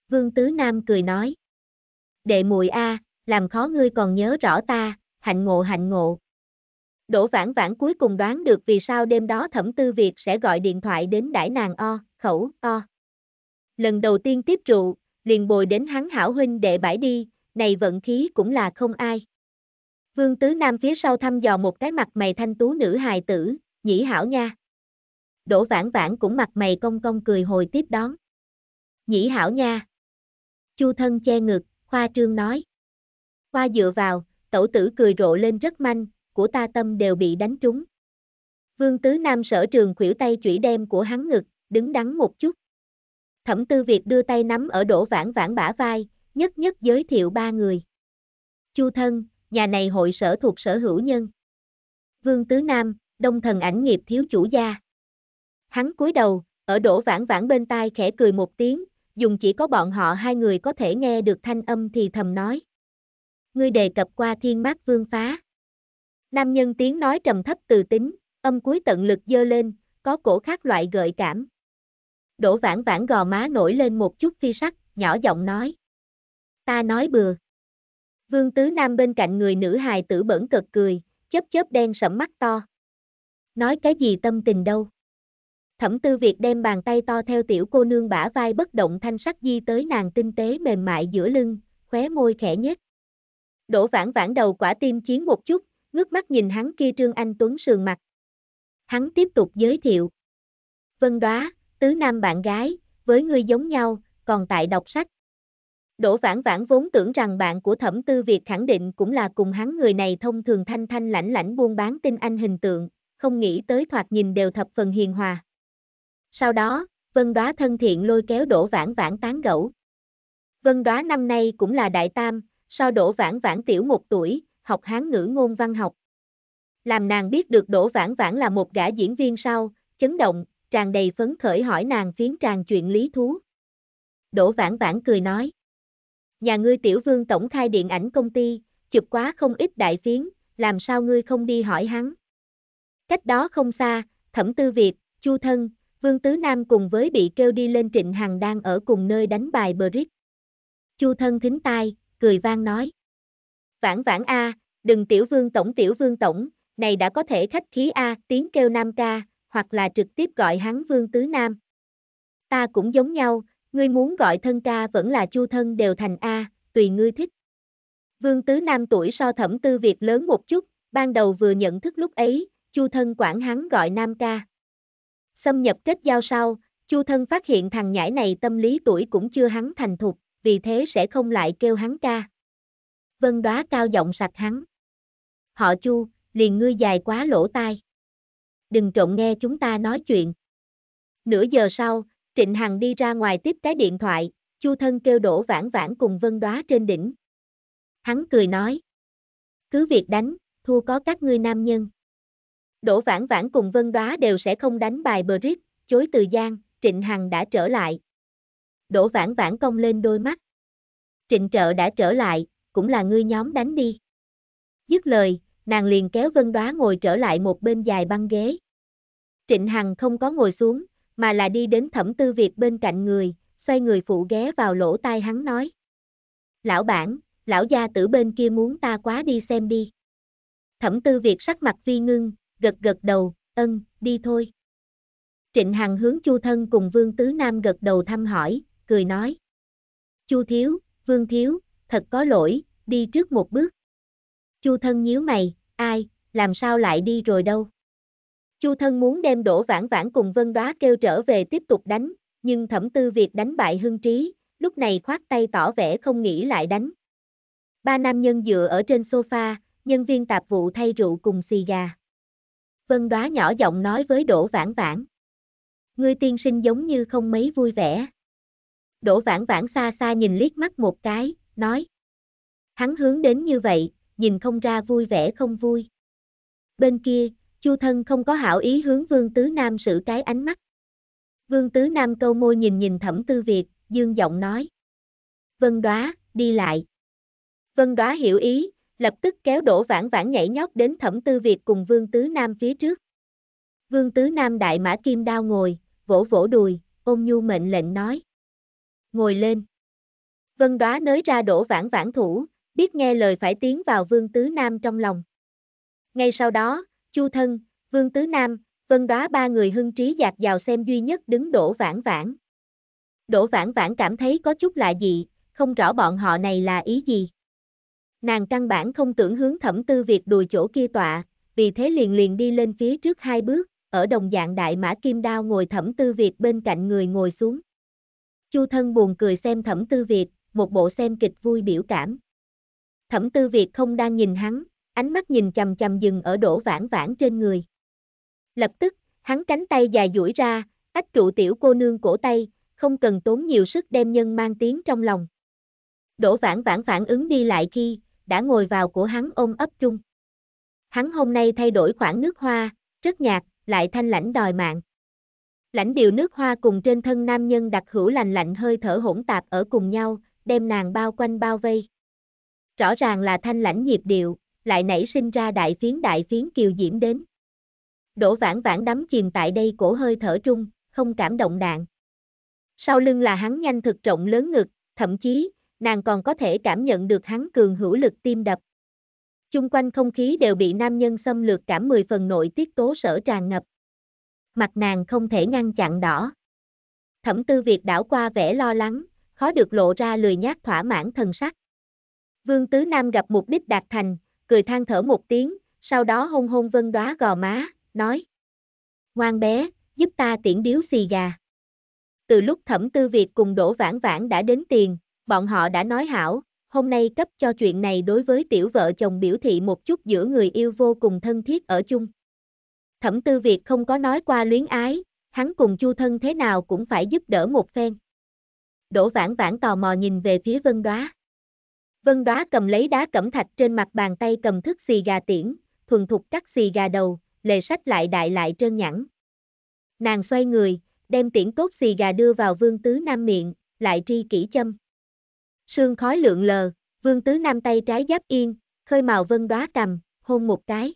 Vương Tứ Nam cười nói. Đệ muội a, làm khó ngươi còn nhớ rõ ta, hạnh ngộ hạnh ngộ. Đỗ Vãn Vãn cuối cùng đoán được vì sao đêm đó Thẩm Tư Việt sẽ gọi điện thoại đến đãi nàng o, khẩu, o. Lần đầu tiên tiếp rượu, liền bồi đến hắn hảo huynh đệ bãi đi, này vận khí cũng là không ai. Vương Tứ Nam phía sau thăm dò một cái mặt mày thanh tú nữ hài tử, nhĩ hảo nha. Đỗ Vãn Vãn cũng mặt mày cong cười hồi tiếp đón. Nhĩ hảo nha. Chu Thân che ngực, khoa trương nói. Khoa dựa vào, tẩu tử cười rộ lên rất manh. Của ta tâm đều bị đánh trúng. Vương Tứ Nam sở trường khuỷu tay chủy đem của hắn ngực, đứng đắn một chút. Thẩm Tư Việt đưa tay nắm ở Đỗ Vãn Vãn bả vai, nhất nhất giới thiệu ba người. Chu Thân, nhà này hội sở thuộc sở hữu nhân. Vương Tứ Nam, Đông Thần ảnh nghiệp thiếu chủ gia. Hắn cúi đầu, Ở Đỗ Vãn Vãn bên tai khẽ cười một tiếng, dùng chỉ có bọn họ hai người có thể nghe được thanh âm thì thầm nói. Ngươi đề cập qua Thiên Mác Vương phá. Nam nhân tiếng nói trầm thấp từ tính, âm cuối tận lực dơ lên, có cổ khác loại gợi cảm. Đỗ Vãn Vãn gò má nổi lên một chút phi sắc, nhỏ giọng nói. Ta nói bừa. Vương Tứ Nam bên cạnh người nữ hài tử bẩn cợt cười, chớp chớp đen sẫm mắt to. Nói cái gì tâm tình đâu. Thẩm Tư Việt đem bàn tay to theo tiểu cô nương bả vai bất động thanh sắc di tới nàng tinh tế mềm mại giữa lưng, khóe môi khẽ nhếch. Đỗ Vãn Vãn đầu quả tim chiến một chút, ngước mắt nhìn hắn kia trương anh tuấn sườn mặt. Hắn tiếp tục giới thiệu. Vân Đoá, Tứ Nam bạn gái, với ngươi giống nhau, còn tại đọc sách. Đỗ Vãn Vãn vốn tưởng rằng bạn của Thẩm Tư Việt khẳng định cũng là cùng hắn người này thông thường thanh thanh lãnh lãnh buôn bán tinh anh hình tượng, không nghĩ tới thoạt nhìn đều thập phần hiền hòa. Sau đó, Vân Đoá thân thiện lôi kéo Đỗ Vãn Vãn tán gẫu. Vân Đoá năm nay cũng là đại tam, so Đỗ Vãn Vãn tiểu một tuổi, học Hán ngữ ngôn văn học. Làm nàng biết được Đỗ Vãn Vãn là một gã diễn viên sau, chấn động, tràn đầy phấn khởi hỏi nàng phiến tràng chuyện lý thú. Đỗ Vãn Vãn cười nói. Nhà ngươi tiểu vương tổng khai điện ảnh công ty, chụp quá không ít đại phiến, làm sao ngươi không đi hỏi hắn. Cách đó không xa, Thẩm Tư Việt, Chu Thân, Vương Tứ Nam cùng với bị kêu đi lên Trịnh Hằng đang ở cùng nơi đánh bài bridge. Chu Thân thính tai, cười vang nói. Vãn Vãn a, đừng tiểu vương tổng, này đã có thể khách khí a, tiếng kêu Nam ca, hoặc là trực tiếp gọi hắn Vương Tứ Nam. Ta cũng giống nhau, ngươi muốn gọi thân ca vẫn là Chu Thân đều thành a, tùy ngươi thích. Vương Tứ Nam tuổi so Thẩm Tư Việt lớn một chút, ban đầu vừa nhận thức lúc ấy, Chu Thân quản hắn gọi Nam ca. Xâm nhập kết giao sau, Chu Thân phát hiện thằng nhãi này tâm lý tuổi cũng chưa hắn thành thục, vì thế sẽ không lại kêu hắn ca. Vân Đoá cao giọng sạch hắn. Họ Chu, liền ngươi dài quá lỗ tai. Đừng trộm nghe chúng ta nói chuyện. Nửa giờ sau, Trịnh Hằng đi ra ngoài tiếp cái điện thoại, Chu Thân kêu Đỗ Vãn Vãn cùng Vân Đoá trên đỉnh. Hắn cười nói. Cứ việc đánh, thua có các ngươi nam nhân. Đỗ Vãn Vãn cùng Vân Đoá đều sẽ không đánh bài bridge, chối từ gian, Trịnh Hằng đã trở lại. Đỗ Vãn Vãn cong lên đôi mắt. Trịnh Trợ đã trở lại, cũng là ngươi nhóm đánh đi. Dứt lời, nàng liền kéo Vân Đoá ngồi trở lại một bên dài băng ghế. Trịnh Hằng không có ngồi xuống, mà là đi đến Thẩm Tư Việt bên cạnh người, xoay người phụ ghé vào lỗ tai hắn nói. Lão bản, lão gia tử bên kia muốn ta quá đi xem đi. Thẩm Tư Việt sắc mặt vi ngưng, gật gật đầu, ân, đi thôi. Trịnh Hằng hướng Chu Thân cùng Vương Tứ Nam gật đầu thăm hỏi, cười nói. Chu thiếu, Vương thiếu, thật có lỗi, đi trước một bước. Chu Thân nhíu mày, ai, làm sao lại đi rồi đâu. Chu Thân muốn đem Đỗ Vãn Vãn cùng Vân Đoá kêu trở về tiếp tục đánh, nhưng Thẩm Tư Việt đánh bại Hưng Trí, lúc này khoát tay tỏ vẻ không nghĩ lại đánh. Ba nam nhân dựa ở trên sofa, nhân viên tạp vụ thay rượu cùng xì gà. Vân Đoá nhỏ giọng nói với Đỗ Vãn Vãn. Ngươi tiên sinh giống như không mấy vui vẻ. Đỗ Vãn Vãn xa xa nhìn liếc mắt một cái, nói. Hắn hướng đến như vậy, nhìn không ra vui vẻ không vui. Bên kia, Chu Thân không có hảo ý hướng Vương Tứ Nam sử cái ánh mắt. Vương Tứ Nam câu môi nhìn nhìn Thẩm Tư Việt, dương giọng nói. Vân Đoá, đi lại. Vân Đoá hiểu ý, lập tức kéo Đỗ Vãn Vãn nhảy nhót đến Thẩm Tư Việt cùng Vương Tứ Nam phía trước. Vương Tứ Nam đại mã kim đao ngồi, vỗ vỗ đùi, ôn nhu mệnh lệnh nói. Ngồi lên. Vân Đoá nới ra Đỗ Vãn Vãn thủ, biết nghe lời phải tiến vào Vương Tứ Nam trong lòng. Ngay sau đó, Chu Thân, Vương Tứ Nam, Vân Đoá ba người hưng trí dạt vào xem duy nhất đứng Đỗ Vãn Vãn. Đỗ Vãn Vãn cảm thấy có chút lạ dị, không rõ bọn họ này là ý gì. Nàng căn bản không tưởng hướng Thẩm Tư Việt đùi chỗ kia tọa, vì thế liền đi lên phía trước hai bước, ở đồng dạng đại mã kim đao ngồi Thẩm Tư Việt bên cạnh người ngồi xuống. Chu Thân buồn cười xem Thẩm Tư Việt, một bộ xem kịch vui biểu cảm. Thẩm Tư Việt không đang nhìn hắn, ánh mắt nhìn chằm chằm dừng ở Đỗ Vãn Vãn trên người. Lập tức, hắn cánh tay dài duỗi ra, ách trụ tiểu cô nương cổ tay, không cần tốn nhiều sức đem nhân mang tiếng trong lòng. Đỗ Vãn Vãn phản ứng đi lại khi đã ngồi vào của hắn ôm ấp trung. Hắn hôm nay thay đổi khoảng nước hoa, rất nhạt, lại thanh lãnh đòi mạng. Lãnh điệu nước hoa cùng trên thân nam nhân đặc hữu lành lạnh hơi thở hỗn tạp ở cùng nhau, đem nàng bao quanh bao vây. Rõ ràng là thanh lãnh nhịp điệu, lại nảy sinh ra đại phiến kiều diễm đến. Đỗ Vãn Vãn đắm chìm tại đây cổ hơi thở trung, không cảm động đạn. Sau lưng là hắn nhanh thực rộng lớn ngực, thậm chí, nàng còn có thể cảm nhận được hắn cường hữu lực tim đập. Chung quanh không khí đều bị nam nhân xâm lược cảm 10 phần nội tiết tố sở tràn ngập. Mặt nàng không thể ngăn chặn đỏ. Thẩm Tư Việt đảo qua vẻ lo lắng, khó được lộ ra lười nhác thỏa mãn thần sắc. Vương Tứ Nam gặp mục đích đạt thành, cười than thở một tiếng, sau đó hôn Vân Đoá gò má, nói: "Ngoan bé, giúp ta tiễn điếu xì gà." Từ lúc Thẩm Tư Việt cùng Đỗ Vãn Vãn đã đến tiền, bọn họ đã nói hảo, hôm nay cấp cho chuyện này đối với tiểu vợ chồng biểu thị một chút giữa người yêu vô cùng thân thiết ở chung. Thẩm Tư Việt không có nói qua luyến ái, hắn cùng Chu Thân thế nào cũng phải giúp đỡ một phen. Đỗ Vãn Vãn tò mò nhìn về phía Vân Đoá. Vân Đoá cầm lấy đá cẩm thạch trên mặt bàn tay cầm thức xì gà tiễn, thuần thục cắt xì gà đầu, lề sách lại đại lại trơn nhẵn. Nàng xoay người, đem tiễn tốt xì gà đưa vào Vương Tứ Nam miệng, lại tri kỹ châm. Sương khói lượn lờ, Vương Tứ Nam tay trái giáp yên, khơi màu Vân Đoá cầm, hôn một cái.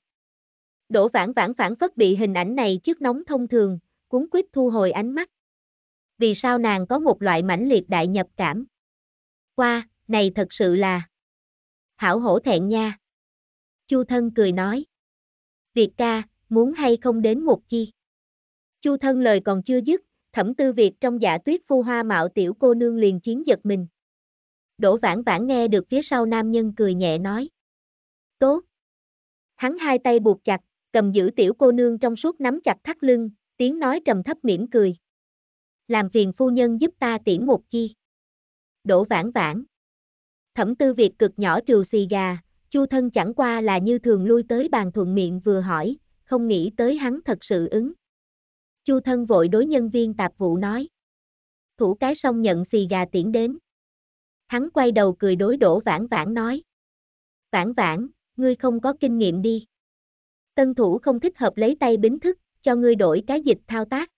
Đỗ Vãn Vãn phản phất bị hình ảnh này trước nóng thông thường, cuốn quýt thu hồi ánh mắt. Vì sao nàng có một loại mãnh liệt đại nhập cảm? Qua, này thật sự là hảo hổ thẹn nha. Chu Thân cười nói: "Việt ca, muốn hay không đến một chi?" Chu Thân lời còn chưa dứt, Thẩm Tư Việt trong dạ tuyết phu hoa mạo tiểu cô nương liền chiến giật mình. Đỗ Vãn Vãn nghe được phía sau nam nhân cười nhẹ nói: "Tốt." Hắn hai tay buộc chặt, cầm giữ tiểu cô nương trong suốt nắm chặt thắt lưng, tiếng nói trầm thấp mỉm cười: "Làm phiền phu nhân giúp ta tiễn một chi." Đỗ Vãn Vãn. Thẩm Tư Việt cực nhỏ trừ xì gà, Chu Thân chẳng qua là như thường lui tới bàn thuận miệng vừa hỏi, không nghĩ tới hắn thật sự ứng. Chu Thân vội đối nhân viên tạp vụ nói: "Thủ cái xong nhận xì gà tiễn đến." Hắn quay đầu cười đối Đỗ Vãn Vãn nói: "Vãn Vãn, ngươi không có kinh nghiệm đi. Tân thủ không thích hợp lấy tay bính thức, cho ngươi đổi cái dịch thao tác."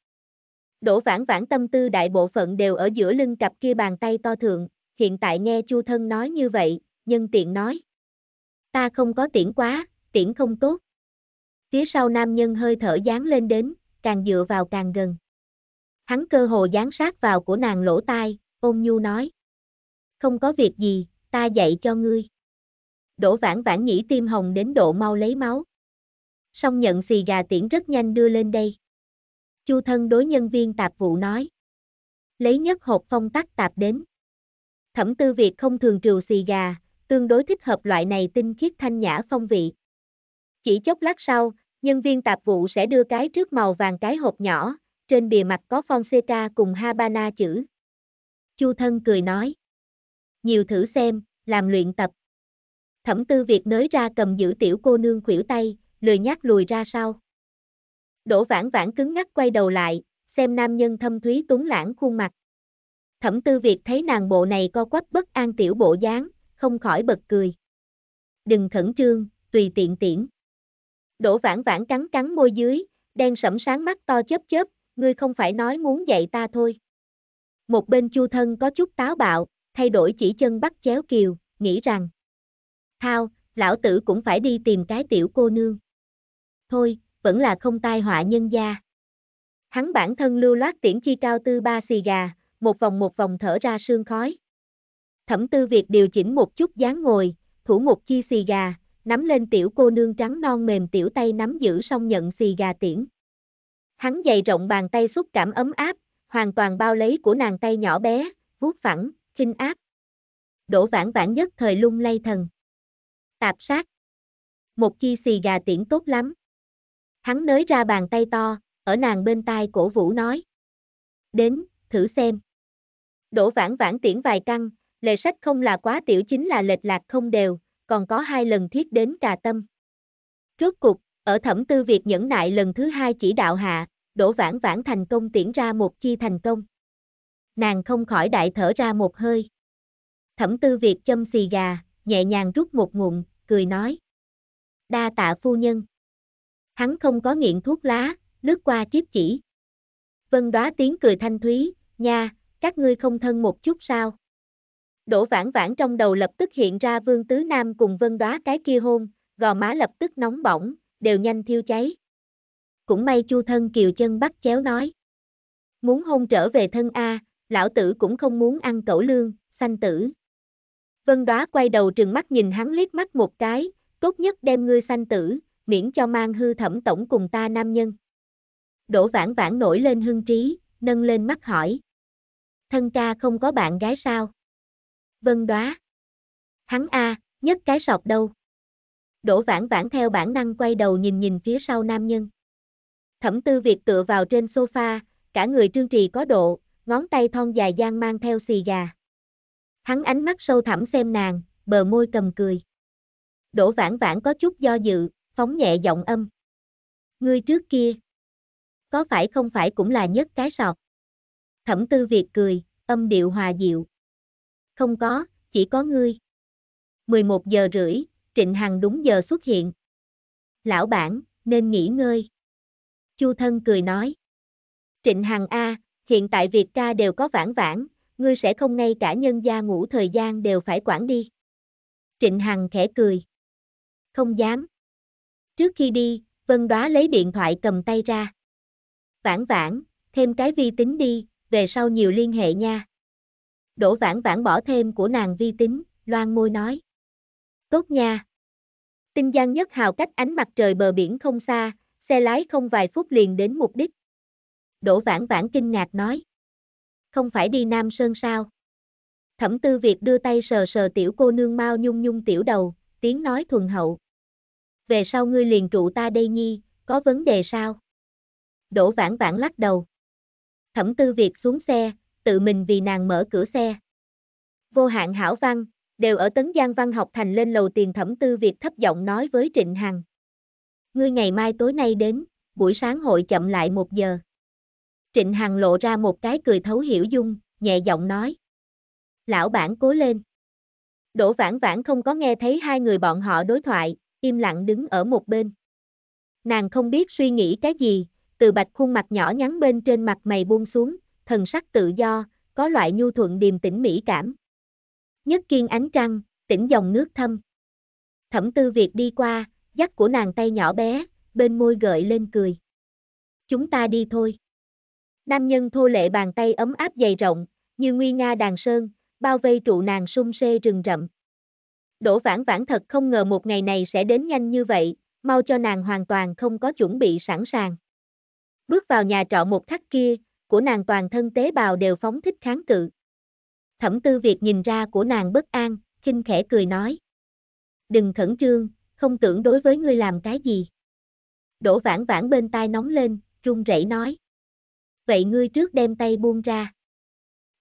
Đỗ Vãn Vãn tâm tư đại bộ phận đều ở giữa lưng cặp kia bàn tay to thượng, hiện tại nghe Chu Thân nói như vậy, nhân tiện nói: "Ta không có tiễn quá, tiễn không tốt." Phía sau nam nhân hơi thở dán lên đến, càng dựa vào càng gần. Hắn cơ hồ dán sát vào của nàng lỗ tai, ôn nhu nói: "Không có việc gì, ta dạy cho ngươi." Đỗ Vãn Vãn nhĩ tim hồng đến độ mau lấy máu. Xong nhận xì gà tiễn rất nhanh đưa lên đây. Chu Thân đối nhân viên tạp vụ nói: "Lấy nhất hộp phong tắc tạp đến." Thẩm Tư Việt không thường trừ xì gà, tương đối thích hợp loại này tinh khiết thanh nhã phong vị. Chỉ chốc lát sau, nhân viên tạp vụ sẽ đưa cái trước màu vàng cái hộp nhỏ, trên bìa mặt có Fonseca cùng Habana chữ. Chu Thân cười nói: "Nhiều thử xem, làm luyện tập." Thẩm Tư Việt nới ra cầm giữ tiểu cô nương khuỷu tay, lười nhác lùi ra sau. Đỗ Vãn Vãn cứng ngắc quay đầu lại, xem nam nhân thâm thúy tuấn lãng khuôn mặt. Thẩm Tư Việt thấy nàng bộ này co quắp bất an tiểu bộ dáng, không khỏi bật cười. "Đừng khẩn trương, tùy tiện tiễn." Đỗ Vãn Vãn cắn môi dưới, đen sẫm sáng mắt to chớp chớp, "Ngươi không phải nói muốn dạy ta thôi." Một bên Chu Thân có chút táo bạo, thay đổi chỉ chân bắt chéo kiều, nghĩ rằng: "Thao, lão tử cũng phải đi tìm cái tiểu cô nương. Thôi, vẫn là không tai họa nhân gia." Hắn bản thân lưu loát tiễn chi cao tư 3 xì gà, một vòng thở ra sương khói. Thẩm Tư Việt điều chỉnh một chút dáng ngồi, thủ một chi xì gà, nắm lên tiểu cô nương trắng non mềm tiểu tay nắm giữ xong nhận xì gà tiễn. Hắn dày rộng bàn tay xúc cảm ấm áp, hoàn toàn bao lấy của nàng tay nhỏ bé, vuốt phẳng, khinh áp. Đỗ Vãn Vãn nhất thời lung lay thần. Tạp sát. Một chi xì gà tiễn tốt lắm. Hắn nới ra bàn tay to, ở nàng bên tai cổ vũ nói: "Đến, thử xem." Đỗ Vãn Vãn tiễn vài căn, lề sách không là quá tiểu chính là lệch lạc không đều, còn có 2 lần thiết đến cà tâm. Rốt cục, ở Thẩm Tư Việt nhẫn nại lần thứ 2 chỉ đạo hạ, Đỗ Vãn Vãn thành công tiễn ra một chi thành công. Nàng không khỏi đại thở ra một hơi. Thẩm Tư Việt châm xì gà, nhẹ nhàng rút một ngụm, cười nói: "Đa tạ phu nhân." Hắn không có nghiện thuốc lá, lướt qua kiếp chỉ. Vân Đoá tiếng cười thanh thúy, nha, các ngươi không thân một chút sao? Đỗ Vãn Vãn trong đầu lập tức hiện ra Vương Tứ Nam cùng Vân Đoá cái kia hôn, gò má lập tức nóng bỏng, đều nhanh thiêu cháy. Cũng may Chu Thân Kiều chân bắt chéo nói. Muốn hôn trở về thân a, lão tử cũng không muốn ăn cẩu lương, sanh tử. Vân Đoá quay đầu trừng mắt nhìn hắn liếc mắt một cái, tốt nhất đem ngươi sanh tử, miễn cho mang hư thẩm tổng cùng ta nam nhân. Đỗ Vãn Vãn nổi lên hưng trí, nâng lên mắt hỏi. Thân ca không có bạn gái sao? Vân Đoá. Hắn a, nhất cái sọt đâu. Đỗ Vãn Vãn theo bản năng quay đầu nhìn phía sau nam nhân. Thẩm Tư Việt tựa vào trên sofa, cả người trương trì có độ, ngón tay thon dài gian mang theo xì gà. Hắn ánh mắt sâu thẳm xem nàng, bờ môi cầm cười. Đỗ Vãn Vãn có chút do dự, phóng nhẹ giọng âm. Ngươi trước kia, có phải không phải cũng là nhất cái sọt? Thẩm Tư Việt cười, âm điệu hòa dịu. Không có, chỉ có ngươi. 11 giờ rưỡi, Trịnh Hằng đúng giờ xuất hiện. Lão bản, nên nghỉ ngơi. Chu Thân cười nói. Trịnh Hằng a, hiện tại Việt ca đều có Vãn Vãn, ngươi sẽ không ngay cả nhân gia ngủ thời gian đều phải quản đi. Trịnh Hằng khẽ cười. Không dám. Trước khi đi, Vân Đoá lấy điện thoại cầm tay ra. Vãn Vãn, thêm cái vi tính đi, về sau nhiều liên hệ nha. Đỗ Vãn Vãn bỏ thêm của nàng vi tính, loan môi nói. Tốt nha. Tinh Giang Nhất Hào cách ánh mặt trời bờ biển không xa, xe lái không vài phút liền đến mục đích. Đỗ Vãn Vãn kinh ngạc nói. Không phải đi Nam Sơn sao? Thẩm Tư Việt đưa tay sờ sờ tiểu cô nương mau nhung nhung tiểu đầu, tiếng nói thuần hậu. Về sau ngươi liền trụ ta đây nhi, có vấn đề sao? Đỗ Vãn Vãn lắc đầu. Thẩm Tư Việt xuống xe, tự mình vì nàng mở cửa xe. Vô hạn hảo văn, đều ở Tấn Giang Văn học thành lên lầu tiền Thẩm Tư Việt thấp giọng nói với Trịnh Hằng. Ngươi ngày mai tối nay đến, buổi sáng hội chậm lại 1 giờ. Trịnh Hằng lộ ra một cái cười thấu hiểu dung, nhẹ giọng nói. Lão bản cố lên. Đỗ Vãn Vãn không có nghe thấy hai người bọn họ đối thoại, im lặng đứng ở một bên. Nàng không biết suy nghĩ cái gì, từ bạch khuôn mặt nhỏ nhắn bên trên mặt mày buông xuống, thần sắc tự do, có loại nhu thuận điềm tĩnh mỹ cảm. Nhất kiên ánh trăng, tĩnh dòng nước thâm. Thẩm Tư Việt đi qua, dắt của nàng tay nhỏ bé, bên môi gợi lên cười. Chúng ta đi thôi. Nam nhân thô lệ bàn tay ấm áp dày rộng, như nguy nga đàn sơn, bao vây trụ nàng sum sê rừng rậm. Đỗ Vãn Vãn thật không ngờ một ngày này sẽ đến nhanh như vậy, mau cho nàng hoàn toàn không có chuẩn bị sẵn sàng. Bước vào nhà trọ một khắc kia, của nàng toàn thân tế bào đều phóng thích kháng cự. Thẩm Tư Việt nhìn ra của nàng bất an, khinh khẽ cười nói. Đừng khẩn trương, không tưởng đối với ngươi làm cái gì. Đỗ Vãn Vãn bên tai nóng lên, run rẩy nói. Vậy ngươi trước đem tay buông ra.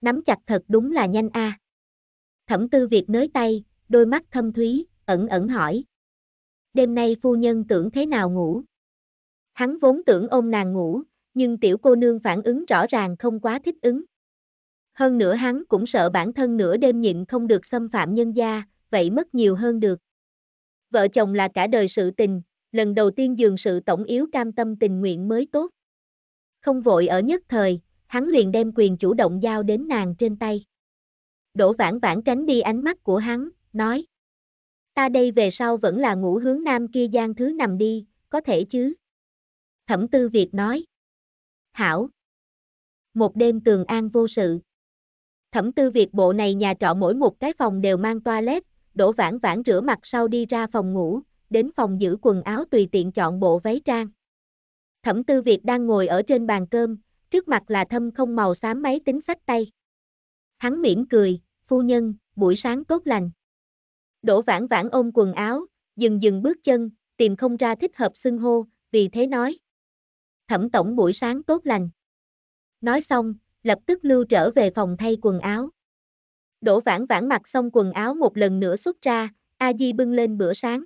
Nắm chặt thật đúng là nhanh a. Thẩm Tư Việt nới tay, đôi mắt thâm thúy, ẩn ẩn hỏi. Đêm nay phu nhân tưởng thế nào ngủ? Hắn vốn tưởng ôm nàng ngủ, nhưng tiểu cô nương phản ứng rõ ràng không quá thích ứng. Hơn nữa hắn cũng sợ bản thân nửa đêm nhịn không được xâm phạm nhân gia, vậy mất nhiều hơn được. Vợ chồng là cả đời sự tình, lần đầu tiên giường sự tổng yếu cam tâm tình nguyện mới tốt. Không vội ở nhất thời, hắn liền đem quyền chủ động giao đến nàng trên tay. Đỗ Vãn Vãn tránh đi ánh mắt của hắn, nói. Ta đây về sau vẫn là ngủ hướng nam kia gian thứ nằm đi, có thể chứ? Thẩm Tư Việt nói. Hảo. Một đêm tường an vô sự. Thẩm Tư Việt bộ này nhà trọ mỗi một cái phòng đều mang toilet, Đỗ Vãn Vãn rửa mặt sau đi ra phòng ngủ, đến phòng giữ quần áo tùy tiện chọn bộ váy trang. Thẩm Tư Việt đang ngồi ở trên bàn cơm, trước mặt là thâm không màu xám máy tính xách tay. Hắn mỉm cười, phu nhân, buổi sáng tốt lành. Đỗ Vãn Vãn ôm quần áo, dừng bước chân, tìm không ra thích hợp xưng hô, vì thế nói. Thẩm tổng buổi sáng tốt lành. Nói xong, lập tức lưu trở về phòng thay quần áo. Đỗ Vãn Vãn mặc xong quần áo một lần nữa xuất ra, A Di bưng lên bữa sáng.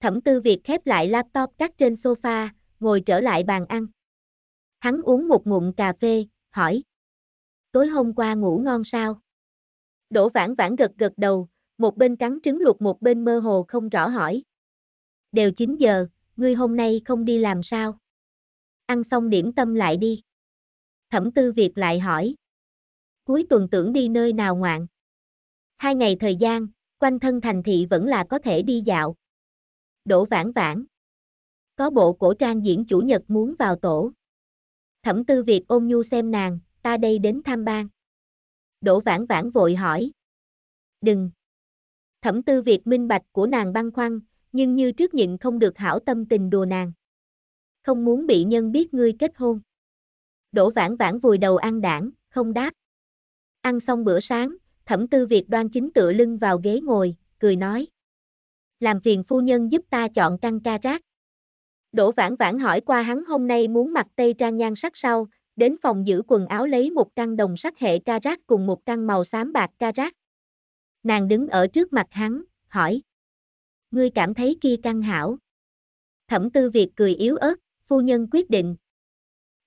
Thẩm Tư Việt khép lại laptop cắt trên sofa, ngồi trở lại bàn ăn. Hắn uống một ngụm cà phê, hỏi. Tối hôm qua ngủ ngon sao? Đỗ Vãn Vãn gật đầu, một bên cắn trứng luộc một bên mơ hồ không rõ hỏi. Đều 9 giờ, ngươi hôm nay không đi làm sao? Ăn xong điểm tâm lại đi. Thẩm Tư Việt lại hỏi. Cuối tuần tưởng đi nơi nào ngoạn? 2 ngày thời gian, quanh thân thành thị vẫn là có thể đi dạo. Đỗ Vãn Vãn. Có bộ cổ trang diễn chủ nhật muốn vào tổ. Thẩm Tư Việt ôm nhu xem nàng, ta đây đến thăm ban. Đỗ Vãn Vãn vội hỏi. Đừng. Thẩm Tư Việt minh bạch của nàng băn khoăn, nhưng như trước nhịn không được hảo tâm tình đùa nàng. Không muốn bị nhân biết ngươi kết hôn. Đỗ Vãn Vãn vùi đầu ăn đảng, không đáp. Ăn xong bữa sáng, Thẩm Tư Việt đoan chính tựa lưng vào ghế ngồi, cười nói. Làm phiền phu nhân giúp ta chọn căn ca rác. Đỗ Vãn Vãn hỏi qua hắn hôm nay muốn mặc tây trang nhan sắc sau, đến phòng giữ quần áo lấy một căn đồng sắc hệ ca rác cùng một căn màu xám bạc ca rác. Nàng đứng ở trước mặt hắn, hỏi. Ngươi cảm thấy kia căn hảo? Thẩm Tư Việt cười yếu ớt, phu nhân quyết định.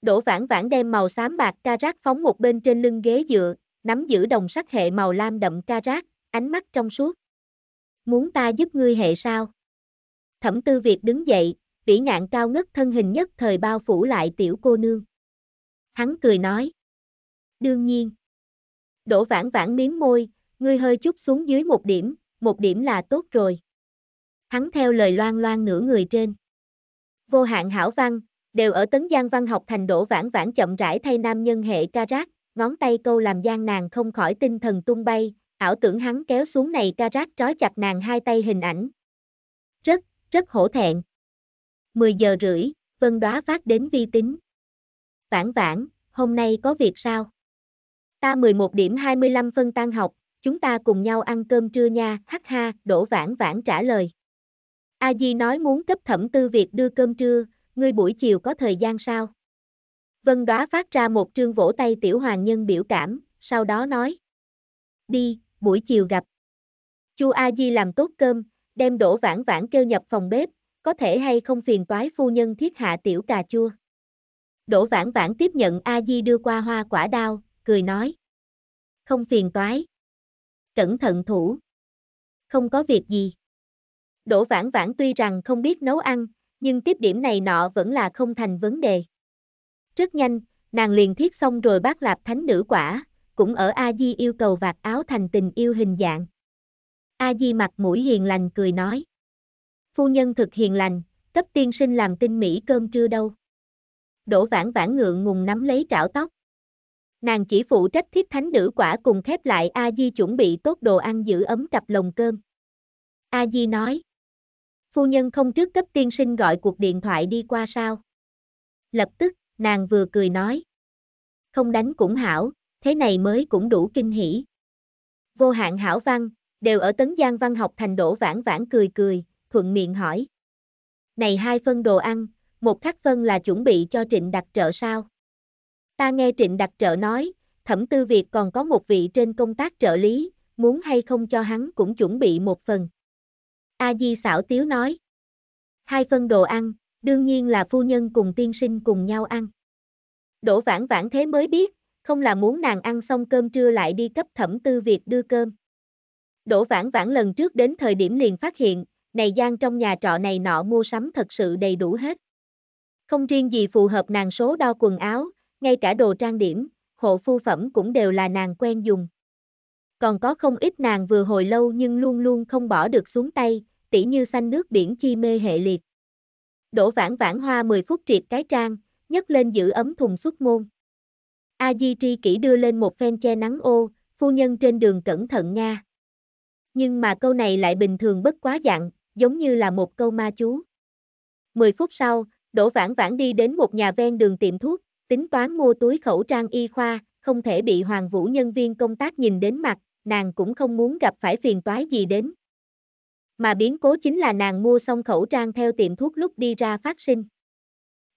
Đỗ Vãn Vãn đem màu xám bạc ca rác phóng một bên trên lưng ghế dựa, nắm giữ đồng sắc hệ màu lam đậm ca rác, ánh mắt trong suốt. Muốn ta giúp ngươi hệ sao? Thẩm Tư Việt đứng dậy, vĩ ngạn cao ngất thân hình nhất thời bao phủ lại tiểu cô nương. Hắn cười nói. Đương nhiên. Đỗ Vãn Vãn miếm môi, ngươi hơi chút xuống dưới một điểm là tốt rồi. Hắn theo lời loan loan nửa người trên. Vô hạn hảo văn, đều ở Tấn Giang văn học thành. Đỗ Vãn Vãn chậm rãi thay nam nhân hệ ca rác, ngón tay câu làm gian nàng không khỏi tinh thần tung bay, ảo tưởng hắn kéo xuống này ca rác trói chặt nàng hai tay hình ảnh. Rất hổ thẹn. 10 giờ rưỡi, Vân Đoá phát đến vi tính. Vãn Vãn, hôm nay có việc sao? Ta 11:25 tan học, chúng ta cùng nhau ăn cơm trưa nha, hắc ha, Đỗ Vãn Vãn trả lời. A Di nói muốn cấp Thẩm Tư Việt đưa cơm trưa, ngươi buổi chiều có thời gian sao? Vân Đoá phát ra một trương vỗ tay tiểu hoàng nhân biểu cảm, sau đó nói. Đi, buổi chiều gặp. Chu A Di làm tốt cơm, đem Đỗ Vãn Vãn kêu nhập phòng bếp, có thể hay không phiền toái phu nhân thiết hạ tiểu cà chua. Đỗ Vãn Vãn tiếp nhận A Di đưa qua hoa quả đao, cười nói. Không phiền toái. Cẩn thận thủ. Không có việc gì. Đỗ Vãn Vãn tuy rằng không biết nấu ăn, nhưng tiếp điểm này nọ vẫn là không thành vấn đề. Rất nhanh, nàng liền thiết xong rồi bác lạp thánh nữ quả, cũng ở A Di yêu cầu vạt áo thành tình yêu hình dạng. A Di mặt mũi hiền lành cười nói. Phu nhân thực hiền lành, cấp tiên sinh làm tinh mỹ cơm trưa đâu. Đỗ Vãn Vãn ngượng ngùng nắm lấy trảo tóc. Nàng chỉ phụ trách thiết thánh nữ quả cùng khép lại A Di chuẩn bị tốt đồ ăn giữ ấm cặp lồng cơm. A Di nói. Phu nhân không trước cấp tiên sinh gọi cuộc điện thoại đi qua sao? Lập tức, nàng vừa cười nói. Không đánh cũng hảo, thế này mới cũng đủ kinh hỉ. Vô hạn hảo văn, đều ở Tấn Giang văn học thành. Đỗ Vãn Vãn cười cười, thuận miệng hỏi. Này 2 phân đồ ăn, một khác phân là chuẩn bị cho Trịnh Đặc Trợ sao? Ta nghe Trịnh Đặc Trợ nói, Thẩm Tư Việt còn có một vị trên công tác trợ lý, muốn hay không cho hắn cũng chuẩn bị 1 phần. A Di xảo tiếu nói. 2 phân đồ ăn, đương nhiên là phu nhân cùng tiên sinh cùng nhau ăn. Đỗ Vãn Vãn thế mới biết, không là muốn nàng ăn xong cơm trưa lại đi cấp Thẩm Tư Việt đưa cơm. Đỗ Vãn Vãn lần trước đến thời điểm liền phát hiện, này gian trong nhà trọ này nọ mua sắm thật sự đầy đủ hết. Không riêng gì phù hợp nàng số đo quần áo, ngay cả đồ trang điểm, hộ phu phẩm cũng đều là nàng quen dùng. Còn có không ít nàng vừa hồi lâu nhưng luôn luôn không bỏ được xuống tay, tỉ như xanh nước biển chi mê hệ liệt. Đỗ Vãn Vãn hoa 10 phút triệt cái trang, nhấc lên giữ ấm thùng xuất môn. A Di tri kỷ đưa lên một phen che nắng ô, phu nhân trên đường cẩn thận nga. Nhưng mà câu này lại bình thường bất quá dặn, giống như là một câu ma chú. 10 phút sau, Đỗ Vãn Vãn đi đến một nhà ven đường tiệm thuốc, tính toán mua túi khẩu trang y khoa, không thể bị Hoàng Vũ nhân viên công tác nhìn đến mặt, nàng cũng không muốn gặp phải phiền toái gì đến. Mà biến cố chính là nàng mua xong khẩu trang theo tiệm thuốc lúc đi ra phát sinh.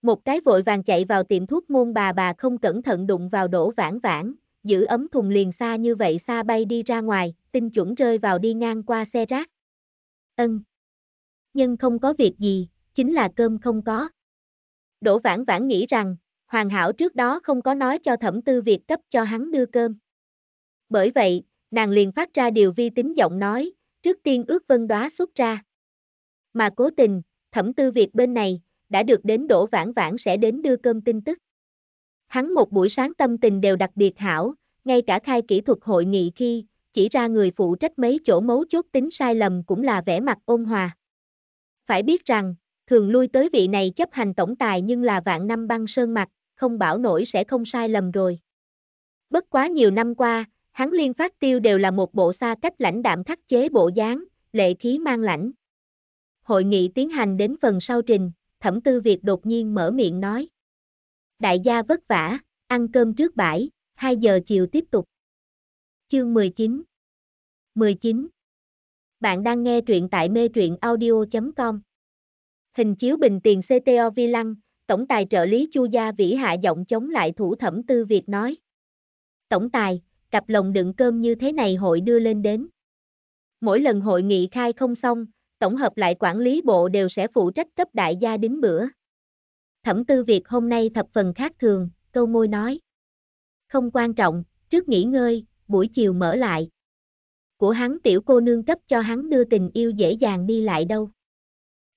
Một cái vội vàng chạy vào tiệm thuốc môn bà không cẩn thận đụng vào Đỗ Vãn Vãn, giữ ấm thùng liền xa như vậy xa bay đi ra ngoài, tinh chuẩn rơi vào đi ngang qua xe rác. Nhưng không có việc gì, chính là cơm không có. Đỗ Vãn Vãn nghĩ rằng, hoàn hảo trước đó không có nói cho Thẩm Tư Việt cấp cho hắn đưa cơm. Bởi vậy, nàng liền phát ra điều vi tính giọng nói, trước tiên ước Vân Đoá xuất ra. Mà cố tình, Thẩm Tư Việt bên này, đã được đến Đỗ Vãn Vãn sẽ đến đưa cơm tin tức. Hắn một buổi sáng tâm tình đều đặc biệt hảo, ngay cả khai kỹ thuật hội nghị khi, chỉ ra người phụ trách mấy chỗ mấu chốt tính sai lầm cũng là vẻ mặt ôn hòa. Phải biết rằng, thường lui tới vị này chấp hành tổng tài nhưng là vạn năm băng sơn mặt, không bảo nổi sẽ không sai lầm rồi. Bất quá nhiều năm qua, hắn liên phát tiêu đều là một bộ xa cách lãnh đạm khắc chế bộ dáng, lệ khí mang lãnh. Hội nghị tiến hành đến phần sau trình, Thẩm Tư Việt đột nhiên mở miệng nói. Đại gia vất vả, ăn cơm trước bãi, 2 giờ chiều tiếp tục. Chương 19. 19. Bạn đang nghe truyện tại metruyenaudio.com. Hình chiếu Bình Tiền CTO Vi Lăng, tổng tài trợ lý Chu Gia Vĩ hạ giọng chống lại thủ Thẩm Tư Việt nói. Tổng tài, cặp lồng đựng cơm như thế này hội đưa lên đến. Mỗi lần hội nghị khai không xong, tổng hợp lại quản lý bộ đều sẽ phụ trách cấp đại gia đính bữa. Thẩm Tư Việt hôm nay thập phần khác thường, câu môi nói. Không quan trọng, trước nghỉ ngơi, buổi chiều mở lại. Của hắn tiểu cô nương cấp cho hắn đưa tình yêu dễ dàng đi lại đâu.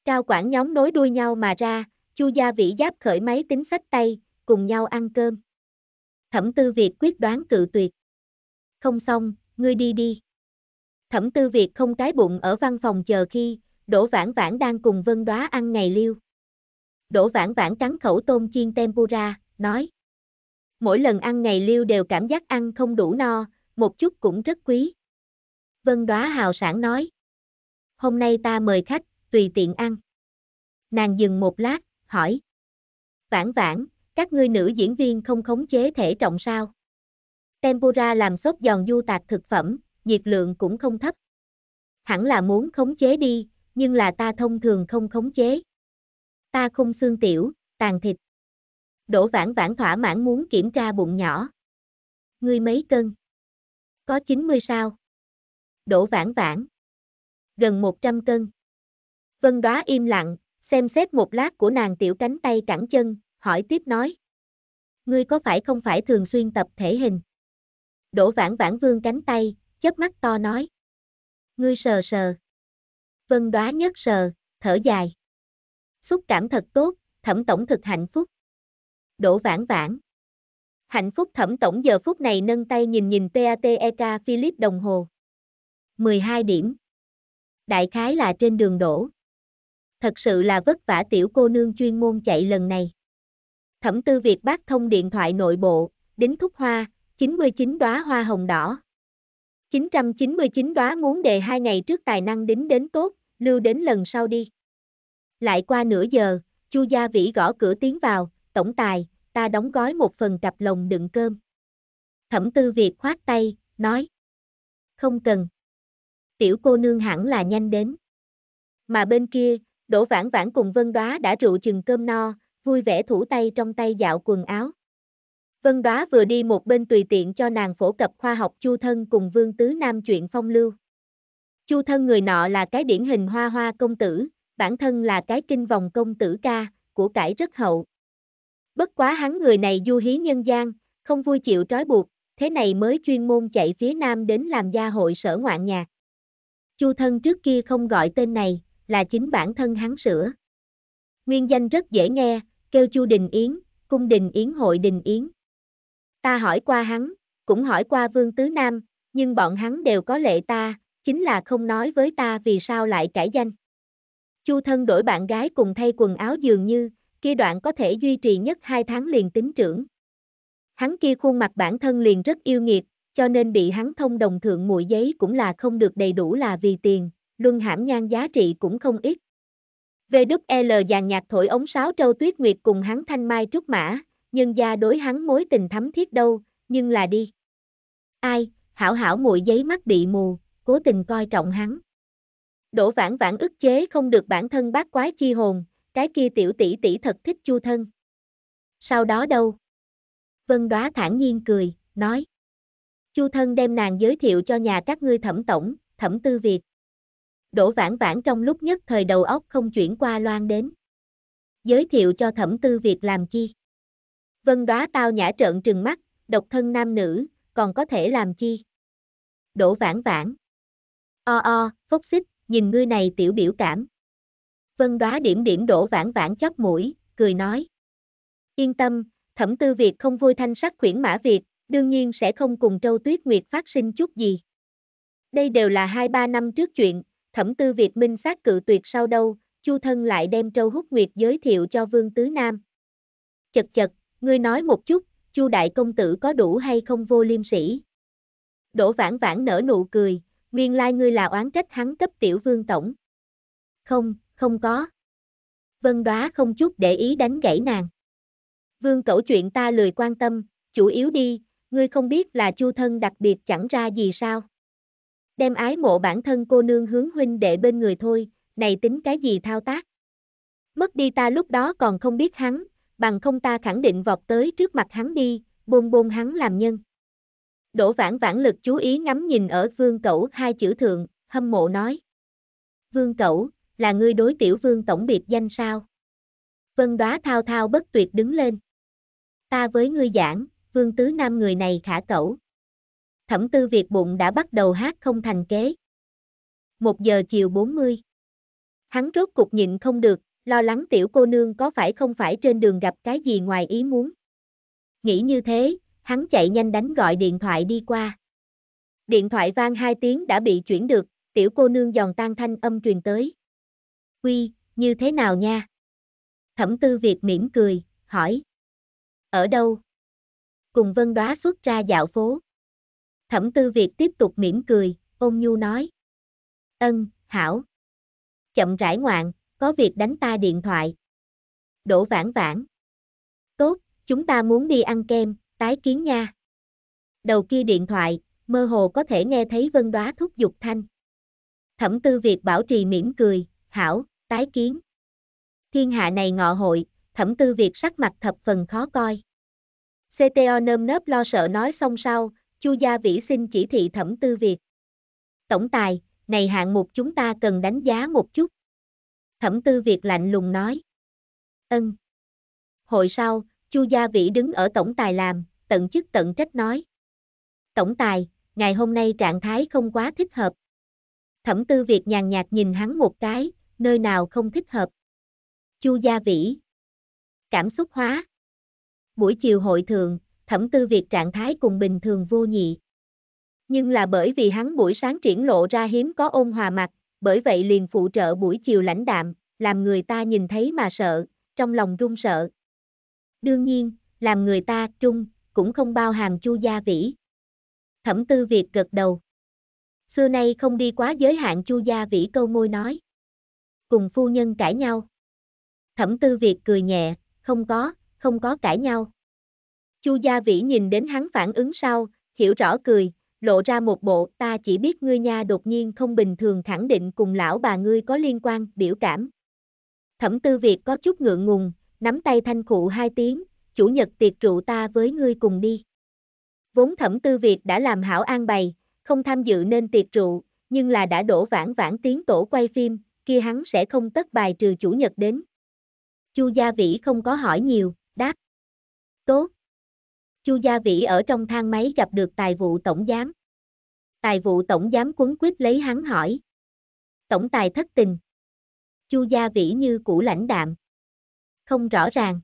Cao quản nhóm nối đuôi nhau mà ra, Chu Gia Vĩ giáp khởi máy tính xách tay, cùng nhau ăn cơm. Thẩm Tư Việt quyết đoán cự tuyệt. Không xong, ngươi đi đi. Thẩm Tư Việt không cái bụng ở văn phòng chờ khi, Đỗ Vãn Vãn đang cùng Vân Đoá ăn ngày liêu. Đỗ Vãn Vãn cắn khẩu tôm chiên tempura, nói. Mỗi lần ăn ngày liêu đều cảm giác ăn không đủ no, một chút cũng rất quý. Vân Đoá hào sảng nói. Hôm nay ta mời khách, tùy tiện ăn. Nàng dừng một lát, hỏi. Vãn Vãn, các ngươi nữ diễn viên không khống chế thể trọng sao? Tempura làm sốt giòn du tạc thực phẩm, nhiệt lượng cũng không thấp. Hẳn là muốn khống chế đi, nhưng là ta thông thường không khống chế. Ta không xương tiểu, tàn thịt. Đỗ Vãn Vãn thỏa mãn muốn kiểm tra bụng nhỏ. Ngươi mấy cân? Có 90 sao? Đỗ Vãn Vãn. Gần 100 cân. Vân Đoá im lặng, xem xét một lát của nàng tiểu cánh tay cẳng chân, hỏi tiếp nói. Ngươi có phải không phải thường xuyên tập thể hình? Đỗ Vãn Vãn vươn cánh tay, chớp mắt to nói. Ngươi sờ sờ. Vân Đoá nhấc sờ, thở dài. Xúc cảm thật tốt, Thẩm tổng thực hạnh phúc. Đỗ Vãn Vãn. Hạnh phúc Thẩm tổng giờ phút này nâng tay nhìn PATEK Philip đồng hồ. 12 điểm. Đại khái là trên đường đổ. Thật sự là vất vả tiểu cô nương chuyên môn chạy lần này. Thẩm Tư Việt bác thông điện thoại nội bộ, đính thúc hoa, 99 đóa hoa hồng đỏ. 999 đóa muốn đề 2 ngày trước tài năng đính đến tốt, lưu đến lần sau đi. Lại qua nửa giờ, Chu Gia Vĩ gõ cửa tiến vào, tổng tài, ta đóng gói một phần cặp lồng đựng cơm. Thẩm Tư Việt khoát tay, nói. Không cần. Tiểu cô nương hẳn là nhanh đến. Mà bên kia, Đỗ Vãn Vãn cùng Vân Đoá đã rượu chừng cơm no, vui vẻ thủ tay trong tay dạo quần áo. Vân Đoá vừa đi một bên tùy tiện cho nàng phổ cập khoa học Chu Thân cùng Vương Tứ Nam chuyện phong lưu. Chu Thân người nọ là cái điển hình hoa hoa công tử, bản thân là cái kinh vòng công tử ca, của cải rất hậu. Bất quá hắn người này du hí nhân gian, không vui chịu trói buộc, thế này mới chuyên môn chạy phía Nam đến làm gia hội sở ngoạn nhạc. Chu Thân trước kia không gọi tên này, là chính bản thân hắn sửa. Nguyên danh rất dễ nghe, kêu Chu Đình Yến, cung Đình Yến hội Đình Yến. Ta hỏi qua hắn, cũng hỏi qua Vương Tứ Nam, nhưng bọn hắn đều có lệ ta, chính là không nói với ta vì sao lại cải danh. Chu Thân đổi bạn gái cùng thay quần áo dường như, kia đoạn có thể duy trì nhất 2 tháng liền tính trưởng. Hắn kia khuôn mặt bản thân liền rất yêu nghiệt, cho nên bị hắn thông đồng thượng mùi giấy cũng là không được đầy đủ là vì tiền, luân hãm nhan giá trị cũng không ít. VWL dàn nhạc thổi ống sáo Trâu Tuyết Nguyệt cùng hắn thanh mai trúc mã, nhân gia đối hắn mối tình thắm thiết đâu, nhưng là đi. Ai, hảo hảo mùi giấy mắt bị mù, cố tình coi trọng hắn. Đỗ Vãn Vãn ức chế không được bản thân bát quái chi hồn, cái kia tiểu tỷ tỷ thật thích Chu Thân. Sau đó đâu? Vân Đoá thản nhiên cười, nói. Chu Thân đem nàng giới thiệu cho nhà các ngươi Thẩm tổng, Thẩm Tư Việt. Đỗ Vãn Vãn trong lúc nhất thời đầu óc không chuyển qua loan đến. Giới thiệu cho Thẩm Tư Việt làm chi? Vân Đoá tao nhã trợn trừng mắt, độc thân nam nữ, còn có thể làm chi? Đỗ Vãn Vãn. Phốc xích, nhìn ngươi này tiểu biểu cảm. Vân Đoá điểm điểm Đỗ Vãn Vãn chóp mũi, cười nói. Yên tâm, Thẩm Tư Việt không vui thanh sắc khuyển mã Việt, đương nhiên sẽ không cùng Châu Tuyết Nguyệt phát sinh chút gì. Đây đều là 2-3 năm trước chuyện, Thẩm Tư Việt minh xác cự tuyệt sau đâu, Chu Thân lại đem Châu Húc Nguyệt giới thiệu cho Vương Tứ Nam. Chật chật, ngươi nói một chút, Chu đại công tử có đủ hay không vô liêm sỉ? Đỗ Vãn Vãn nở nụ cười, nguyên lai ngươi là oán trách hắn cấp tiểu vương tổng. Không, không có. Vân Đoá không chút để ý đánh gãy nàng. Vương cẩu chuyện ta lười quan tâm, chủ yếu đi, ngươi không biết là Chu Thân đặc biệt chẳng ra gì sao. Đem ái mộ bản thân cô nương hướng huynh đệ bên người thôi, này tính cái gì thao tác. Mất đi ta lúc đó còn không biết hắn, bằng không ta khẳng định vọt tới trước mặt hắn đi, bôn bôn hắn làm nhân. Đỗ Vãn Vãn lực chú ý ngắm nhìn ở Vương cẩu hai chữ thượng, hâm mộ nói. Vương cẩu, là ngươi đối tiểu vương tổng biệt danh sao? Vân Đoá thao thao bất tuyệt đứng lên. Ta với ngươi giảng, Vương Tứ Nam người này khả cẩu. Thẩm Tư Việt bụng đã bắt đầu hát không thành kế. 1 giờ chiều 40. Hắn rốt cục nhịn không được, lo lắng tiểu cô nương có phải không phải trên đường gặp cái gì ngoài ý muốn. Nghĩ như thế, hắn chạy nhanh đánh gọi điện thoại đi qua. Điện thoại vang 2 tiếng đã bị chuyển được, tiểu cô nương giòn tan thanh âm truyền tới. Uy, như thế nào nha? Thẩm Tư Việt mỉm cười, hỏi. Ở đâu? Cùng Vân Đoá xuất ra dạo phố. Thẩm Tư Việt tiếp tục mỉm cười, ôn nhu nói. Ân, hảo. Chậm rãi ngoạn, có việc đánh ta điện thoại. Đỗ Vãn Vãn. Tốt, chúng ta muốn đi ăn kem, tái kiến nha. Đầu kia điện thoại, mơ hồ có thể nghe thấy Vân Đoá thúc giục thanh. Thẩm Tư Việt bảo trì mỉm cười, hảo, tái kiến. Thiên hạ này ngọ hội, Thẩm Tư Việt sắc mặt thập phần khó coi. CTO nơm nớp lo sợ nói xong sau, Chu Gia Vĩ xin chỉ thị Thẩm Tư Việt. Tổng tài, này hạng mục chúng ta cần đánh giá một chút. Thẩm Tư Việt lạnh lùng nói. Ân. Hội sau, Chu Gia Vĩ đứng ở tổng tài làm, tận chức tận trách nói. Tổng tài, ngày hôm nay trạng thái không quá thích hợp. Thẩm Tư Việt nhàn nhạt nhìn hắn một cái, nơi nào không thích hợp. Chu Gia Vĩ. Cảm xúc hóa. Buổi chiều hội thường, Thẩm Tư Việt trạng thái cùng bình thường vô nhị. Nhưng là bởi vì hắn buổi sáng triển lộ ra hiếm có ôn hòa mặt, bởi vậy liền phụ trợ buổi chiều lãnh đạm, làm người ta nhìn thấy mà sợ, trong lòng run sợ. Đương nhiên, làm người ta trung, cũng không bao hàm Chu Gia Vĩ. Thẩm Tư Việt gật đầu. Xưa nay không đi quá giới hạn Chu Gia Vĩ câu môi nói. Cùng phu nhân cãi nhau. Thẩm Tư Việt cười nhẹ, không có cãi nhau. Chu Gia Vĩ nhìn đến hắn phản ứng sau, hiểu rõ cười, lộ ra một bộ ta chỉ biết ngươi nha đột nhiên không bình thường khẳng định cùng lão bà ngươi có liên quan, biểu cảm. Thẩm Tư Việt có chút ngượng ngùng, nắm tay thanh khụ 2 tiếng, chủ nhật tiệc rượu ta với ngươi cùng đi. Vốn Thẩm Tư Việt đã làm hảo an bày, không tham dự nên tiệc rượu, nhưng là đã Đỗ Vãn Vãn tiến tổ quay phim, kia hắn sẽ không tất bài trừ chủ nhật đến. Chu Gia Vĩ không có hỏi nhiều, đáp. Tốt. Chu Gia Vĩ ở trong thang máy gặp được tài vụ tổng giám. Tài vụ tổng giám quấn quýt lấy hắn hỏi. Tổng tài thất tình. Chu Gia Vĩ như cũ lãnh đạm. Không rõ ràng.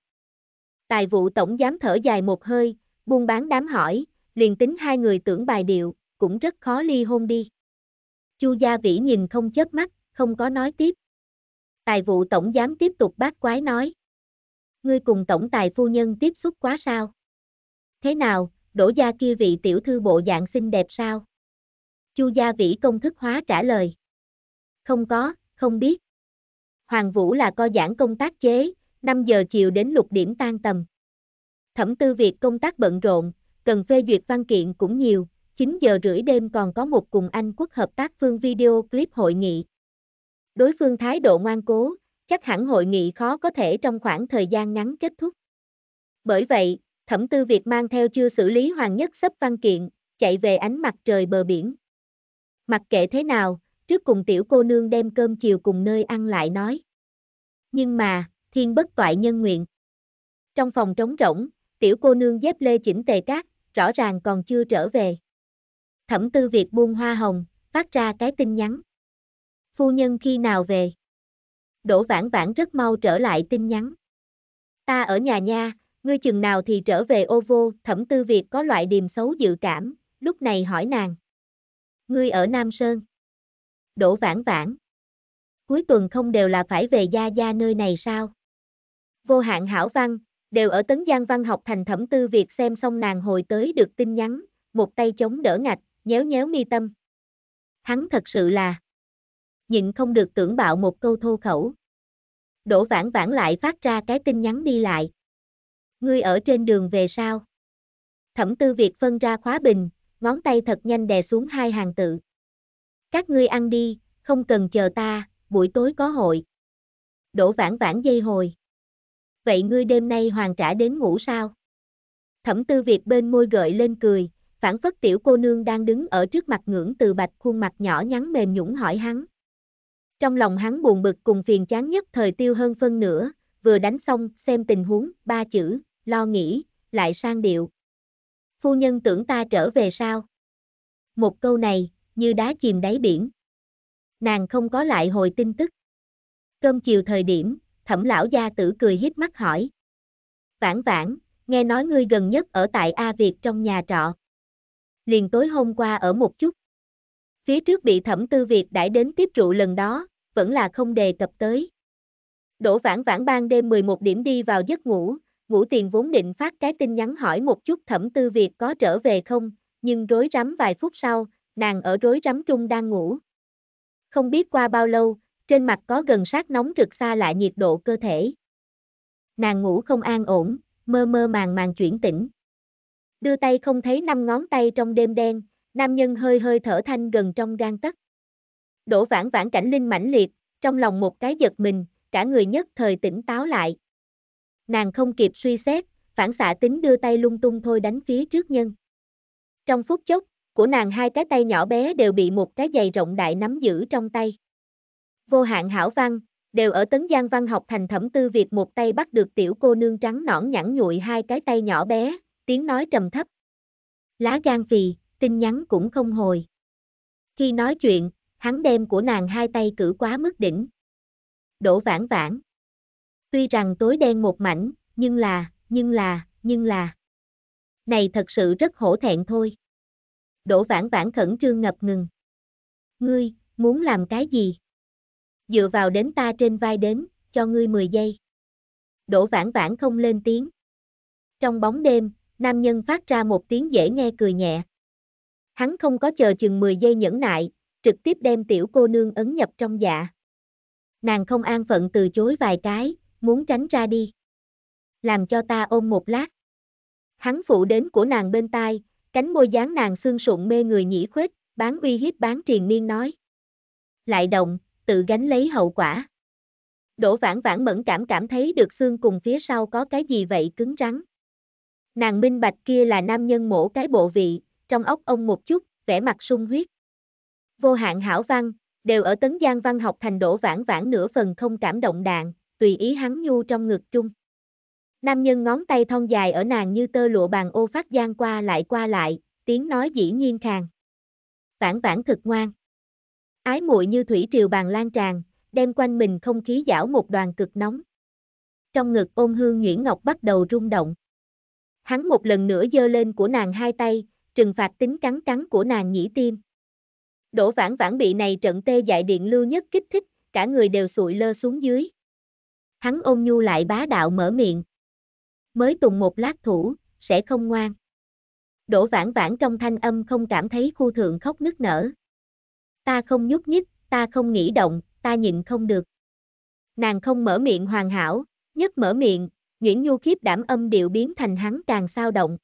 Tài vụ tổng giám thở dài một hơi, buôn bán đám hỏi, liền tính hai người tưởng bài điệu, cũng rất khó ly hôn đi. Chu Gia Vĩ nhìn không chớp mắt, không có nói tiếp. Tài vụ tổng giám tiếp tục bát quái nói. Ngươi cùng tổng tài phu nhân tiếp xúc quá sao? Thế nào, Đỗ gia kia vị tiểu thư bộ dạng xinh đẹp sao? Chu Gia Vĩ công thức hóa trả lời. Không có, không biết. Hoàng Vũ là co giảng công tác chế, 5 giờ chiều đến 6 điểm tan tầm. Thẩm Tư Việt công tác bận rộn, cần phê duyệt văn kiện cũng nhiều, 9 giờ rưỡi đêm còn có một cùng Anh Quốc hợp tác phương video clip hội nghị. Đối phương thái độ ngoan cố, chắc hẳn hội nghị khó có thể trong khoảng thời gian ngắn kết thúc. Bởi vậy, Thẩm Tư Việt mang theo chưa xử lý hoàn nhất sắp văn kiện, chạy về ánh mặt trời bờ biển. Mặc kệ thế nào, trước cùng tiểu cô nương đem cơm chiều cùng nơi ăn lại nói. Nhưng mà, thiên bất toại nhân nguyện. Trong phòng trống rỗng, tiểu cô nương dép lê chỉnh tề cát, rõ ràng còn chưa trở về. Thẩm Tư Việt buông hoa hồng, phát ra cái tin nhắn. Phu nhân khi nào về? Đỗ Vãn Vãn rất mau trở lại tin nhắn. Ta ở nhà nha, Ngươi chừng nào thì trở về ô vô? Thẩm Tư Việt có loại điềm xấu dự cảm, lúc này hỏi nàng. Ngươi ở Nam Sơn? Đỗ Vãn Vãn. Cuối tuần không đều là phải về gia gia nơi này sao? Vô Hạn Hảo Văn, đều ở Tấn Giang Văn Học Thành. Thẩm Tư Việt xem xong nàng hồi tới được tin nhắn, một tay chống đỡ ngạch, nhéo nhéo mi tâm. Hắn thật sự là nhịn không được tưởng bạo một câu thô khẩu. Đỗ Vãn Vãn lại phát ra cái tin nhắn đi lại. Ngươi ở trên đường về sao? Thẩm Tư Việt phân ra khóa bình, ngón tay thật nhanh đè xuống hai hàng tự. Các ngươi ăn đi, không cần chờ ta, buổi tối có hội. Đỗ Vãn Vãn dây hồi. Vậy ngươi đêm nay hoàn trả đến ngủ sao? Thẩm Tư Việt bên môi gợi lên cười, phảng phất tiểu cô nương đang đứng ở trước mặt ngưỡng từ bạch khuôn mặt nhỏ nhắn mềm nhũn hỏi hắn. Trong lòng hắn buồn bực cùng phiền chán nhất thời tiêu hơn phân nửa, vừa đánh xong xem tình huống, ba chữ, lo nghĩ, lại sang điệu. Phu nhân tưởng ta trở về sao? Một câu này, như đá chìm đáy biển. Nàng không có lại hồi tin tức. Cơm chiều thời điểm, Thẩm lão gia tử cười híp mắt hỏi. Vãn Vãn, nghe nói ngươi gần nhất ở tại A Việt trong nhà trọ. Liền tối hôm qua ở một chút. Phía trước bị Thẩm Tư Việt đãi đến tiếp rượu lần đó, vẫn là không đề cập tới. Đỗ Vãn Vãn ban đêm 11 điểm đi vào giấc ngủ, Ngủ Tiền vốn định phát cái tin nhắn hỏi một chút Thẩm Tư Việt có trở về không, nhưng rối rắm vài phút sau, nàng ở rối rắm trung đang ngủ. Không biết qua bao lâu, trên mặt có gần sát nóng rực xa lại nhiệt độ cơ thể. Nàng ngủ không an ổn, mơ mơ màng màng chuyển tỉnh. Đưa tay không thấy 5 ngón tay trong đêm đen, nam nhân hơi hơi thở thanh gần trong gang tấc. Đỗ Vãn Vãn cảnh linh mãnh liệt, trong lòng một cái giật mình, cả người nhất thời tỉnh táo lại. Nàng không kịp suy xét, phản xạ tính đưa tay lung tung thôi đánh phía trước nhân. Trong phút chốc, của nàng hai cái tay nhỏ bé đều bị một cái giày rộng đại nắm giữ trong tay. Vô Hạn Hảo Văn, đều ở Tấn Giang Văn Học Thành. Thẩm Tư Việt một tay bắt được tiểu cô nương trắng nõn nhẵn nhụi hai cái tay nhỏ bé, tiếng nói trầm thấp. Lá gan phì, tin nhắn cũng không hồi. Khi nói chuyện, hắn đem của nàng hai tay cử quá mức đỉnh. Đỗ Vãn Vãn, tuy rằng tối đen một mảnh, nhưng là, này thật sự rất hổ thẹn thôi. Đỗ Vãn Vãn khẩn trương ngập ngừng. Ngươi, muốn làm cái gì? Dựa vào đến ta trên vai đến, cho ngươi 10 giây. Đỗ Vãn Vãn không lên tiếng. Trong bóng đêm, nam nhân phát ra một tiếng dễ nghe cười nhẹ. Hắn không có chờ chừng 10 giây nhẫn nại, trực tiếp đem tiểu cô nương ấn nhập trong dạ. Nàng không an phận từ chối vài cái, muốn tránh ra đi. Làm cho ta ôm một lát. Hắn phụ đến của nàng bên tai, cánh môi dán nàng xương sụn mê người nhĩ khuếch, bán uy hiếp bán triền miên nói. Lại động, tự gánh lấy hậu quả. Đỗ Vãn Vãn mẫn cảm cảm thấy được xương cùng phía sau có cái gì vậy cứng rắn. Nàng minh bạch kia là nam nhân mổ cái bộ vị, trong óc ông một chút, vẻ mặt sung huyết. Vô Hạn Hảo Văn, đều ở Tấn Giang Văn Học Thành. Đỗ Vãn Vãn nửa phần không cảm động đạn, tùy ý hắn nhu trong ngực trung. Nam nhân ngón tay thon dài ở nàng như tơ lụa bàn ô phát gian qua lại, tiếng nói dĩ nhiên khàn. Vãn Vãn thực ngoan. Ái muội như thủy triều bàn lan tràn, đem quanh mình không khí giảo một đoàn cực nóng. Trong ngực ôm hương nhuyễn ngọc bắt đầu rung động. Hắn một lần nữa giơ lên của nàng hai tay, trừng phạt tính cắn cắn của nàng nhĩ tim. Đỗ Vãn Vãn bị này trận tê dại điện lưu nhất kích thích, cả người đều sụi lơ xuống dưới. Hắn ôm nhu lại bá đạo mở miệng. Mới tùng một lát thủ, sẽ không ngoan. Đỗ Vãn Vãn trong thanh âm không cảm thấy khu thượng khóc nức nở. Ta không nhúc nhích, ta không nghĩ động, ta nhịn không được. Nàng không mở miệng hoàn hảo, nhất mở miệng, Nguyễn Nhu khiếp đảm âm điệu biến thành hắn càng sao động.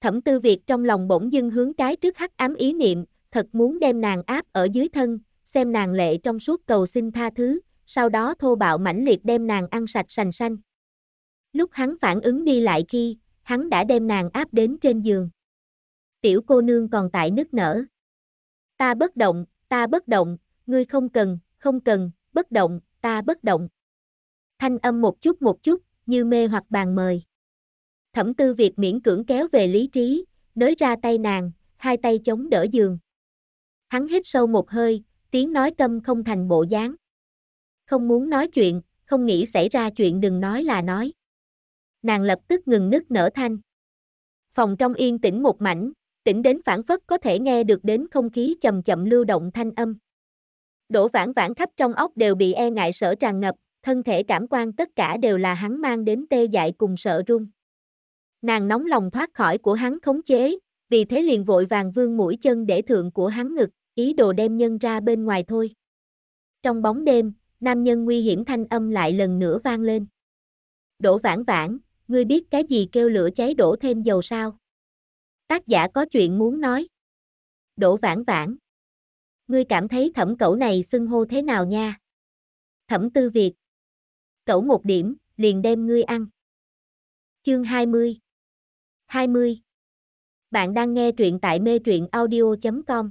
Thẩm Tư Việt trong lòng bỗng dưng hướng cái trước hắc ám ý niệm, thật muốn đem nàng áp ở dưới thân, xem nàng lệ trong suốt cầu xin tha thứ, sau đó thô bạo mãnh liệt đem nàng ăn sạch sành sanh. Lúc hắn phản ứng đi lại khi, hắn đã đem nàng áp đến trên giường. Tiểu cô nương còn tại nức nở. Ta bất động, ngươi không cần, bất động, ta bất động. Thanh âm một chút, như mê hoặc bàn mời. Thẩm Tư Việt miễn cưỡng kéo về lý trí, nới ra tay nàng, hai tay chống đỡ giường. Hắn hít sâu một hơi, tiếng nói câm không thành bộ dáng. Không muốn nói chuyện, không nghĩ xảy ra chuyện đừng nói là nói. nàng lập tức ngừng nức nở thanh. Phòng trong yên tĩnh một mảnh, tĩnh đến phảng phất có thể nghe được đến không khí chậm chậm lưu động thanh âm. Đỗ Vãn Vãn khắp trong óc đều bị e ngại sở tràn ngập, thân thể cảm quan tất cả đều là hắn mang đến tê dại cùng sợ run. Nàng nóng lòng thoát khỏi của hắn khống chế, vì thế liền vội vàng vươn mũi chân để thượng của hắn ngực, ý đồ đem nhân ra bên ngoài thôi. Trong bóng đêm, nam nhân nguy hiểm thanh âm lại lần nữa vang lên. Đỗ Vãn Vãn, ngươi biết cái gì kêu lửa cháy đổ thêm dầu sao? Tác giả có chuyện muốn nói. Đỗ Vãn Vãn, ngươi cảm thấy Thẩm Cẩu này xưng hô thế nào nha? Thẩm Tư Việt. Cẩu một điểm, liền đem ngươi ăn. Chương 20. 20. Bạn đang nghe truyện tại metruyenaudio.com.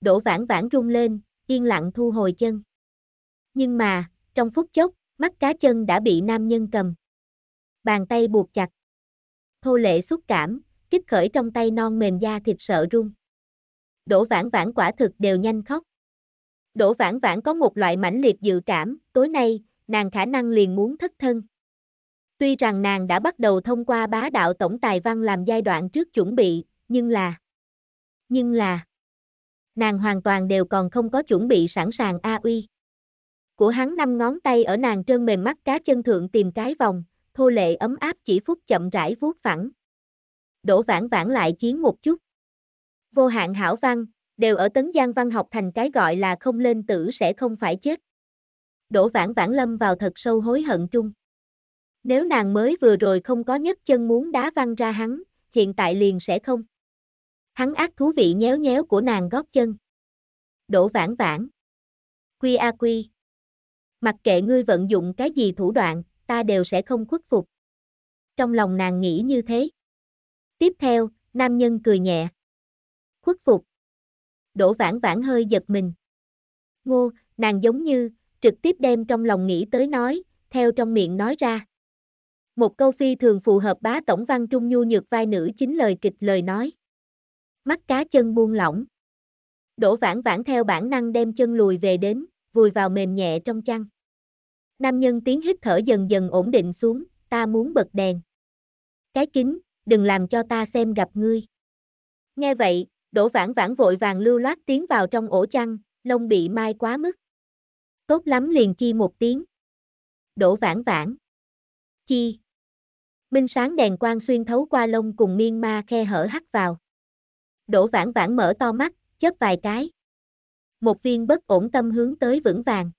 Đỗ Vãn Vãn rung lên, yên lặng thu hồi chân. Nhưng mà, trong phút chốc, mắt cá chân đã bị nam nhân cầm. Bàn tay buộc chặt. Thô lệ xúc cảm, kích khởi trong tay non mềm da thịt sợ run. Đỗ Vãn Vãn quả thực đều nhanh khóc. Đỗ Vãn Vãn có một loại mãnh liệt dự cảm, tối nay, nàng khả năng liền muốn thất thân. Tuy rằng nàng đã bắt đầu thông qua bá đạo tổng tài văn làm giai đoạn trước chuẩn bị, nhưng là nàng hoàn toàn đều còn không có chuẩn bị sẵn sàng a uy. Của hắn năm ngón tay ở nàng trơn mềm mắt cá chân thượng tìm cái vòng, thô lệ ấm áp chỉ phút chậm rãi vuốt phẳng. Đỗ Vãn Vãn lại chiến một chút. Vô hạn hảo văn, đều ở Tấn Giang văn học thành cái gọi là không lên tử sẽ không phải chết. Đỗ Vãn Vãn lâm vào thật sâu hối hận trung. Nếu nàng mới vừa rồi không có nhấc chân muốn đá văng ra hắn, hiện tại liền sẽ không. Hắn ác thú vị nhéo nhéo của nàng gót chân. Đỗ Vãn Vãn. Quy a quy. Mặc kệ ngươi vận dụng cái gì thủ đoạn, ta đều sẽ không khuất phục. Trong lòng nàng nghĩ như thế. Tiếp theo, nam nhân cười nhẹ. Khuất phục. Đỗ Vãn Vãn hơi giật mình. Ngô, nàng giống như, trực tiếp đem trong lòng nghĩ tới nói, theo trong miệng nói ra. Một câu phi thường phù hợp bá tổng văn trung nhu nhược vai nữ chính lời kịch lời nói. Mắt cá chân buông lỏng. Đỗ Vãn Vãn theo bản năng đem chân lùi về đến, vùi vào mềm nhẹ trong chăn. Nam nhân tiếng hít thở dần dần ổn định xuống, ta muốn bật đèn. Cái kính, đừng làm cho ta xem gặp ngươi. Nghe vậy, Đỗ Vãn Vãn vội vàng lưu loát tiến vào trong ổ chăn, lông bị mai quá mức. Tốt lắm liền chi một tiếng. Đỗ Vãn Vãn. Chi. Minh sáng đèn quang xuyên thấu qua lông cùng miên ma khe hở hắt vào. Đỗ Vãn Vãn mở to mắt, chớp vài cái. Một viên bất ổn tâm hướng tới vững vàng.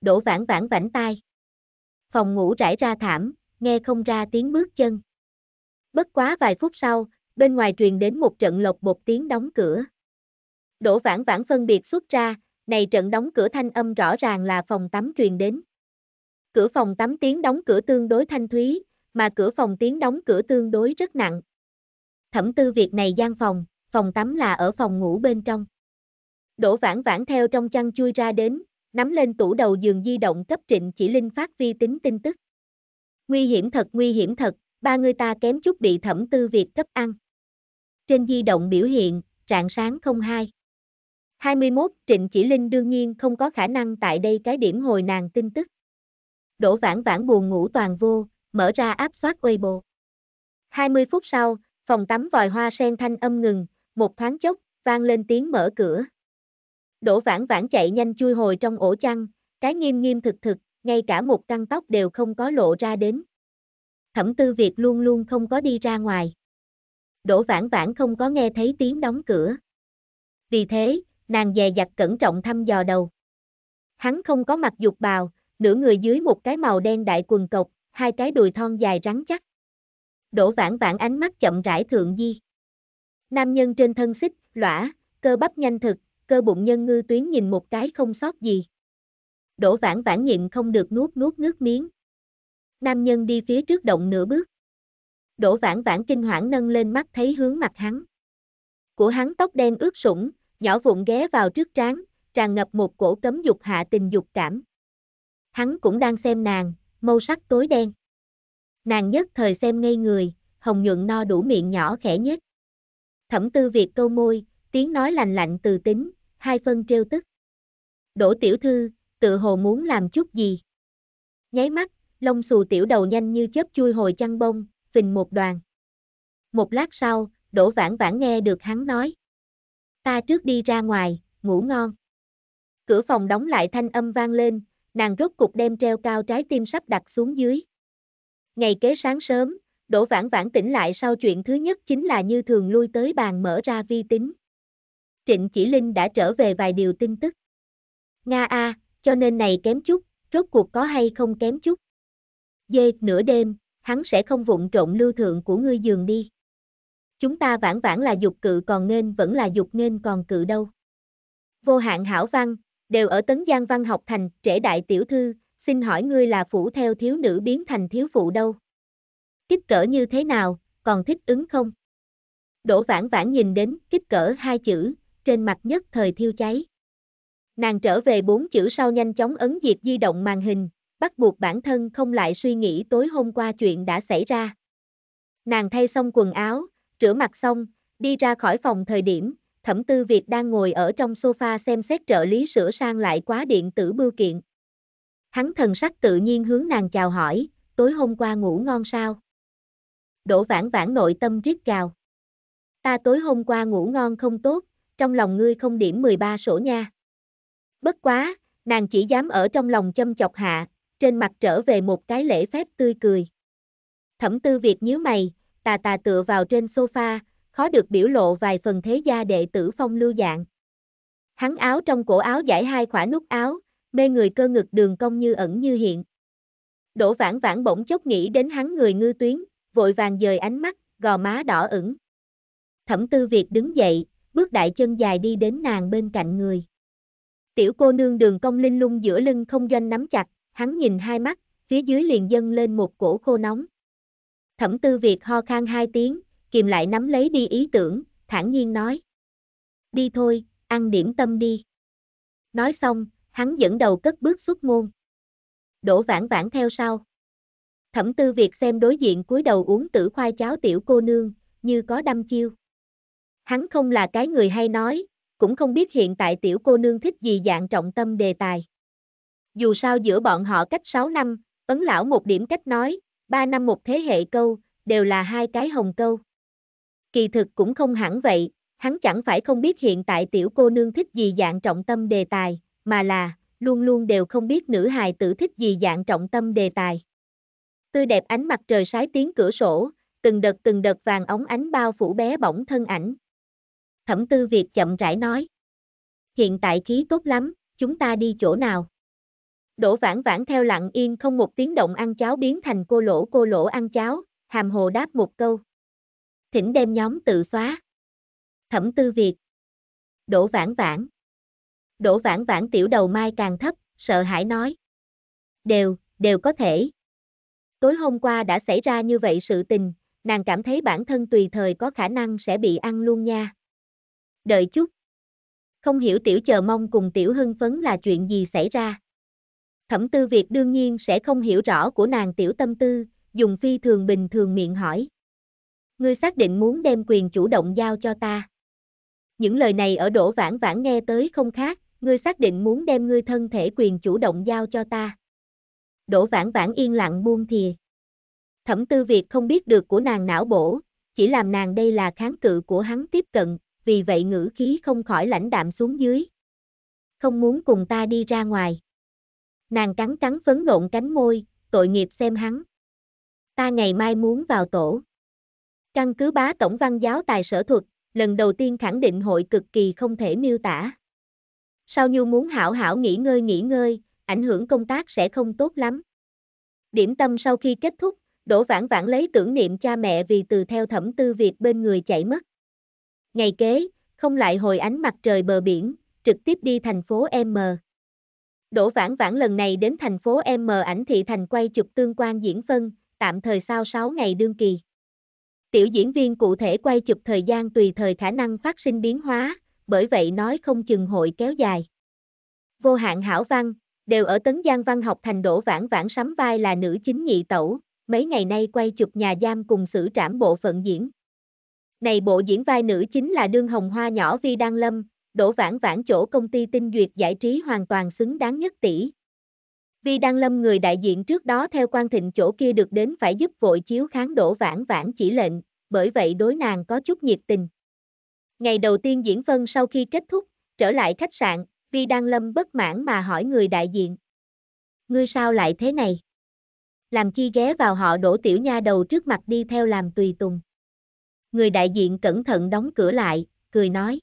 Đỗ Vãn Vãn vảnh tai. Phòng ngủ trải ra thảm, nghe không ra tiếng bước chân. Bất quá vài phút sau, bên ngoài truyền đến một trận lột bột tiếng đóng cửa. Đỗ Vãn Vãn phân biệt xuất ra, này trận đóng cửa thanh âm rõ ràng là phòng tắm truyền đến. Cửa phòng tắm tiếng đóng cửa tương đối thanh thúy, mà cửa phòng tiếng đóng cửa tương đối rất nặng. Thẩm Tư Việc này gian phòng tắm là ở phòng ngủ bên trong. Đỗ Vãn Vãn theo trong chăn chui ra đến, nắm lên tủ đầu giường di động cấp Trịnh Chỉ Linh phát vi tính tin tức. Nguy hiểm thật, ba người ta kém chút bị Thẩm Tư Việc cấp ăn. Trên di động biểu hiện, rạng sáng 02:21, Trịnh Chỉ Linh đương nhiên không có khả năng tại đây cái điểm hồi nàng tin tức. Đỗ Vãn Vãn buồn ngủ toàn vô, mở ra áp soát Weibo. 20 phút sau, phòng tắm vòi hoa sen thanh âm ngừng, một thoáng chốc, vang lên tiếng mở cửa. Đỗ Vãn Vãn chạy nhanh chui hồi trong ổ chăn, cái nghiêm nghiêm thực thực, ngay cả một căn tóc đều không có lộ ra đến. Thẩm Tư Việt luôn luôn không có đi ra ngoài. Đỗ Vãn Vãn không có nghe thấy tiếng đóng cửa. Vì thế, nàng dè dặt cẩn trọng thăm dò đầu. Hắn không có mặc dục bào, nửa người dưới một cái màu đen đại quần cộc, hai cái đùi thon dài rắn chắc. Đỗ Vãn Vãn ánh mắt chậm rãi thượng di. Nam nhân trên thân xích, lõa, cơ bắp nhanh thực, cơ bụng nhân ngư tuyến nhìn một cái không sót gì. Đỗ Vãn Vãn nhịn không được nuốt nước miếng. Nam nhân đi phía trước động nửa bước. Đỗ Vãn Vãn kinh hoảng nâng lên mắt thấy hướng mặt hắn. Của hắn tóc đen ướt sũng, nhỏ vụn ghé vào trước trán, tràn ngập một cổ cấm dục hạ tình dục cảm. Hắn cũng đang xem nàng, màu sắc tối đen. Nàng nhất thời xem ngây người, hồng nhuận no đủ miệng nhỏ khẽ nhếch. Thẩm Tư Việt câu môi, tiếng nói lành lạnh từ tính, hai phân trêu tức. Đỗ tiểu thư, tự hồ muốn làm chút gì. Nháy mắt, lông xù tiểu đầu nhanh như chớp chui hồi chăn bông, phình một đoàn. Một lát sau, Đỗ Vãn Vãn nghe được hắn nói. Ta trước đi ra ngoài, ngủ ngon. Cửa phòng đóng lại thanh âm vang lên, nàng rốt cục đem treo cao trái tim sắp đặt xuống dưới. Ngày kế sáng sớm, Đỗ Vãn Vãn tỉnh lại sau chuyện thứ nhất chính là như thường lui tới bàn mở ra vi tính. Trịnh Chỉ Linh đã trở về vài điều tin tức. Nga a, cho nên này kém chút, rốt cuộc có hay không kém chút. Dê, nửa đêm, hắn sẽ không vụng trộn lưu thượng của ngươi giường đi. Chúng ta Vãn Vãn là dục cự còn nên vẫn là dục nên còn cự đâu. Vô hạn hảo văn, đều ở Tấn Giang Văn Học Thành, trễ đại tiểu thư, xin hỏi ngươi là phủ theo thiếu nữ biến thành thiếu phụ đâu. Kích cỡ như thế nào, còn thích ứng không? Đỗ Vãn Vãn nhìn đến kích cỡ hai chữ, trên mặt nhất thời thiêu cháy. Nàng trở về bốn chữ sau nhanh chóng ấn diệt di động màn hình, bắt buộc bản thân không lại suy nghĩ tối hôm qua chuyện đã xảy ra. Nàng thay xong quần áo, rửa mặt xong, đi ra khỏi phòng thời điểm, Thẩm Tư Việt đang ngồi ở trong sofa xem xét trợ lý sửa sang lại quá điện tử bưu kiện. Hắn thần sắc tự nhiên hướng nàng chào hỏi, tối hôm qua ngủ ngon sao? Đỗ Vãn Vãn nội tâm rít gào. Ta tối hôm qua ngủ ngon không tốt, trong lòng ngươi không điểm 13 sổ nha. Bất quá, nàng chỉ dám ở trong lòng châm chọc hạ, trên mặt trở về một cái lễ phép tươi cười. Thẩm Tư Việt nhíu mày, tà tà tựa vào trên sofa, khó được biểu lộ vài phần thế gia đệ tử phong lưu dạng. Hắn áo trong cổ áo giải hai khỏa nút áo, mê người cơ ngực đường cong như ẩn như hiện. Đỗ Vãn Vãn bỗng chốc nghĩ đến hắn người ngư tuyến, vội vàng dời ánh mắt, gò má đỏ ửng. Thẩm Tư Việt đứng dậy, bước đại chân dài đi đến nàng bên cạnh người. Tiểu cô nương đường cong linh lung giữa lưng không doanh nắm chặt, hắn nhìn hai mắt, phía dưới liền dâng lên một cổ khô nóng. Thẩm Tư Việt ho khan hai tiếng, kìm lại nắm lấy đi ý tưởng, thản nhiên nói. Đi thôi, ăn điểm tâm đi. Nói xong, hắn dẫn đầu cất bước xuất môn. Đỗ Vãn Vãn theo sau. Thẩm Tư Việt xem đối diện cúi đầu uống tử khoai cháo tiểu cô nương, như có đăm chiêu. Hắn không là cái người hay nói, cũng không biết hiện tại tiểu cô nương thích gì dạng trọng tâm đề tài. Dù sao giữa bọn họ cách 6 năm, ấn lão một điểm cách nói, 3 năm một thế hệ câu, đều là hai cái hồng câu. Kỳ thực cũng không hẳn vậy, hắn chẳng phải không biết hiện tại tiểu cô nương thích gì dạng trọng tâm đề tài, mà là, luôn luôn đều không biết nữ hài tử thích gì dạng trọng tâm đề tài. Tươi đẹp ánh mặt trời sái tiếng cửa sổ, từng đợt vàng óng ánh bao phủ bé bỏng thân ảnh. Thẩm Tư Việt chậm rãi nói. Hiện tại khí tốt lắm, chúng ta đi chỗ nào? Đỗ Vãn Vãn theo lặng yên không một tiếng động ăn cháo biến thành cô lỗ ăn cháo, hàm hồ đáp một câu. Thỉnh đem nhóm tự xóa. Thẩm Tư Việt. Đỗ Vãn Vãn. Đỗ Vãn Vãn tiểu đầu mai càng thấp, sợ hãi nói. Đều có thể. Tối hôm qua đã xảy ra như vậy sự tình, nàng cảm thấy bản thân tùy thời có khả năng sẽ bị ăn luôn nha. Đợi chút. Không hiểu tiểu chờ mong cùng tiểu hưng phấn là chuyện gì xảy ra. Thẩm Tư Việt đương nhiên sẽ không hiểu rõ của nàng tiểu tâm tư, dùng phi thường bình thường miệng hỏi. Ngươi xác định muốn đem quyền chủ động giao cho ta. Những lời này ở Đỗ Vãn Vãn nghe tới không khác, ngươi xác định muốn đem ngươi thân thể quyền chủ động giao cho ta. Đỗ Vãn Vãn yên lặng buông thìa. Thẩm Tư Việt không biết được của nàng não bổ, chỉ làm nàng đây là kháng cự của hắn tiếp cận, vì vậy ngữ khí không khỏi lãnh đạm xuống dưới. Không muốn cùng ta đi ra ngoài. Nàng cắn cắn phấn nộn cánh môi, tội nghiệp xem hắn. Ta ngày mai muốn vào tổ. Căn cứ bá tổng văn giáo tài sở thuật, lần đầu tiên khẳng định hội cực kỳ không thể miêu tả. Sao như muốn hảo hảo nghỉ ngơi, ảnh hưởng công tác sẽ không tốt lắm. Điểm tâm sau khi kết thúc, Đỗ Vãn Vãn lấy tưởng niệm cha mẹ vì từ theo Thẩm Tư Việt bên người chạy mất. Ngày kế, không lại hồi ánh mặt trời bờ biển, trực tiếp đi thành phố M. Đỗ Vãn Vãn lần này đến thành phố M ảnh thị thành quay chụp tương quan diễn phân, tạm thời sau 6 ngày đương kỳ. Tiểu diễn viên cụ thể quay chụp thời gian tùy thời khả năng phát sinh biến hóa, bởi vậy nói không chừng hội kéo dài. Vô hạn hảo văn, đều ở Tấn Giang Văn Học Thành Đỗ Vãn Vãn sắm vai là nữ chính nhị tẩu, mấy ngày nay quay chụp nhà giam cùng xử trảm bộ phận diễn. Này bộ diễn vai nữ chính là đương hồng hoa nhỏ Vi Đăng Lâm, Đỗ Vãn Vãn chỗ công ty Tinh Duyệt Giải Trí hoàn toàn xứng đáng nhất tỷ. Vi Đăng Lâm người đại diện trước đó theo Quan Thịnh chỗ kia được đến phải giúp vội chiếu kháng Đỗ Vãn Vãn chỉ lệnh, bởi vậy đối nàng có chút nhiệt tình. Ngày đầu tiên diễn phân sau khi kết thúc, trở lại khách sạn, Vi Đăng Lâm bất mãn mà hỏi người đại diện. Ngươi sao lại thế này? Làm chi ghé vào họ Đổ tiểu nha đầu trước mặt đi theo làm tùy tùng. Người đại diện cẩn thận đóng cửa lại, cười nói.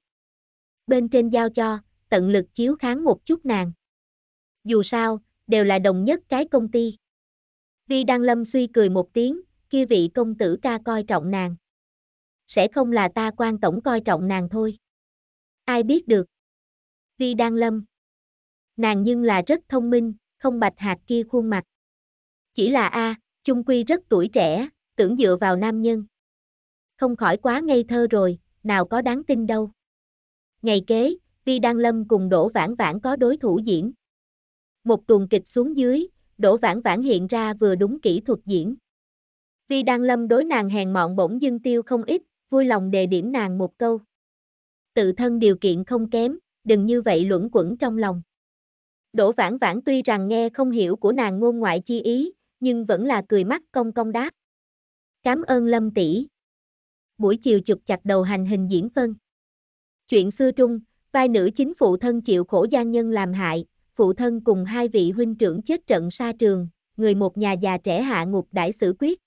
Bên trên giao cho, tận lực chiếu kháng một chút nàng. Dù sao, đều là đồng nhất cái công ty. Vi Đăng Lâm suy cười một tiếng, kia vị công tử ca coi trọng nàng. Sẽ không là ta Quan tổng coi trọng nàng thôi. Ai biết được. Vi Đăng Lâm. Nàng nhưng là rất thông minh, không bạch hạt kia khuôn mặt. Chỉ là chung quy rất tuổi trẻ, tưởng dựa vào nam nhân. Không khỏi quá ngây thơ rồi, nào có đáng tin đâu. Ngày kế, Vi Đăng Lâm cùng Đỗ Vãn Vãn có đối thủ diễn. Một tuần kịch xuống dưới, Đỗ Vãn Vãn hiện ra vừa đúng kỹ thuật diễn. Vi Đăng Lâm đối nàng hèn mọn bỗng dưng tiêu không ít, vui lòng đề điểm nàng một câu. Tự thân điều kiện không kém, đừng như vậy luẩn quẩn trong lòng. Đỗ Vãn Vãn tuy rằng nghe không hiểu của nàng ngôn ngoại chi ý, nhưng vẫn là cười mắt cong cong đáp. Cảm ơn Lâm tỷ. Buổi chiều chụp chặt đầu hành hình diễn phân. Chuyện xưa trung, vai nữ chính phụ thân chịu khổ gian nhân làm hại, phụ thân cùng hai vị huynh trưởng chết trận xa trường, người một nhà già trẻ hạ ngục đãi xử quyết.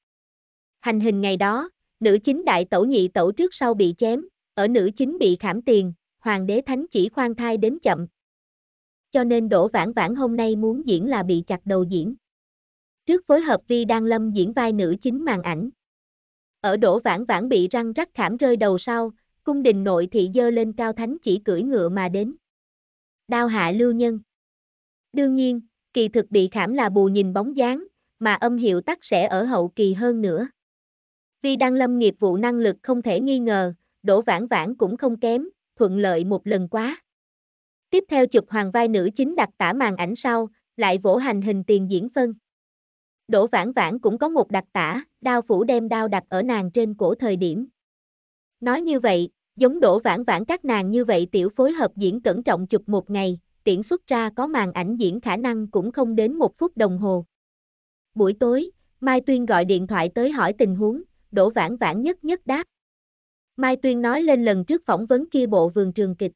Hành hình ngày đó, nữ chính đại tẩu nhị tẩu trước sau bị chém, ở nữ chính bị khảm tiền, hoàng đế thánh chỉ khoan thai đến chậm. Cho nên Đỗ Vãn Vãn hôm nay muốn diễn là bị chặt đầu diễn. Trước phối hợp Vi Đăng Lâm diễn vai nữ chính màn ảnh. Ở Đỗ Vãn Vãn bị răng rắc khảm rơi đầu sau, cung đình nội thị dơ lên cao thánh chỉ cưỡi ngựa mà đến. Đao hạ lưu nhân. Đương nhiên, kỳ thực bị khảm là bù nhìn bóng dáng, mà âm hiệu tắc sẽ ở hậu kỳ hơn nữa. Vi Đăng Lâm nghiệp vụ năng lực không thể nghi ngờ, Đỗ Vãn Vãn cũng không kém, thuận lợi một lần quá. Tiếp theo chụp hoàng vai nữ chính đặc tả màn ảnh sau, lại vỗ hành hình tiền diễn phân. Đỗ Vãn Vãn cũng có một đặc tả, đao phủ đem đao đặt ở nàng trên cổ thời điểm. Nói như vậy, giống Đỗ Vãn Vãn các nàng như vậy tiểu phối hợp diễn cẩn trọng chụp một ngày, tiễn xuất ra có màn ảnh diễn khả năng cũng không đến một phút đồng hồ. Buổi tối, Mai Tuyên gọi điện thoại tới hỏi tình huống, Đỗ Vãn Vãn nhất đáp. Mai Tuyên nói lên lần trước phỏng vấn kia bộ vườn trường kịch.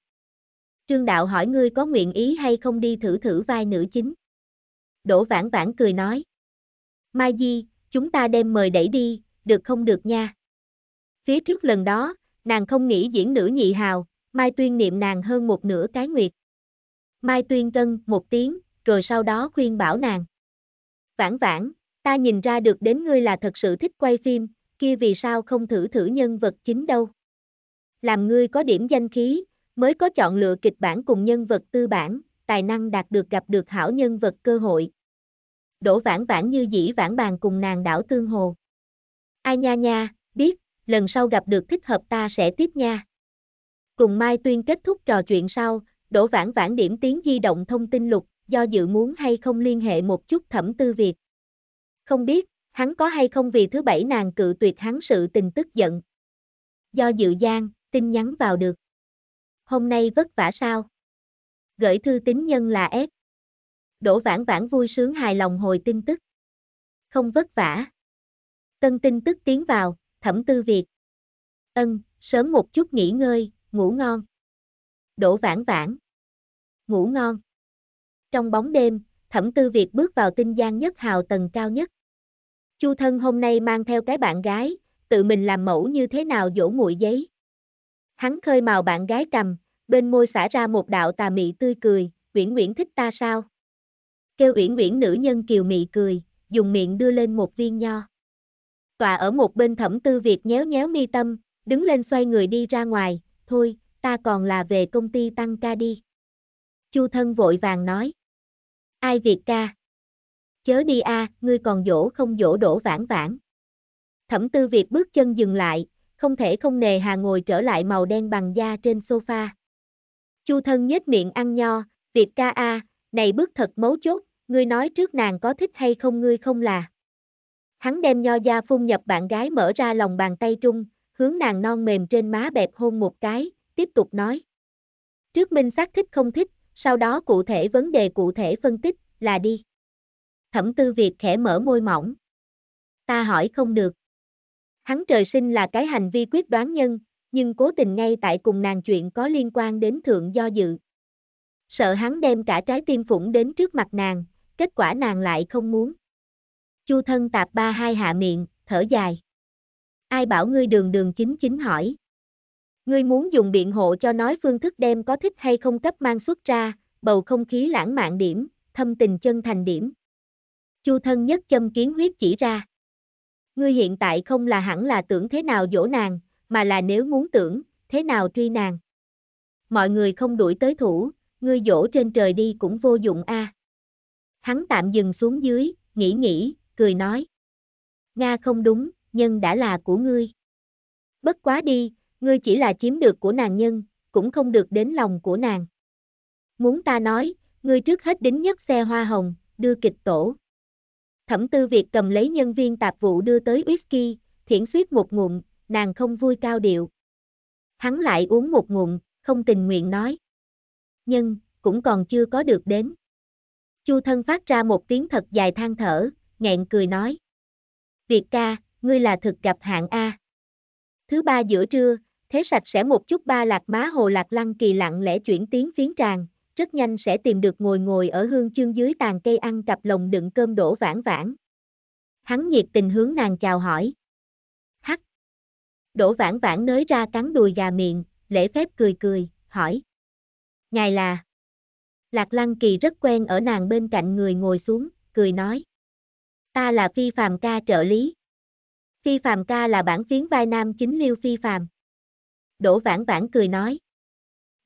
Trương đạo hỏi ngươi có nguyện ý hay không đi thử vai nữ chính. Đỗ Vãn Vãn cười nói. Mai Di, chúng ta đem mời đẩy đi, được không được nha. Phía trước lần đó, nàng không nghĩ diễn nữ nhị hào, Mai Tuyên niệm nàng hơn một nửa cái nguyệt. Mai Tuyên cân một tiếng, rồi sau đó khuyên bảo nàng. Vãn Vãn, ta nhìn ra được đến ngươi là thật sự thích quay phim, kia vì sao không thử nhân vật chính đâu. Làm ngươi có điểm danh khí, mới có chọn lựa kịch bản cùng nhân vật tư bản, tài năng đạt được gặp được hảo nhân vật cơ hội. Đỗ Vãn Vãn như dĩ vãn bàn cùng nàng đảo tương hồ. Ai nha, biết, lần sau gặp được thích hợp ta sẽ tiếp nha. Cùng Mai Tuyên kết thúc trò chuyện sau, Đỗ Vãn Vãn điểm tiếng di động thông tin lục, do dự muốn hay không liên hệ một chút Thẩm Tư Việt. Không biết, hắn có hay không vì thứ bảy nàng cự tuyệt hắn sự tình tức giận. Do dự gian, tin nhắn vào được. Hôm nay vất vả sao? Gửi thư tín nhân là S. Đỗ Vãn Vãn vui sướng hài lòng hồi tin tức. Không vất vả. Tân tin tức tiến vào, Thẩm Tư Việt. Sớm một chút nghỉ ngơi, ngủ ngon. Đỗ Vãn Vãn. Ngủ ngon. Trong bóng đêm, Thẩm Tư Việt bước vào tinh giang nhất hào tầng cao nhất. Chu thân hôm nay mang theo cái bạn gái, tự mình làm mẫu như thế nào dỗ muội giấy. Hắn khơi màu bạn gái cầm, bên môi xả ra một đạo tà mị tươi cười, Uyển Uyển thích ta sao? Kêu Uyển Uyển nữ nhân kiều mị cười, dùng miệng đưa lên một viên nho. Tọa ở một bên Thẩm Tư Việt nhéo mi tâm, đứng lên xoay người đi ra ngoài, thôi, ta còn là về công ty tăng ca đi. Chu thân vội vàng nói. Ai Việt ca? Chớ đi ngươi còn dỗ không dỗ Đỗ Vãn Vãn. Thẩm Tư Việt bước chân dừng lại, không thể không nề hà ngồi trở lại màu đen bằng da trên sofa. Chu thân nhếch miệng ăn nho, Việt ca này bước thật mấu chốt, ngươi nói trước nàng có thích hay không ngươi không là. Hắn đem nho da phun nhập bạn gái mở ra lòng bàn tay trung, hướng nàng non mềm trên má bẹp hôn một cái, tiếp tục nói. Trước minh xác thích không thích, sau đó cụ thể vấn đề cụ thể phân tích, là đi. Thẩm Tư Việt khẽ mở môi mỏng. Ta hỏi không được. Hắn trời sinh là cái hành vi quyết đoán nhân, nhưng cố tình ngay tại cùng nàng chuyện có liên quan đến thượng do dự. Sợ hắn đem cả trái tim phủng đến trước mặt nàng, kết quả nàng lại không muốn. Chu Thân Tạp ba hai hạ miệng, thở dài. Ai bảo ngươi đường đường chính chính hỏi. Ngươi muốn dùng biện hộ cho nói phương thức đem có thích hay không cấp mang xuất ra, bầu không khí lãng mạn điểm, thâm tình chân thành điểm. Chu Thân nhất châm kiến huyết chỉ ra. Ngươi hiện tại không là hẳn là tưởng thế nào dỗ nàng, mà là nếu muốn tưởng, thế nào truy nàng. Mọi người không đuổi tới thủ, ngươi dỗ trên trời đi cũng vô dụng a. À. Hắn tạm dừng xuống dưới, nghĩ, cười nói. Nga không đúng, nhân đã là của ngươi. Bất quá đi, ngươi chỉ là chiếm được của nàng nhân, cũng không được đến lòng của nàng. Muốn ta nói, ngươi trước hết đính nhất xe hoa hồng, đưa kịch tổ. Thẩm Tư Việt cầm lấy nhân viên tạp vụ đưa tới whisky, thiển suýt một ngụm, nàng không vui cao điệu. Hắn lại uống một ngụm, không tình nguyện nói. Nhưng, cũng còn chưa có được đến. Chu Thân phát ra một tiếng thật dài than thở, nghẹn cười nói. Việt ca, ngươi là thực gặp hạng A. Thứ ba giữa trưa, thế sạch sẽ một chút ba lạc má hồ lạc lăng kỳ lặng lẽ chuyển tiếng phiến tràng, rất nhanh sẽ tìm được ngồi ở hương chương dưới tàn cây ăn cặp lồng đựng cơm đổ Vãn Vãn. Hắn nhiệt tình hướng nàng chào hỏi. Hắc. Đổ Vãn Vãn nới ra cắn đùi gà miệng, lễ phép cười, hỏi. Ngài là. Lạc Lăng Kỳ rất quen ở nàng bên cạnh người ngồi xuống, cười nói. Ta là Phi Phàm ca trợ lý. Phi Phàm ca là bản phiến vai nam chính Liêu Phi Phàm. Đỗ Vãn Vãn cười nói.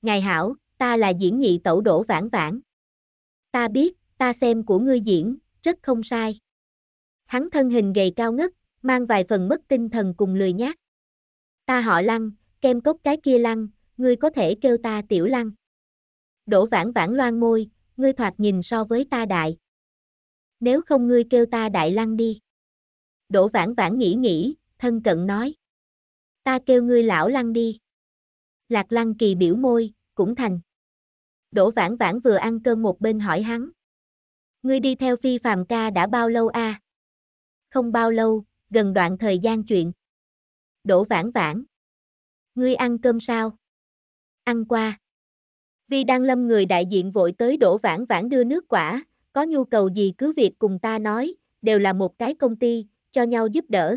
Ngài hảo, ta là diễn nhị tẩu Đỗ Vãn Vãn. Ta biết, ta xem của ngươi diễn, rất không sai. Hắn thân hình gầy cao ngất, mang vài phần mất tinh thần cùng lười nhác. Ta họ Lăng, kem cốc cái kia Lăng, ngươi có thể kêu ta Tiểu Lăng. Đỗ Vãn Vãn loan môi, ngươi thoạt nhìn so với ta đại. Nếu không ngươi kêu ta Đại Lăng đi. Đỗ Vãn Vãn nghĩ, thân cận nói. Ta kêu ngươi lão Lăng đi. Lạc Lăng Kỳ biểu môi, cũng thành. Đỗ Vãn Vãn vừa ăn cơm một bên hỏi hắn. Ngươi đi theo Phi Phàm ca đã bao lâu a? Không bao lâu, gần đoạn thời gian chuyện. Đỗ Vãn Vãn. Ngươi ăn cơm sao? Ăn qua. Vi Đăng Lâm người đại diện vội tới Đỗ Vãn Vãn đưa nước quả, có nhu cầu gì cứ việc cùng ta nói, đều là một cái công ty, cho nhau giúp đỡ.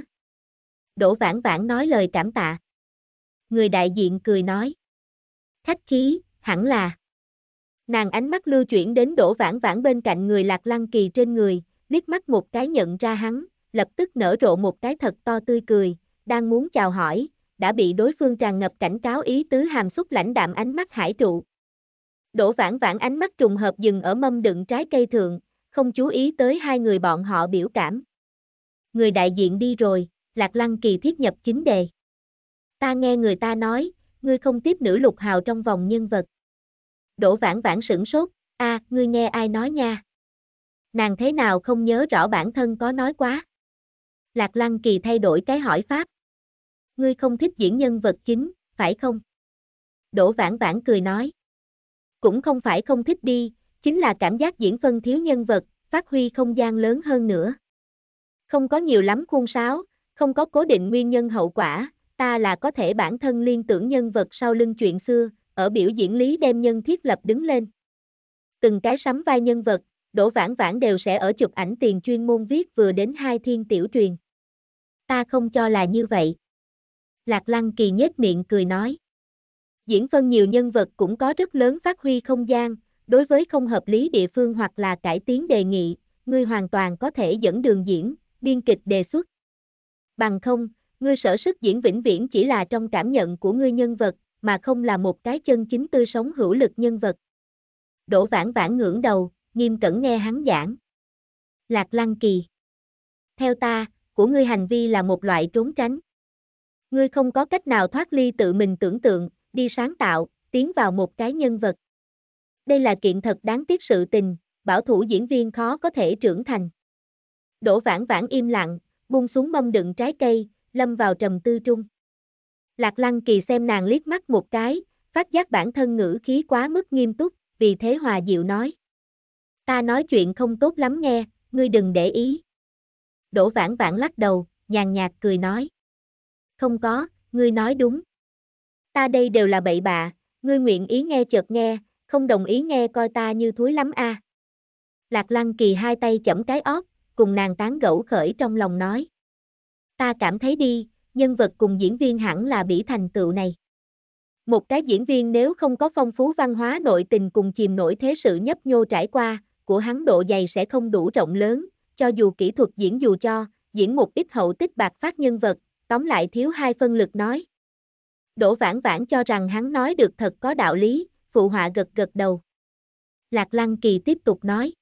Đỗ Vãn Vãn nói lời cảm tạ. Người đại diện cười nói. Khách khí, hẳn là. Nàng ánh mắt lưu chuyển đến Đỗ Vãn Vãn bên cạnh người Lạc Lăng Kỳ trên người, liếc mắt một cái nhận ra hắn, lập tức nở rộ một cái thật to tươi cười, đang muốn chào hỏi, đã bị đối phương tràn ngập cảnh cáo ý tứ hàm xúc lãnh đạm ánh mắt hải trụ. Đỗ Vãn Vãn ánh mắt trùng hợp dừng ở mâm đựng trái cây thượng, không chú ý tới hai người bọn họ biểu cảm. Người đại diện đi rồi, Lạc Lăng Kỳ thiết nhập chính đề. Ta nghe người ta nói, ngươi không tiếp nữ Lục Hào trong vòng nhân vật. Đỗ Vãn Vãn sửng sốt, ngươi nghe ai nói nha? Nàng thế nào không nhớ rõ bản thân có nói quá? Lạc Lăng Kỳ thay đổi cái hỏi pháp. Ngươi không thích diễn nhân vật chính, phải không? Đỗ Vãn Vãn cười nói. Cũng không phải không thích đi, chính là cảm giác diễn phân thiếu nhân vật, phát huy không gian lớn hơn nữa. Không có nhiều lắm khuôn sáo, không có cố định nguyên nhân hậu quả, ta là có thể bản thân liên tưởng nhân vật sau lưng chuyện xưa, ở biểu diễn lý đem nhân thiết lập đứng lên. Từng cái sắm vai nhân vật, Đỗ Vãn Vãn đều sẽ ở chụp ảnh tiền chuyên môn viết vừa đến hai thiên tiểu truyền. Ta không cho là như vậy. Lạc Lăng Kỳ nhếch miệng cười nói. Diễn phân nhiều nhân vật cũng có rất lớn phát huy không gian, đối với không hợp lý địa phương hoặc là cải tiến đề nghị, ngươi hoàn toàn có thể dẫn đường diễn, biên kịch đề xuất. Bằng không, ngươi sở sức diễn vĩnh viễn chỉ là trong cảm nhận của ngươi nhân vật, mà không là một cái chân chính tươi sống hữu lực nhân vật. Đỗ Vãn Vãn ngẩng đầu, nghiêm cẩn nghe hắn giảng. Lạc Lăng Kỳ. Theo ta, của ngươi hành vi là một loại trốn tránh. Ngươi không có cách nào thoát ly tự mình tưởng tượng, đi sáng tạo, tiến vào một cái nhân vật. Đây là kiện thật đáng tiếc sự tình, bảo thủ diễn viên khó có thể trưởng thành. Đỗ Vãn Vãn im lặng, buông xuống mâm đựng trái cây, lâm vào trầm tư trung. Lạc Lăng Kỳ xem nàng liếc mắt một cái, phát giác bản thân ngữ khí quá mức nghiêm túc, vì thế hòa dịu nói. Ta nói chuyện không tốt lắm nghe, ngươi đừng để ý. Đỗ Vãn Vãn lắc đầu, nhàn nhạt cười nói. Không có, ngươi nói đúng. Ta đây đều là bậy bạ, ngươi nguyện ý nghe chợt nghe, không đồng ý nghe coi ta như thúi lắm a. À. Lạc Lăng Kỳ hai tay chẫm cái ót, cùng nàng tán gẫu khởi trong lòng nói. Ta cảm thấy đi, nhân vật cùng diễn viên hẳn là bỉ thành tựu này. Một cái diễn viên nếu không có phong phú văn hóa nội tình cùng chìm nổi thế sự nhấp nhô trải qua, của hắn độ dày sẽ không đủ rộng lớn, cho dù kỹ thuật diễn dù cho, diễn một ít hậu tích bạc phát nhân vật, tóm lại thiếu hai phân lực nói. Đỗ Vãn Vãn cho rằng hắn nói được thật có đạo lý, phụ họa gật gật đầu. Lạc Lăng Kỳ tiếp tục nói.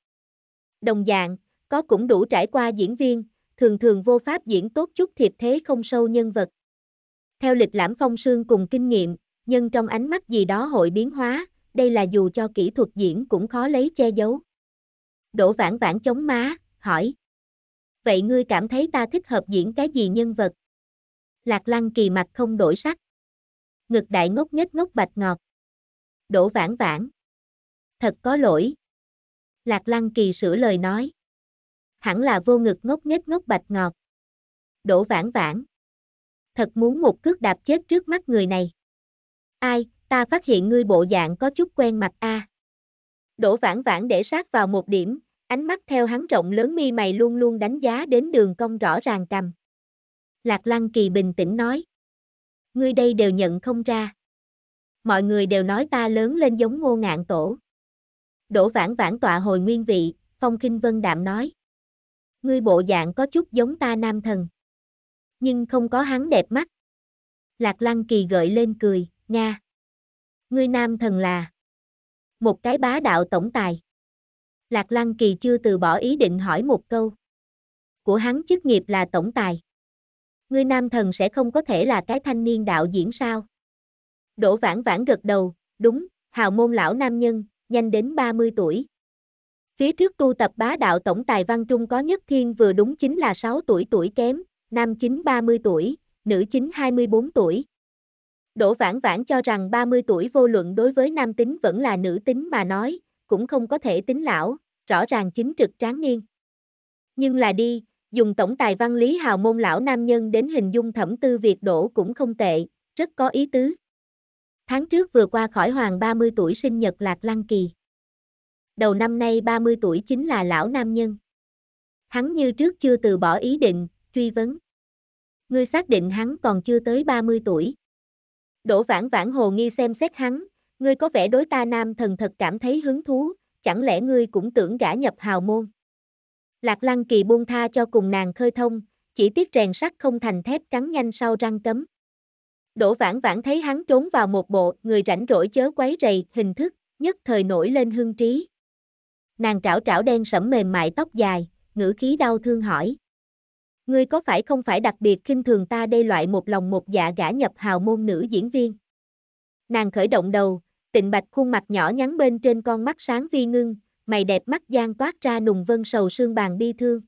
Đồng dạng, có cũng đủ trải qua diễn viên, thường thường vô pháp diễn tốt chút thiệt thế không sâu nhân vật. Theo lịch lãm phong sương cùng kinh nghiệm, nhưng trong ánh mắt gì đó hội biến hóa, đây là dù cho kỹ thuật diễn cũng khó lấy che giấu. Đỗ Vãn Vãn chống má, hỏi. Vậy ngươi cảm thấy ta thích hợp diễn cái gì nhân vật? Lạc Lăng Kỳ mặt không đổi sắc. Ngực đại ngốc nghếch ngốc bạch ngọt. Đỗ Vãn Vãn. Thật có lỗi. Lạc Lăng Kỳ sửa lời nói. Hẳn là vô ngực ngốc nghếch ngốc bạch ngọt. Đỗ Vãn Vãn. Thật muốn một cước đạp chết trước mắt người này. Ai, ta phát hiện ngươi bộ dạng có chút quen mặt a. À. Đỗ Vãn Vãn để sát vào một điểm, ánh mắt theo hắn rộng lớn mi mày luôn luôn đánh giá đến đường cong rõ ràng cằm. Lạc Lăng Kỳ bình tĩnh nói. Ngươi đây đều nhận không ra. Mọi người đều nói ta lớn lên giống Ngô Ngạn Tổ. Đỗ Vãn Vãn tọa hồi nguyên vị, Phong Khinh Vân đạm nói. Ngươi bộ dạng có chút giống ta nam thần. Nhưng không có hắn đẹp mắt. Lạc Lăng Kỳ gợi lên cười, nga. Ngươi nam thần là một cái bá đạo tổng tài. Lạc Lăng Kỳ chưa từ bỏ ý định hỏi một câu. Của hắn chức nghiệp là tổng tài. Ngươi nam thần sẽ không có thể là cái thanh niên đạo diễn sao? Đỗ Vãn Vãn gật đầu, đúng, hào môn lão nam nhân, nhanh đến 30 tuổi. Phía trước tu tập bá đạo tổng tài văn trung có nhất thiên vừa đúng chính là 6 tuổi tuổi kém, nam chính 30 tuổi, nữ chính 24 tuổi. Đỗ Vãn Vãn cho rằng 30 tuổi vô luận đối với nam tính vẫn là nữ tính mà nói, cũng không có thể tính lão, rõ ràng chính trực tráng niên. Nhưng là đi, dùng tổng tài văn lý hào môn lão nam nhân đến hình dung thẩm tư Việt Đỗ cũng không tệ, rất có ý tứ. Tháng trước vừa qua khỏi hoàng 30 tuổi sinh nhật Lạc Lăng Kỳ. Đầu năm nay 30 tuổi chính là lão nam nhân. Hắn như trước chưa từ bỏ ý định, truy vấn. Ngươi xác định hắn còn chưa tới 30 tuổi. Đỗ Vãn Vãn hồ nghi xem xét hắn, ngươi có vẻ đối ta nam thần thật cảm thấy hứng thú, chẳng lẽ ngươi cũng tưởng gả nhập hào môn? Lạc Lăng Kỳ buông tha cho cùng nàng khơi thông, chỉ tiếc rèn sắt không thành thép cắn nhanh sau răng cấm. Đỗ Vãn Vãn thấy hắn trốn vào một bộ người rảnh rỗi chớ quấy rầy hình thức, nhất thời nổi lên hưng trí. Nàng trảo trảo đen sẫm mềm mại tóc dài, ngữ khí đau thương hỏi. Ngươi có phải không phải đặc biệt khinh thường ta đây loại một lòng một dạ gả nhập hào môn nữ diễn viên? Nàng khởi động đầu, tịnh bạch khuôn mặt nhỏ nhắn bên trên con mắt sáng vi ngưng, mày đẹp mắt gian toát ra nùng vân sầu sương bàn bi thương.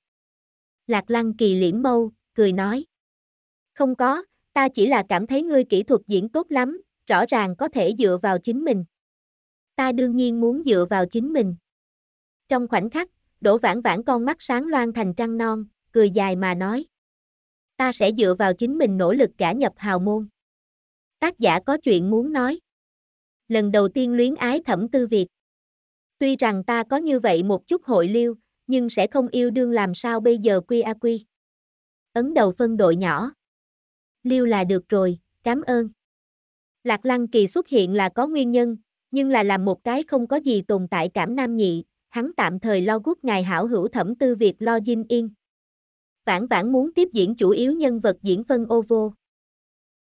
Lạc Lăng Kỳ liễm mâu, cười nói. Không có, ta chỉ là cảm thấy ngươi kỹ thuật diễn tốt lắm, rõ ràng có thể dựa vào chính mình. Ta đương nhiên muốn dựa vào chính mình. Trong khoảnh khắc, Đỗ Vãn Vãn con mắt sáng loan thành trăng non, cười dài mà nói. Ta sẽ dựa vào chính mình nỗ lực gả nhập hào môn. Tác giả có chuyện muốn nói. Lần đầu tiên luyến ái thẩm tư Việt. Tuy rằng ta có như vậy một chút hội liêu, nhưng sẽ không yêu đương làm sao bây giờ quy a quy. Ấn đầu phân đội nhỏ. Liêu là được rồi, cảm ơn. Lạc Lăng Kỳ xuất hiện là có nguyên nhân, nhưng là làm một cái không có gì tồn tại cảm nam nhị, hắn tạm thời lo gút ngài hảo hữu thẩm tư Việt lo dinh yên. Vãn Vãn muốn tiếp diễn chủ yếu nhân vật diễn phân ô vô.